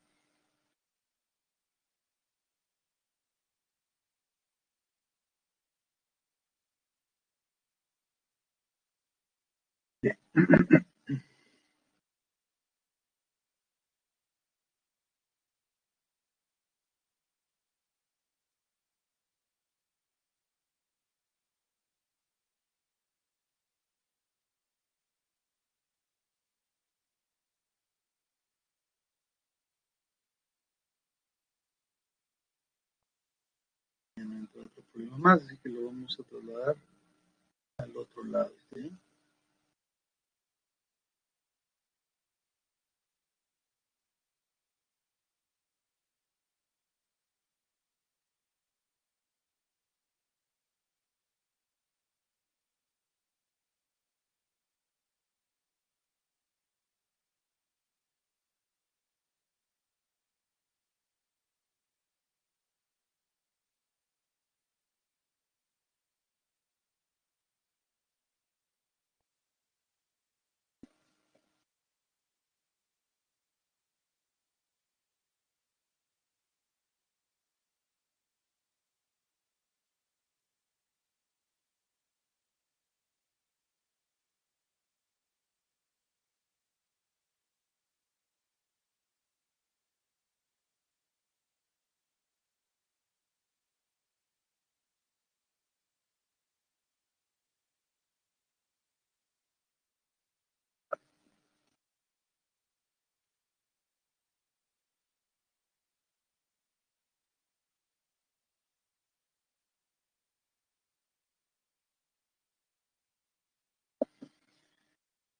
Bien. Otro problema más, así que lo vamos a trasladar al otro lado, ¿sí?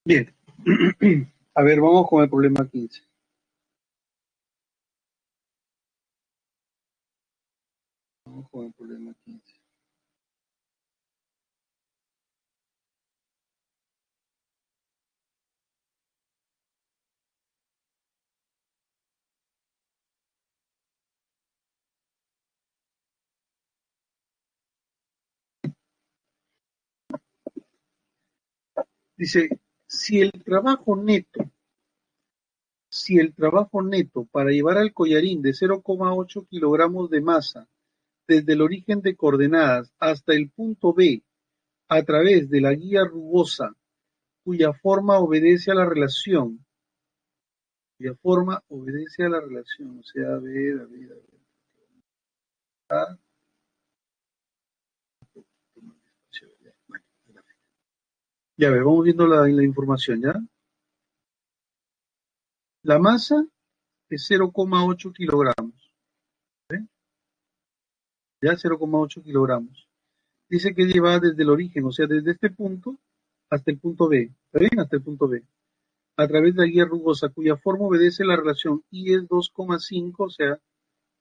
Bien, a ver, vamos con el problema quince. Vamos con el problema quince. Dice... Si el trabajo neto, si el trabajo neto para llevar al collarín de cero coma ocho kilogramos de masa desde el origen de coordenadas hasta el punto B a través de la guía rugosa cuya forma obedece a la relación, cuya forma obedece a la relación, o sea, a ver, a ver, a ver. A Ya ver, vamos viendo la, la información, ¿ya? La masa es cero coma ocho kilogramos. ¿Eh? Ya cero coma ocho kilogramos. Dice que lleva desde el origen, o sea, desde este punto hasta el punto B. ¿Está bien? Hasta el punto B. A través de la guía rugosa, cuya forma obedece la relación I es dos coma cinco, o sea,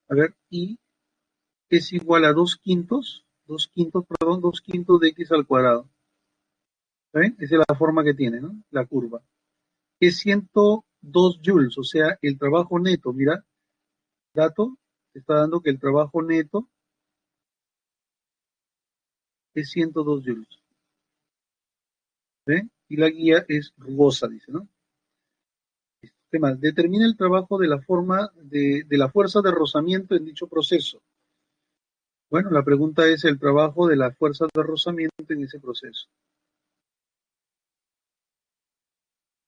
a ver, I es igual a dos quintos, dos quintos, perdón, dos quintos de X al cuadrado. ¿Ven? Esa es la forma que tiene, ¿no? La curva. Es ciento dos joules, o sea, el trabajo neto, mira, dato, está dando que el trabajo neto es ciento dos joules. ¿Ven? Y la guía es rugosa, dice, ¿no? ¿Qué más? Determina el trabajo de la forma, de, de la fuerza de rozamiento en dicho proceso. Bueno, la pregunta es el trabajo de la fuerza de rozamiento en ese proceso.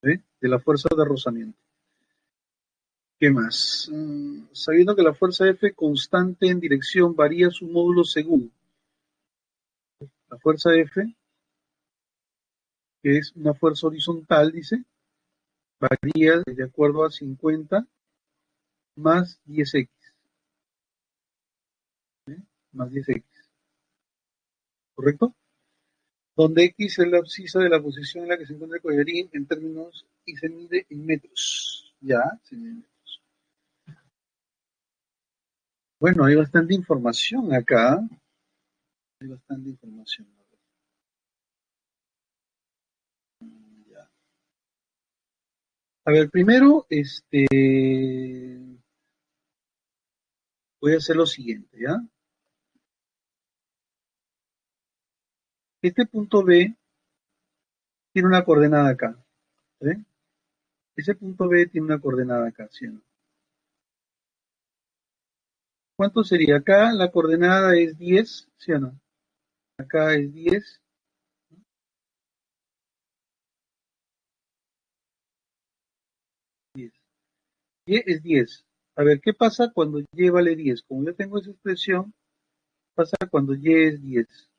¿eh? de la fuerza de rozamiento. ¿Qué más? Mm, sabiendo que la fuerza F constante en dirección varía su módulo según la fuerza F, que es una fuerza horizontal, dice, varía de acuerdo a cincuenta más diez equis. ¿Eh? Más diez equis. ¿Correcto? Donde X es la abscisa de la posición en la que se encuentra el collarín en términos y se mide en metros. Ya, se mide en metros. Bueno, hay bastante información acá. Hay bastante información. Ya. A ver, primero, este... voy a hacer lo siguiente, ¿ya? Este punto B tiene una coordenada acá. ¿Eh? Ese punto B tiene una coordenada acá. ¿Sí? ¿Cuánto sería? Acá la coordenada es diez, ¿sí o no? Acá es diez. diez. Y es diez. A ver, ¿qué pasa cuando Y vale diez? Como yo tengo esa expresión, pasa cuando Y es diez.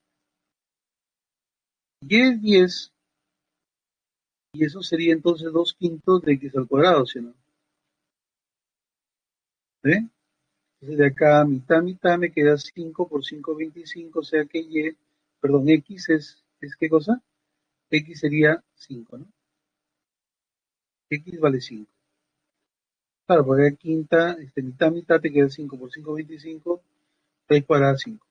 Y es diez, y eso sería entonces dos quintos de X al cuadrado, ¿sí o no? ¿Eh? Entonces de acá mitad, mitad me queda cinco por cinco, veinticinco, o sea que Y, perdón, X es, ¿es qué cosa? X sería cinco, ¿no? X vale cinco. Claro, porque acá quinta, este, mitad, mitad te queda cinco por cinco, veinticinco, tres cuadrada, cinco.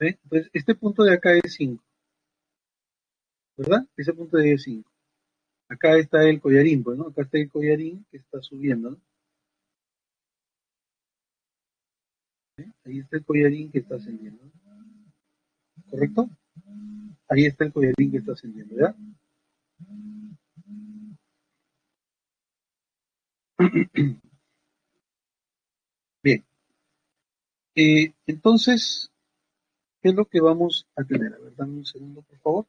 ¿Eh? Entonces este punto de acá es cinco. ¿Verdad? Ese punto de cinco. Acá está el collarín, pues, ¿no? Acá está el collarín que está subiendo, ¿no? ¿Eh? Ahí está el collarín que está ascendiendo. ¿Correcto? Ahí está el collarín que está ascendiendo, ¿verdad? Bien. Eh, entonces, ¿qué es lo que vamos a tener? A ver, dame un segundo, por favor.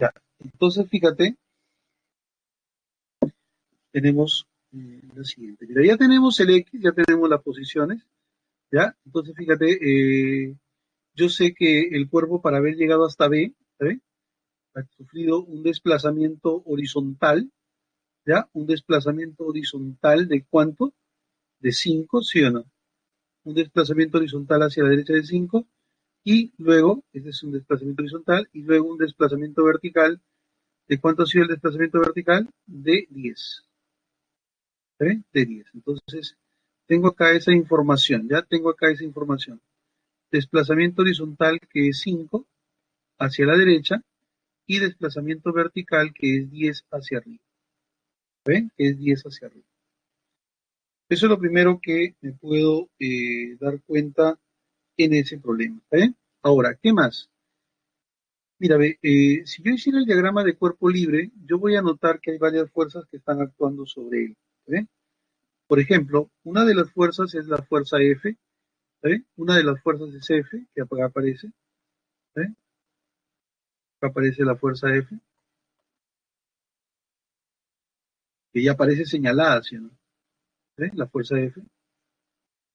Ya, entonces fíjate, tenemos eh, lo siguiente. Mira, ya tenemos el X, ya tenemos las posiciones, ¿ya? Entonces, fíjate, eh, yo sé que el cuerpo para haber llegado hasta B, ¿eh? ha sufrido un desplazamiento horizontal, ¿ya? Un desplazamiento horizontal ¿de cuánto? De cinco, ¿sí o no? Un desplazamiento horizontal hacia la derecha de cinco, y luego, este es un desplazamiento horizontal, y luego un desplazamiento vertical. ¿De cuánto ha sido el desplazamiento vertical? De diez. ¿Eh? De diez. Entonces, tengo acá esa información, ya tengo acá esa información. Desplazamiento horizontal que es cinco hacia la derecha y desplazamiento vertical que es diez hacia arriba. ¿Ven? Que es diez hacia arriba. Eso es lo primero que me puedo eh, dar cuenta en ese problema. ¿Eh? Ahora, ¿qué más? Mira, ve, eh, si yo hiciera el diagrama de cuerpo libre, yo voy a notar que hay varias fuerzas que están actuando sobre él. ¿Eh? Por ejemplo, una de las fuerzas es la fuerza F, ¿eh? Una de las fuerzas es F, que acá aparece, ¿eh? Acá aparece la fuerza F, que ya aparece señalada, ¿sí o no? ¿Eh? La fuerza F.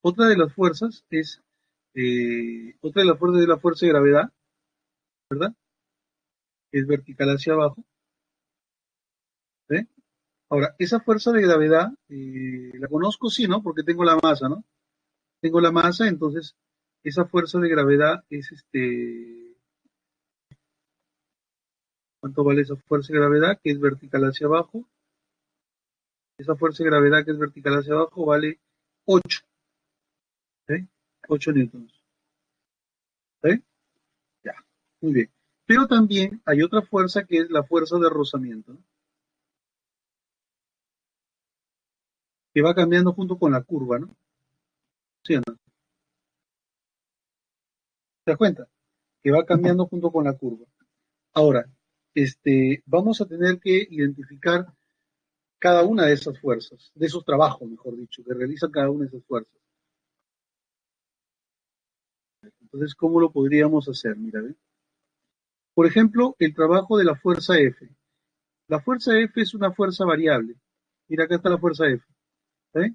Otra de las fuerzas es, eh, otra de las fuerzas es la fuerza de gravedad, ¿verdad? Es vertical hacia abajo. ¿Eh? Ahora, esa fuerza de gravedad, eh, la conozco sí, ¿no? Porque tengo la masa, ¿no? Tengo la masa, entonces, esa fuerza de gravedad es este... ¿Cuánto vale esa fuerza de gravedad que es vertical hacia abajo? Esa fuerza de gravedad que es vertical hacia abajo vale ocho. ¿Eh? ocho newtons. ¿Eh? Ya, muy bien. Pero también hay otra fuerza que es la fuerza de rozamiento, ¿no? que va cambiando junto con la curva, ¿no? ¿Sí o no? ¿Te das cuenta? Que va cambiando junto con la curva. Ahora, este, vamos a tener que identificar cada una de esas fuerzas, de esos trabajos, mejor dicho, que realizan cada una de esas fuerzas. Entonces, ¿cómo lo podríamos hacer? Mira, ¿eh? Por ejemplo, el trabajo de la fuerza F. La fuerza F es una fuerza variable. Mira, acá está la fuerza F. ¿Eh?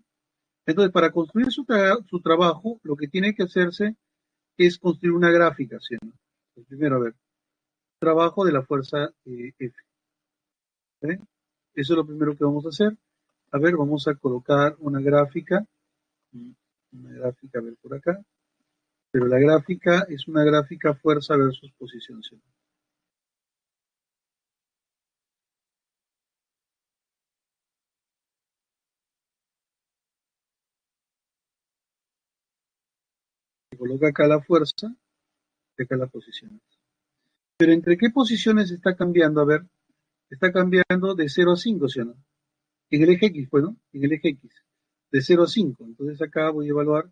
Entonces, para construir su, tra su trabajo, lo que tiene que hacerse es construir una gráfica, ¿sí? Pues primero, a ver, trabajo de la fuerza eh, F. ¿Eh? Eso es lo primero que vamos a hacer. A ver, vamos a colocar una gráfica. Una gráfica, a ver, por acá. Pero la gráfica es una gráfica fuerza versus posición, ¿sí? Coloca acá la fuerza y acá las posiciones. Pero ¿entre qué posiciones está cambiando? A ver, está cambiando de cero a cinco, ¿sí o no? En el eje X, bueno, en el eje X, de cero a cinco. Entonces acá voy a evaluar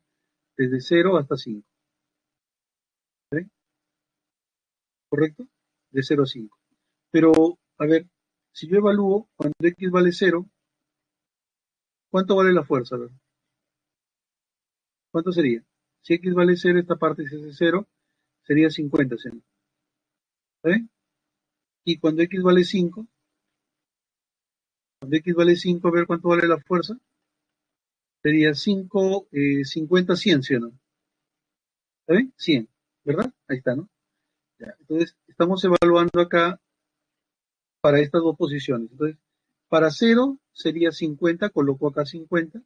desde cero hasta cinco. ¿Vale? ¿Correcto? De cero a cinco. Pero, a ver, si yo evalúo cuando X vale cero, ¿cuánto vale la fuerza? A ver, ¿cuánto sería? Si X vale cero, esta parte se hace cero, sería cincuenta. ¿Sí? ¿Vale? Y cuando X vale cinco, cuando X vale cinco, a ver cuánto vale la fuerza, sería cinco, eh, cincuenta, cien, ¿sí o no? ¿Vale? cien, ¿verdad? Ahí está, ¿no? Ya, entonces, estamos evaluando acá para estas dos posiciones. Entonces, para cero sería cincuenta, coloco acá cincuenta.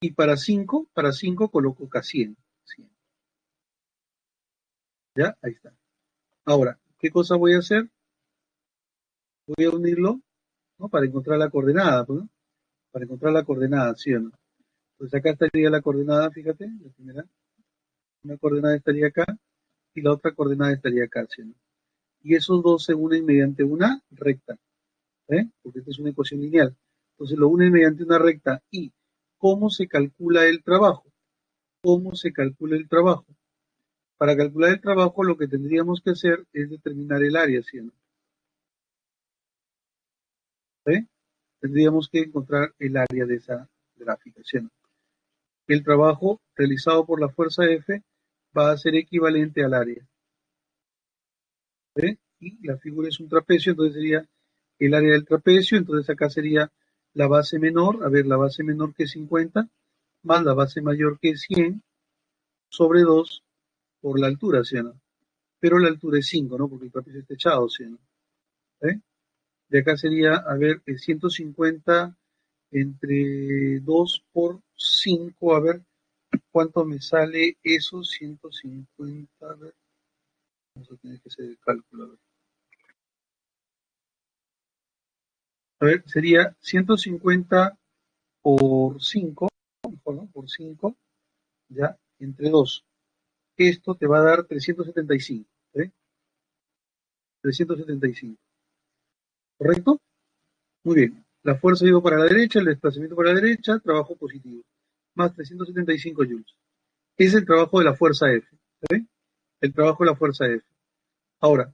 Y para cinco, para cinco coloco acá cien, cien. Ya, ahí está. Ahora, ¿qué cosa voy a hacer? Voy a unirlo, ¿no? Para encontrar la coordenada, ¿no? Para encontrar la coordenada, ¿sí o no? Entonces acá estaría la coordenada, fíjate, la primera. Una coordenada estaría acá y la otra coordenada estaría acá, ¿sí o no? Y esos dos se unen mediante una recta, ¿eh? Porque esta es una ecuación lineal. Entonces lo unen mediante una recta y... ¿Cómo se calcula el trabajo? ¿Cómo se calcula el trabajo? Para calcular el trabajo lo que tendríamos que hacer es determinar el área, ¿sí o no? ¿Eh? Tendríamos que encontrar el área de esa gráfica, ¿sí o no? El trabajo realizado por la fuerza F va a ser equivalente al área. ¿Eh? Y la figura es un trapecio, entonces sería el área del trapecio, entonces acá sería... la base menor, a ver, la base menor que es cincuenta, más la base mayor que es cien, sobre dos, por la altura, ¿sí o no? Pero la altura es cinco, ¿no? Porque el trapecio está echado, ¿sí o no? ¿Eh? De acá sería, a ver, ciento cincuenta entre dos por cinco, a ver, ¿cuánto me sale eso? ciento cincuenta, a ver, vamos a tener que hacer el cálculo, a ver. A ver, sería ciento cincuenta por cinco, mejor, ¿no? Por cinco, ya, entre dos. Esto te va a dar trescientos setenta y cinco, ¿eh? trescientos setenta y cinco. ¿Correcto? Muy bien. La fuerza iba para la derecha, el desplazamiento para la derecha, trabajo positivo. Más trescientos setenta y cinco joules. Es el trabajo de la fuerza F, ¿eh? El trabajo de la fuerza F. Ahora,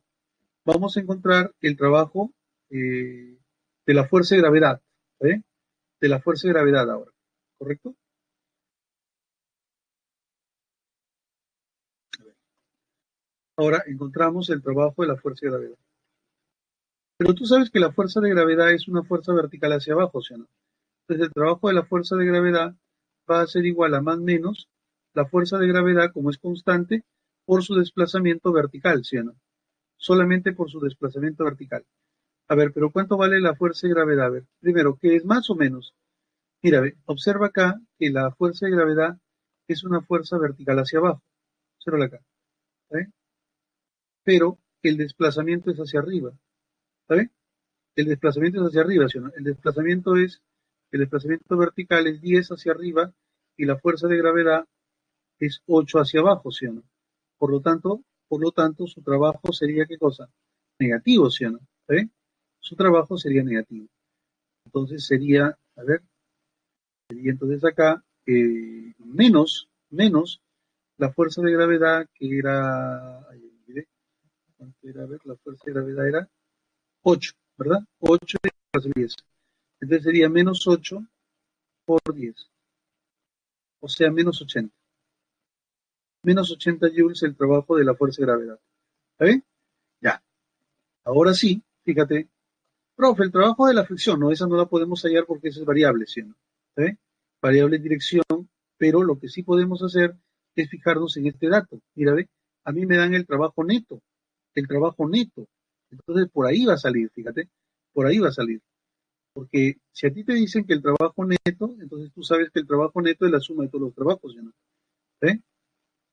vamos a encontrar el trabajo... Eh, de la fuerza de gravedad, ¿eh? De la fuerza de gravedad ahora, ¿correcto? Ahora encontramos el trabajo de la fuerza de gravedad. Pero tú sabes que la fuerza de gravedad es una fuerza vertical hacia abajo, ¿sí o no? Entonces el trabajo de la fuerza de gravedad va a ser igual a más menos la fuerza de gravedad, como es constante, por su desplazamiento vertical, ¿sí o no? Solamente por su desplazamiento vertical. A ver, pero ¿cuánto vale la fuerza de gravedad? A ver, primero, ¿qué es más o menos? Mira, ve, observa acá que la fuerza de gravedad es una fuerza vertical hacia abajo. Observa acá. ¿Está bien? Pero el desplazamiento es hacia arriba. ¿Está bien? El desplazamiento es hacia arriba, ¿sí o no? El desplazamiento es, el desplazamiento vertical es diez hacia arriba y la fuerza de gravedad es ocho hacia abajo, ¿sí o no? Por lo tanto, por lo tanto, su trabajo sería ¿qué cosa? Negativo, ¿sí o no? ¿Está bien? Su trabajo sería negativo. Entonces sería, A ver, sería entonces acá eh, menos, menos la fuerza de gravedad que era, ahí miré, era, a ver, la fuerza de gravedad era ocho, ¿verdad? ocho sobre diez. Entonces sería menos ocho por diez. O sea, menos ochenta. Menos ochenta joules el trabajo de la fuerza de gravedad. ¿Está bien? Ya. Ahora sí, fíjate. Profe, el trabajo de la fricción, no, esa no la podemos hallar porque esa es variable, ¿sí o no? ¿Está bien? Variable dirección, pero lo que sí podemos hacer es fijarnos en este dato. Mira, ve, a mí me dan el trabajo neto. El trabajo neto. Entonces, por ahí va a salir, fíjate. Por ahí va a salir. Porque si a ti te dicen que el trabajo neto, entonces tú sabes que el trabajo neto es la suma de todos los trabajos, ¿sí o no? ¿Eh?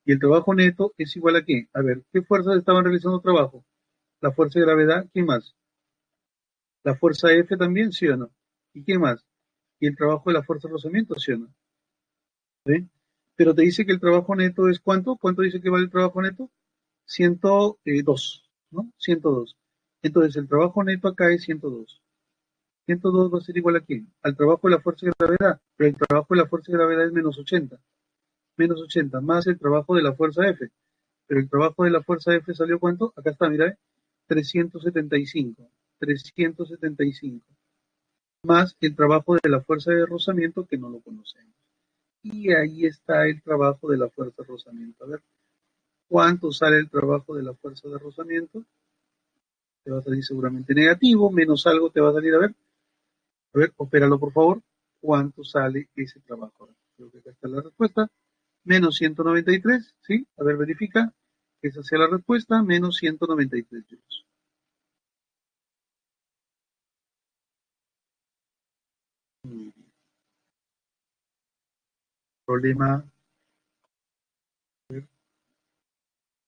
Y el trabajo neto es igual a qué? A ver, ¿qué fuerzas estaban realizando trabajo? La fuerza de gravedad, ¿quién más? La fuerza F también, ¿sí o no? ¿Y qué más? Y el trabajo de la fuerza de rozamiento, ¿sí o no? ¿Eh? Pero te dice que el trabajo neto es ¿cuánto? ¿Cuánto dice que vale el trabajo neto? ciento dos, ¿no? ciento dos. Entonces, el trabajo neto acá es ciento dos. ciento dos va a ser igual a ¿quién? Al trabajo de la fuerza de gravedad. Pero el trabajo de la fuerza de gravedad es menos ochenta. Menos ochenta, más el trabajo de la fuerza F. Pero el trabajo de la fuerza F salió ¿cuánto? Acá está, mira, ¿eh? trescientos setenta y cinco. trescientos setenta y cinco. Más el trabajo de la fuerza de rozamiento, que no lo conocemos. Y ahí está el trabajo de la fuerza de rozamiento. A ver, ¿cuánto sale el trabajo de la fuerza de rozamiento? Te va a salir seguramente negativo, menos algo te va a salir, a ver, a ver, opéralo por favor, ¿cuánto sale ese trabajo? Creo que acá está la respuesta, menos ciento noventa y tres, ¿sí? A ver, verifica, esa sea la respuesta, menos ciento noventa y tres joules. Muy bien. Problema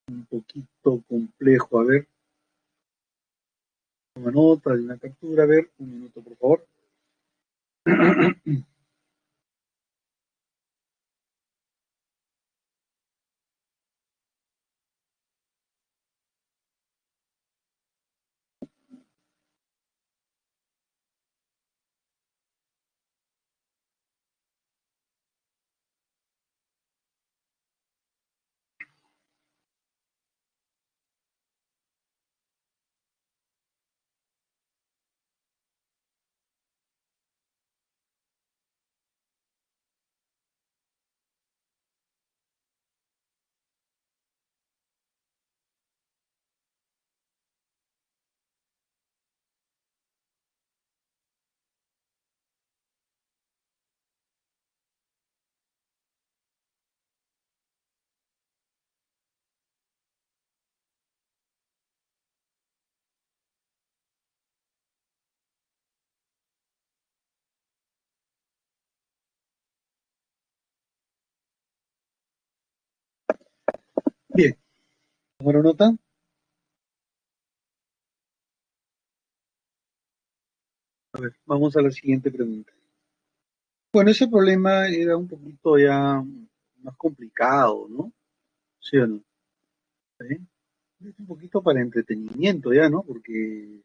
un poquito complejo, a ver. Una nota de una captura, a ver, un minuto por favor. Bien, ¿tomaron nota? A ver, vamos a la siguiente pregunta. Bueno, ese problema era un poquito ya más complicado, ¿no? ¿Sí o no? ¿Eh? Es un poquito para entretenimiento ya, ¿no? Porque,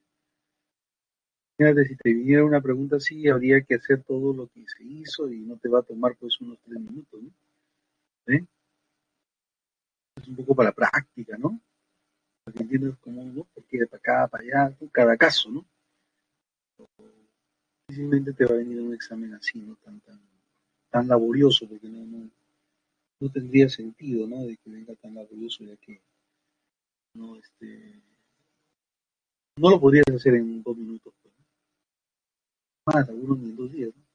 fíjate, si te viniera una pregunta así, habría que hacer todo lo que se hizo y no te va a tomar pues unos tres minutos, ¿no? ¿Eh? Es un poco para práctica, ¿no? Para que entiendas cómo, ¿no? Porque de para acá, para allá, cada caso, ¿no? Difícilmente te va a venir un examen así, ¿no? Tan, tan, tan laborioso, porque no, no, no tendría sentido, ¿no? De que venga tan laborioso, ya que no, este, no lo podrías hacer en dos minutos, ¿no? Más, algunos ni en dos días, ¿no?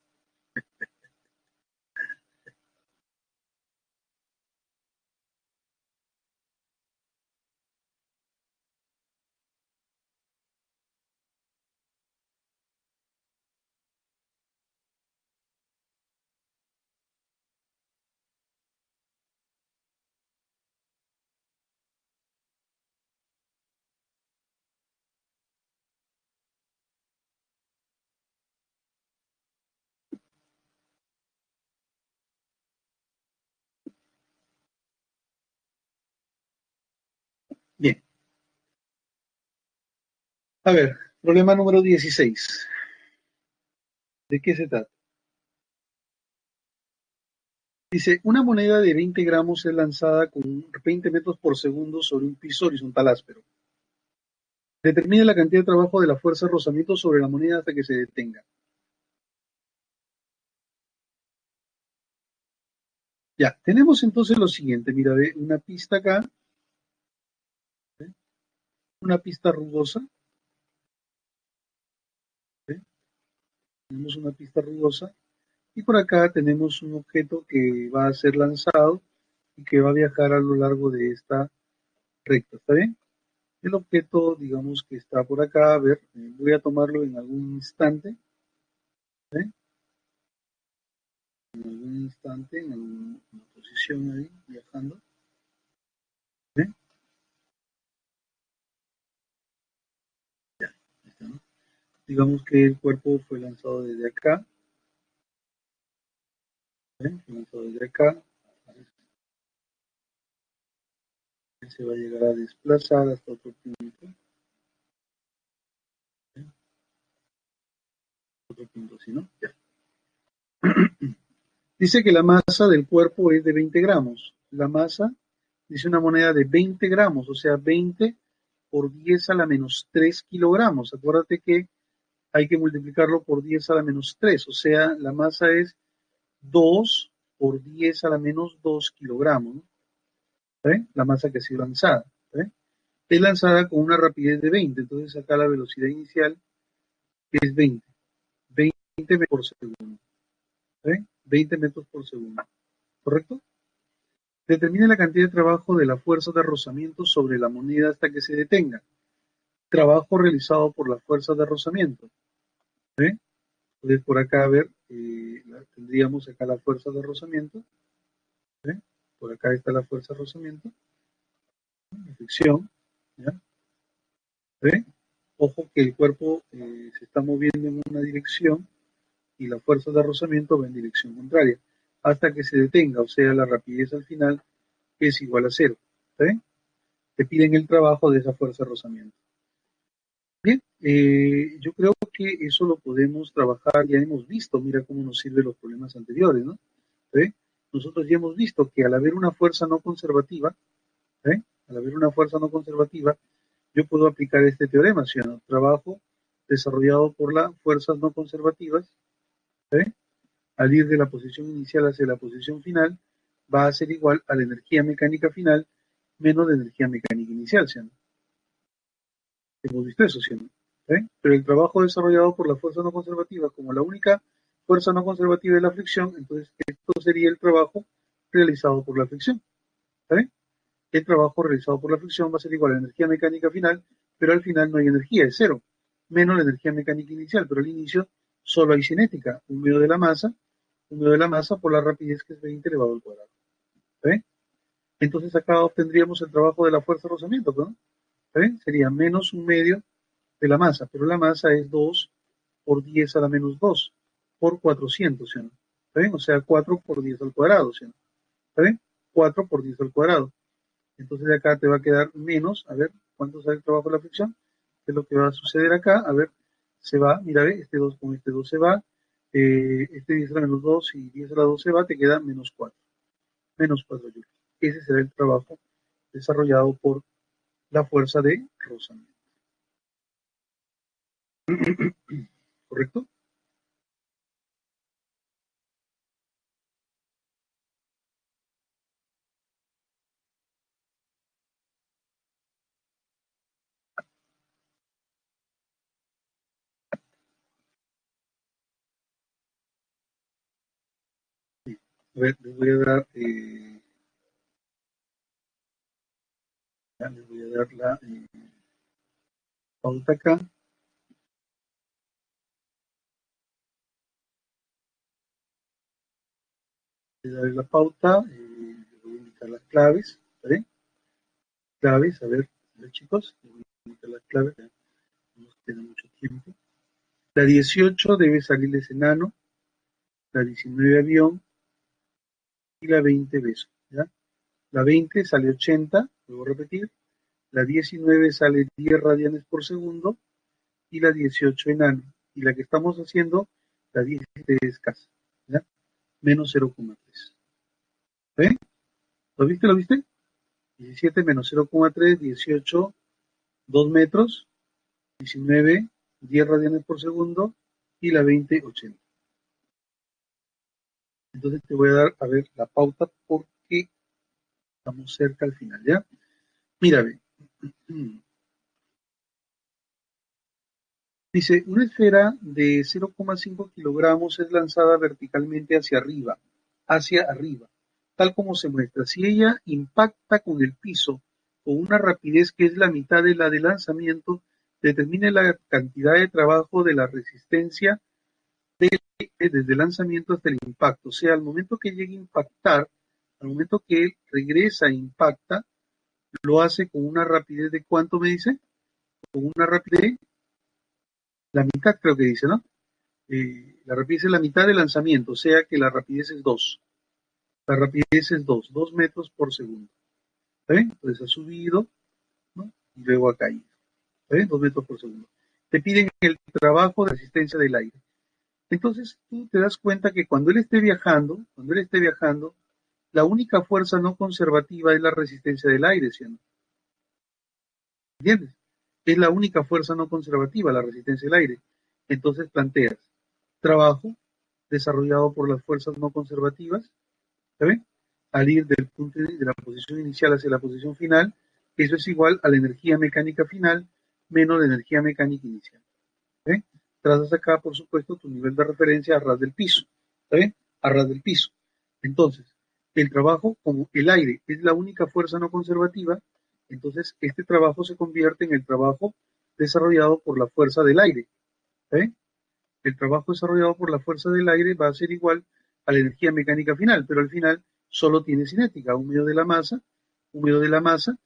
Bien. A ver, problema número dieciséis. ¿De qué se trata? Dice, una moneda de veinte gramos es lanzada con veinte metros por segundo sobre un piso horizontal áspero. Determine la cantidad de trabajo de la fuerza de rozamiento sobre la moneda hasta que se detenga. Ya, tenemos entonces lo siguiente. Mira, ve una pista acá. ¿Ve? Una pista rugosa. ¿Ve? Tenemos una pista rugosa. Y por acá tenemos un objeto que va a ser lanzado y que va a viajar a lo largo de esta recta. ¿Está bien? El objeto, digamos que está por acá, a ver, voy a tomarlo en algún instante, ¿eh? En algún instante, en alguna posición ahí, viajando, ¿eh? Ya, está, ¿no? Digamos que el cuerpo fue lanzado desde acá, ¿eh? Fue lanzado desde acá. Se va a llegar a desplazar hasta otro punto. ¿Sí? Otro punto, si no, ya. Dice que la masa del cuerpo es de veinte gramos. La masa, dice una moneda de veinte gramos, o sea, veinte por diez a la menos tres kilogramos. Acuérdate que hay que multiplicarlo por diez a la menos tres, o sea, la masa es dos por diez a la menos dos kilogramos, ¿no? ¿Eh? La masa que ha sido lanzada, ¿eh? Es lanzada con una rapidez de veinte, entonces acá la velocidad inicial es veinte, veinte metros por segundo, ¿eh? veinte metros por segundo, ¿correcto? Determine la cantidad de trabajo de la fuerza de rozamiento sobre la moneda hasta que se detenga. Trabajo realizado por la fuerza de rozamiento, ¿eh? Entonces por acá, a ver, eh, tendríamos acá la fuerza de rozamiento, ¿eh? Por acá está la fuerza de rozamiento, la fricción, ¿ya? ¿Ve? Ojo que el cuerpo eh, se está moviendo en una dirección y la fuerza de rozamiento va en dirección contraria, hasta que se detenga, o sea, la rapidez al final es igual a cero. ¿Ve? Te piden el trabajo de esa fuerza de rozamiento. Bien, eh, yo creo que eso lo podemos trabajar, ya hemos visto, mira cómo nos sirven los problemas anteriores, ¿no? ¿Ve? Nosotros ya hemos visto que al haber una fuerza no conservativa, ¿eh? al haber una fuerza no conservativa, yo puedo aplicar este teorema, ¿sí o no? Trabajo desarrollado por las fuerzas no conservativas, ¿eh? al ir de la posición inicial hacia la posición final, va a ser igual a la energía mecánica final menos la energía mecánica inicial, ¿sí o no? Hemos visto eso, ¿sí o no? ¿Eh? Pero el trabajo desarrollado por la fuerza no conservativa, como la única fuerza no conservativa de la fricción, entonces esto sería el trabajo realizado por la fricción. ¿Está bien? El trabajo realizado por la fricción va a ser igual a la energía mecánica final, pero al final no hay energía, es cero, menos la energía mecánica inicial, pero al inicio solo hay cinética, un medio de la masa, un medio de la masa por la rapidez que es veinte elevado al cuadrado. ¿Está bien? Entonces acá obtendríamos el trabajo de la fuerza de rozamiento, ¿no? ¿Está bien? Sería menos un medio de la masa, pero la masa es dos por diez a la menos dos. Por cuatrocientos, ¿sí o no? ¿Está bien? O sea, cuatro por diez al cuadrado, ¿sí o no? ¿Está bien? cuatro por diez al cuadrado. Entonces de acá te va a quedar menos, a ver, ¿cuánto sale el trabajo de la fricción? ¿Qué es lo que va a suceder acá? A ver, se va, mira, ve, este dos con este dos se va, eh, este diez a la menos dos y diez a la dos se va, te queda menos cuatro. menos cuatro joules. Ese será el trabajo desarrollado por la fuerza de rozamiento. ¿Correcto? A ver, les voy a dar, eh, ya les voy a dar la eh, pauta acá. Les daré la pauta, eh, les voy a indicar las claves, ¿vale? Claves, a ver, chicos, les voy a indicar las claves, no nos queda mucho tiempo. La dieciocho debe salir de enano, la diecinueve avión, y la veinte beso, ¿ya? La veinte sale ochenta, vuelvo a repetir, la diecinueve sale diez radianes por segundo, y la dieciocho enano, y la que estamos haciendo, la diecisiete escasa, ¿ya? menos cero coma tres, ¿Ve? ¿Lo viste? ¿Lo viste? diecisiete menos cero coma tres, dieciocho, dos metros, diecinueve, diez radianes por segundo, y la veinte, ochenta. Entonces te voy a dar, a ver, la pauta porque estamos cerca al final, ¿ya? Mira, ve. Dice, una esfera de cero coma cinco kilogramos es lanzada verticalmente hacia arriba, hacia arriba, tal como se muestra. Si ella impacta con el piso con una rapidez que es la mitad de la de lanzamiento, determine la cantidad de trabajo de la resistencia de, desde el lanzamiento hasta el impacto. O sea, al momento que llegue a impactar, al momento que él regresa e impacta, lo hace con una rapidez de, ¿cuánto me dice? Con una rapidez... La mitad creo que dice, ¿no? Eh, la rapidez es la mitad del lanzamiento, o sea que la rapidez es dos. La rapidez es dos, dos metros por segundo. ¿Está bien? Entonces ha subido, ¿no? Y luego ha caído. ¿Está bien? dos metros por segundo. Te piden el trabajo de resistencia del aire. Entonces tú te das cuenta que cuando él esté viajando, cuando él esté viajando, la única fuerza no conservativa es la resistencia del aire, ¿sí o no? ¿Entiendes? Es la única fuerza no conservativa, la resistencia del aire. Entonces planteas trabajo desarrollado por las fuerzas no conservativas, ¿saben? Al ir del punto de, de la posición inicial hacia la posición final, eso es igual a la energía mecánica final menos la energía mecánica inicial. ¿Saben? Trazas acá, por supuesto, tu nivel de referencia a ras del piso, ¿saben? A ras del piso. Entonces, el trabajo como el aire es la única fuerza no conservativa, entonces, este trabajo se convierte en el trabajo desarrollado por la fuerza del aire. ¿Eh? El trabajo desarrollado por la fuerza del aire va a ser igual a la energía mecánica final, pero al final solo tiene cinética, un medio de la masa, un medio de la masa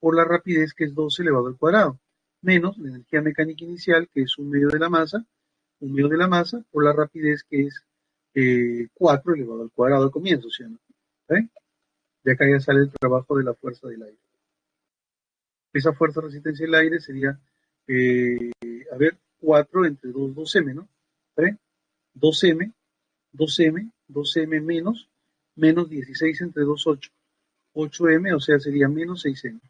por la rapidez que es dos elevado al cuadrado, menos la energía mecánica inicial que es un medio de la masa, un medio de la masa por la rapidez que es eh, cuatro elevado al cuadrado al comienzo, ¿sí o no? ¿Eh? De acá ya sale el trabajo de la fuerza del aire. Esa fuerza de resistencia del aire sería, eh, a ver, cuatro entre dos, dos eme, ¿no? ¿Vale? dos eme, dos eme, dos eme menos, menos dieciséis entre dos, ocho. ocho eme, o sea, sería menos seis eme.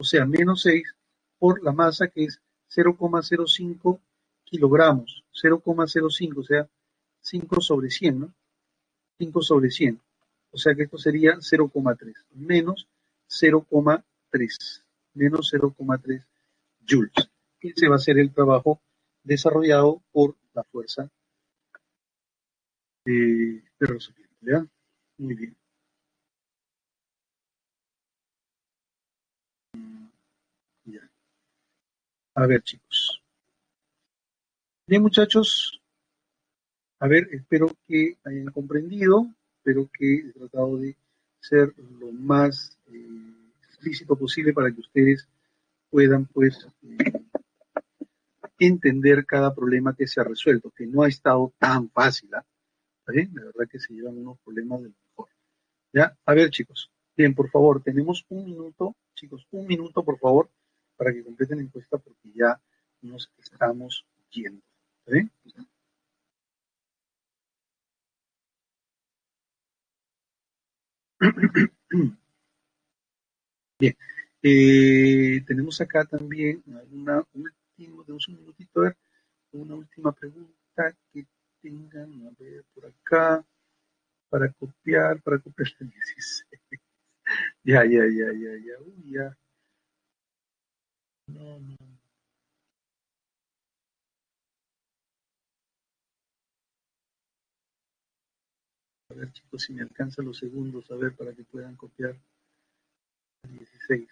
O sea, menos seis por la masa que es cero coma cero cinco kilogramos. cero coma cero cinco, o sea, cinco sobre cien, ¿no? cinco sobre cien. O sea que esto sería cero coma tres, menos cero coma tres. Menos cero coma tres joules. Ese va a ser el trabajo desarrollado por la fuerza eh, de Reforzamiento, ¿ya? Muy bien. Ya. A ver, chicos. Bien, muchachos. A ver, espero que hayan comprendido. Espero que he tratado de ser lo más eh, explícito posible para que ustedes puedan pues eh, entender cada problema que se ha resuelto, que no ha estado tan fácil, ¿eh? ¿Eh? La verdad que se llevan unos problemas de lo mejor, ¿ya? A ver, chicos, bien, por favor, tenemos un minuto, chicos, un minuto, por favor, para que completen la encuesta porque ya nos estamos yendo, ¿eh? Bien, eh, tenemos acá también una última, tenemos un minutito, a ver, una última pregunta que tengan, a ver, por acá, para copiar, para copiar el dieciséis. Ya, ya, ya, ya, ya, uy, ya. No, no. A ver, chicos, si me alcanzan los segundos, a ver, para que puedan copiar. dieciséis.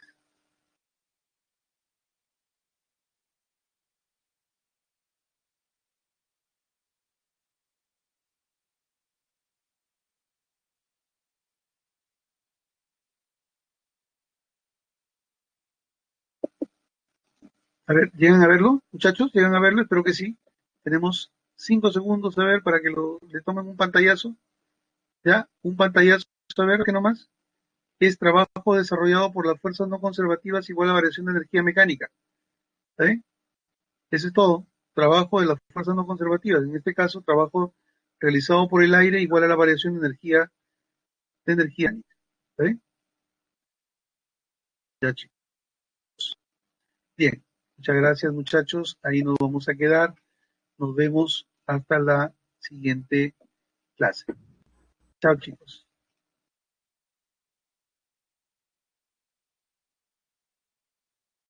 A ver, ¿llegan a verlo, muchachos? ¿Llegan a verlo? Espero que sí. Tenemos cinco segundos, a ver, para que lo, le tomen un pantallazo. ¿Ya? Un pantallazo, a ver, ¿qué nomás? Es trabajo desarrollado por las fuerzas no conservativas igual a variación de energía mecánica. ¿Eh? Eso es todo. Trabajo de las fuerzas no conservativas. En este caso, trabajo realizado por el aire igual a la variación de energía de energía. ¿Okay? Ya, chicos. Bien, muchas gracias, muchachos. Ahí nos vamos a quedar. Nos vemos hasta la siguiente clase. Chao, chicos.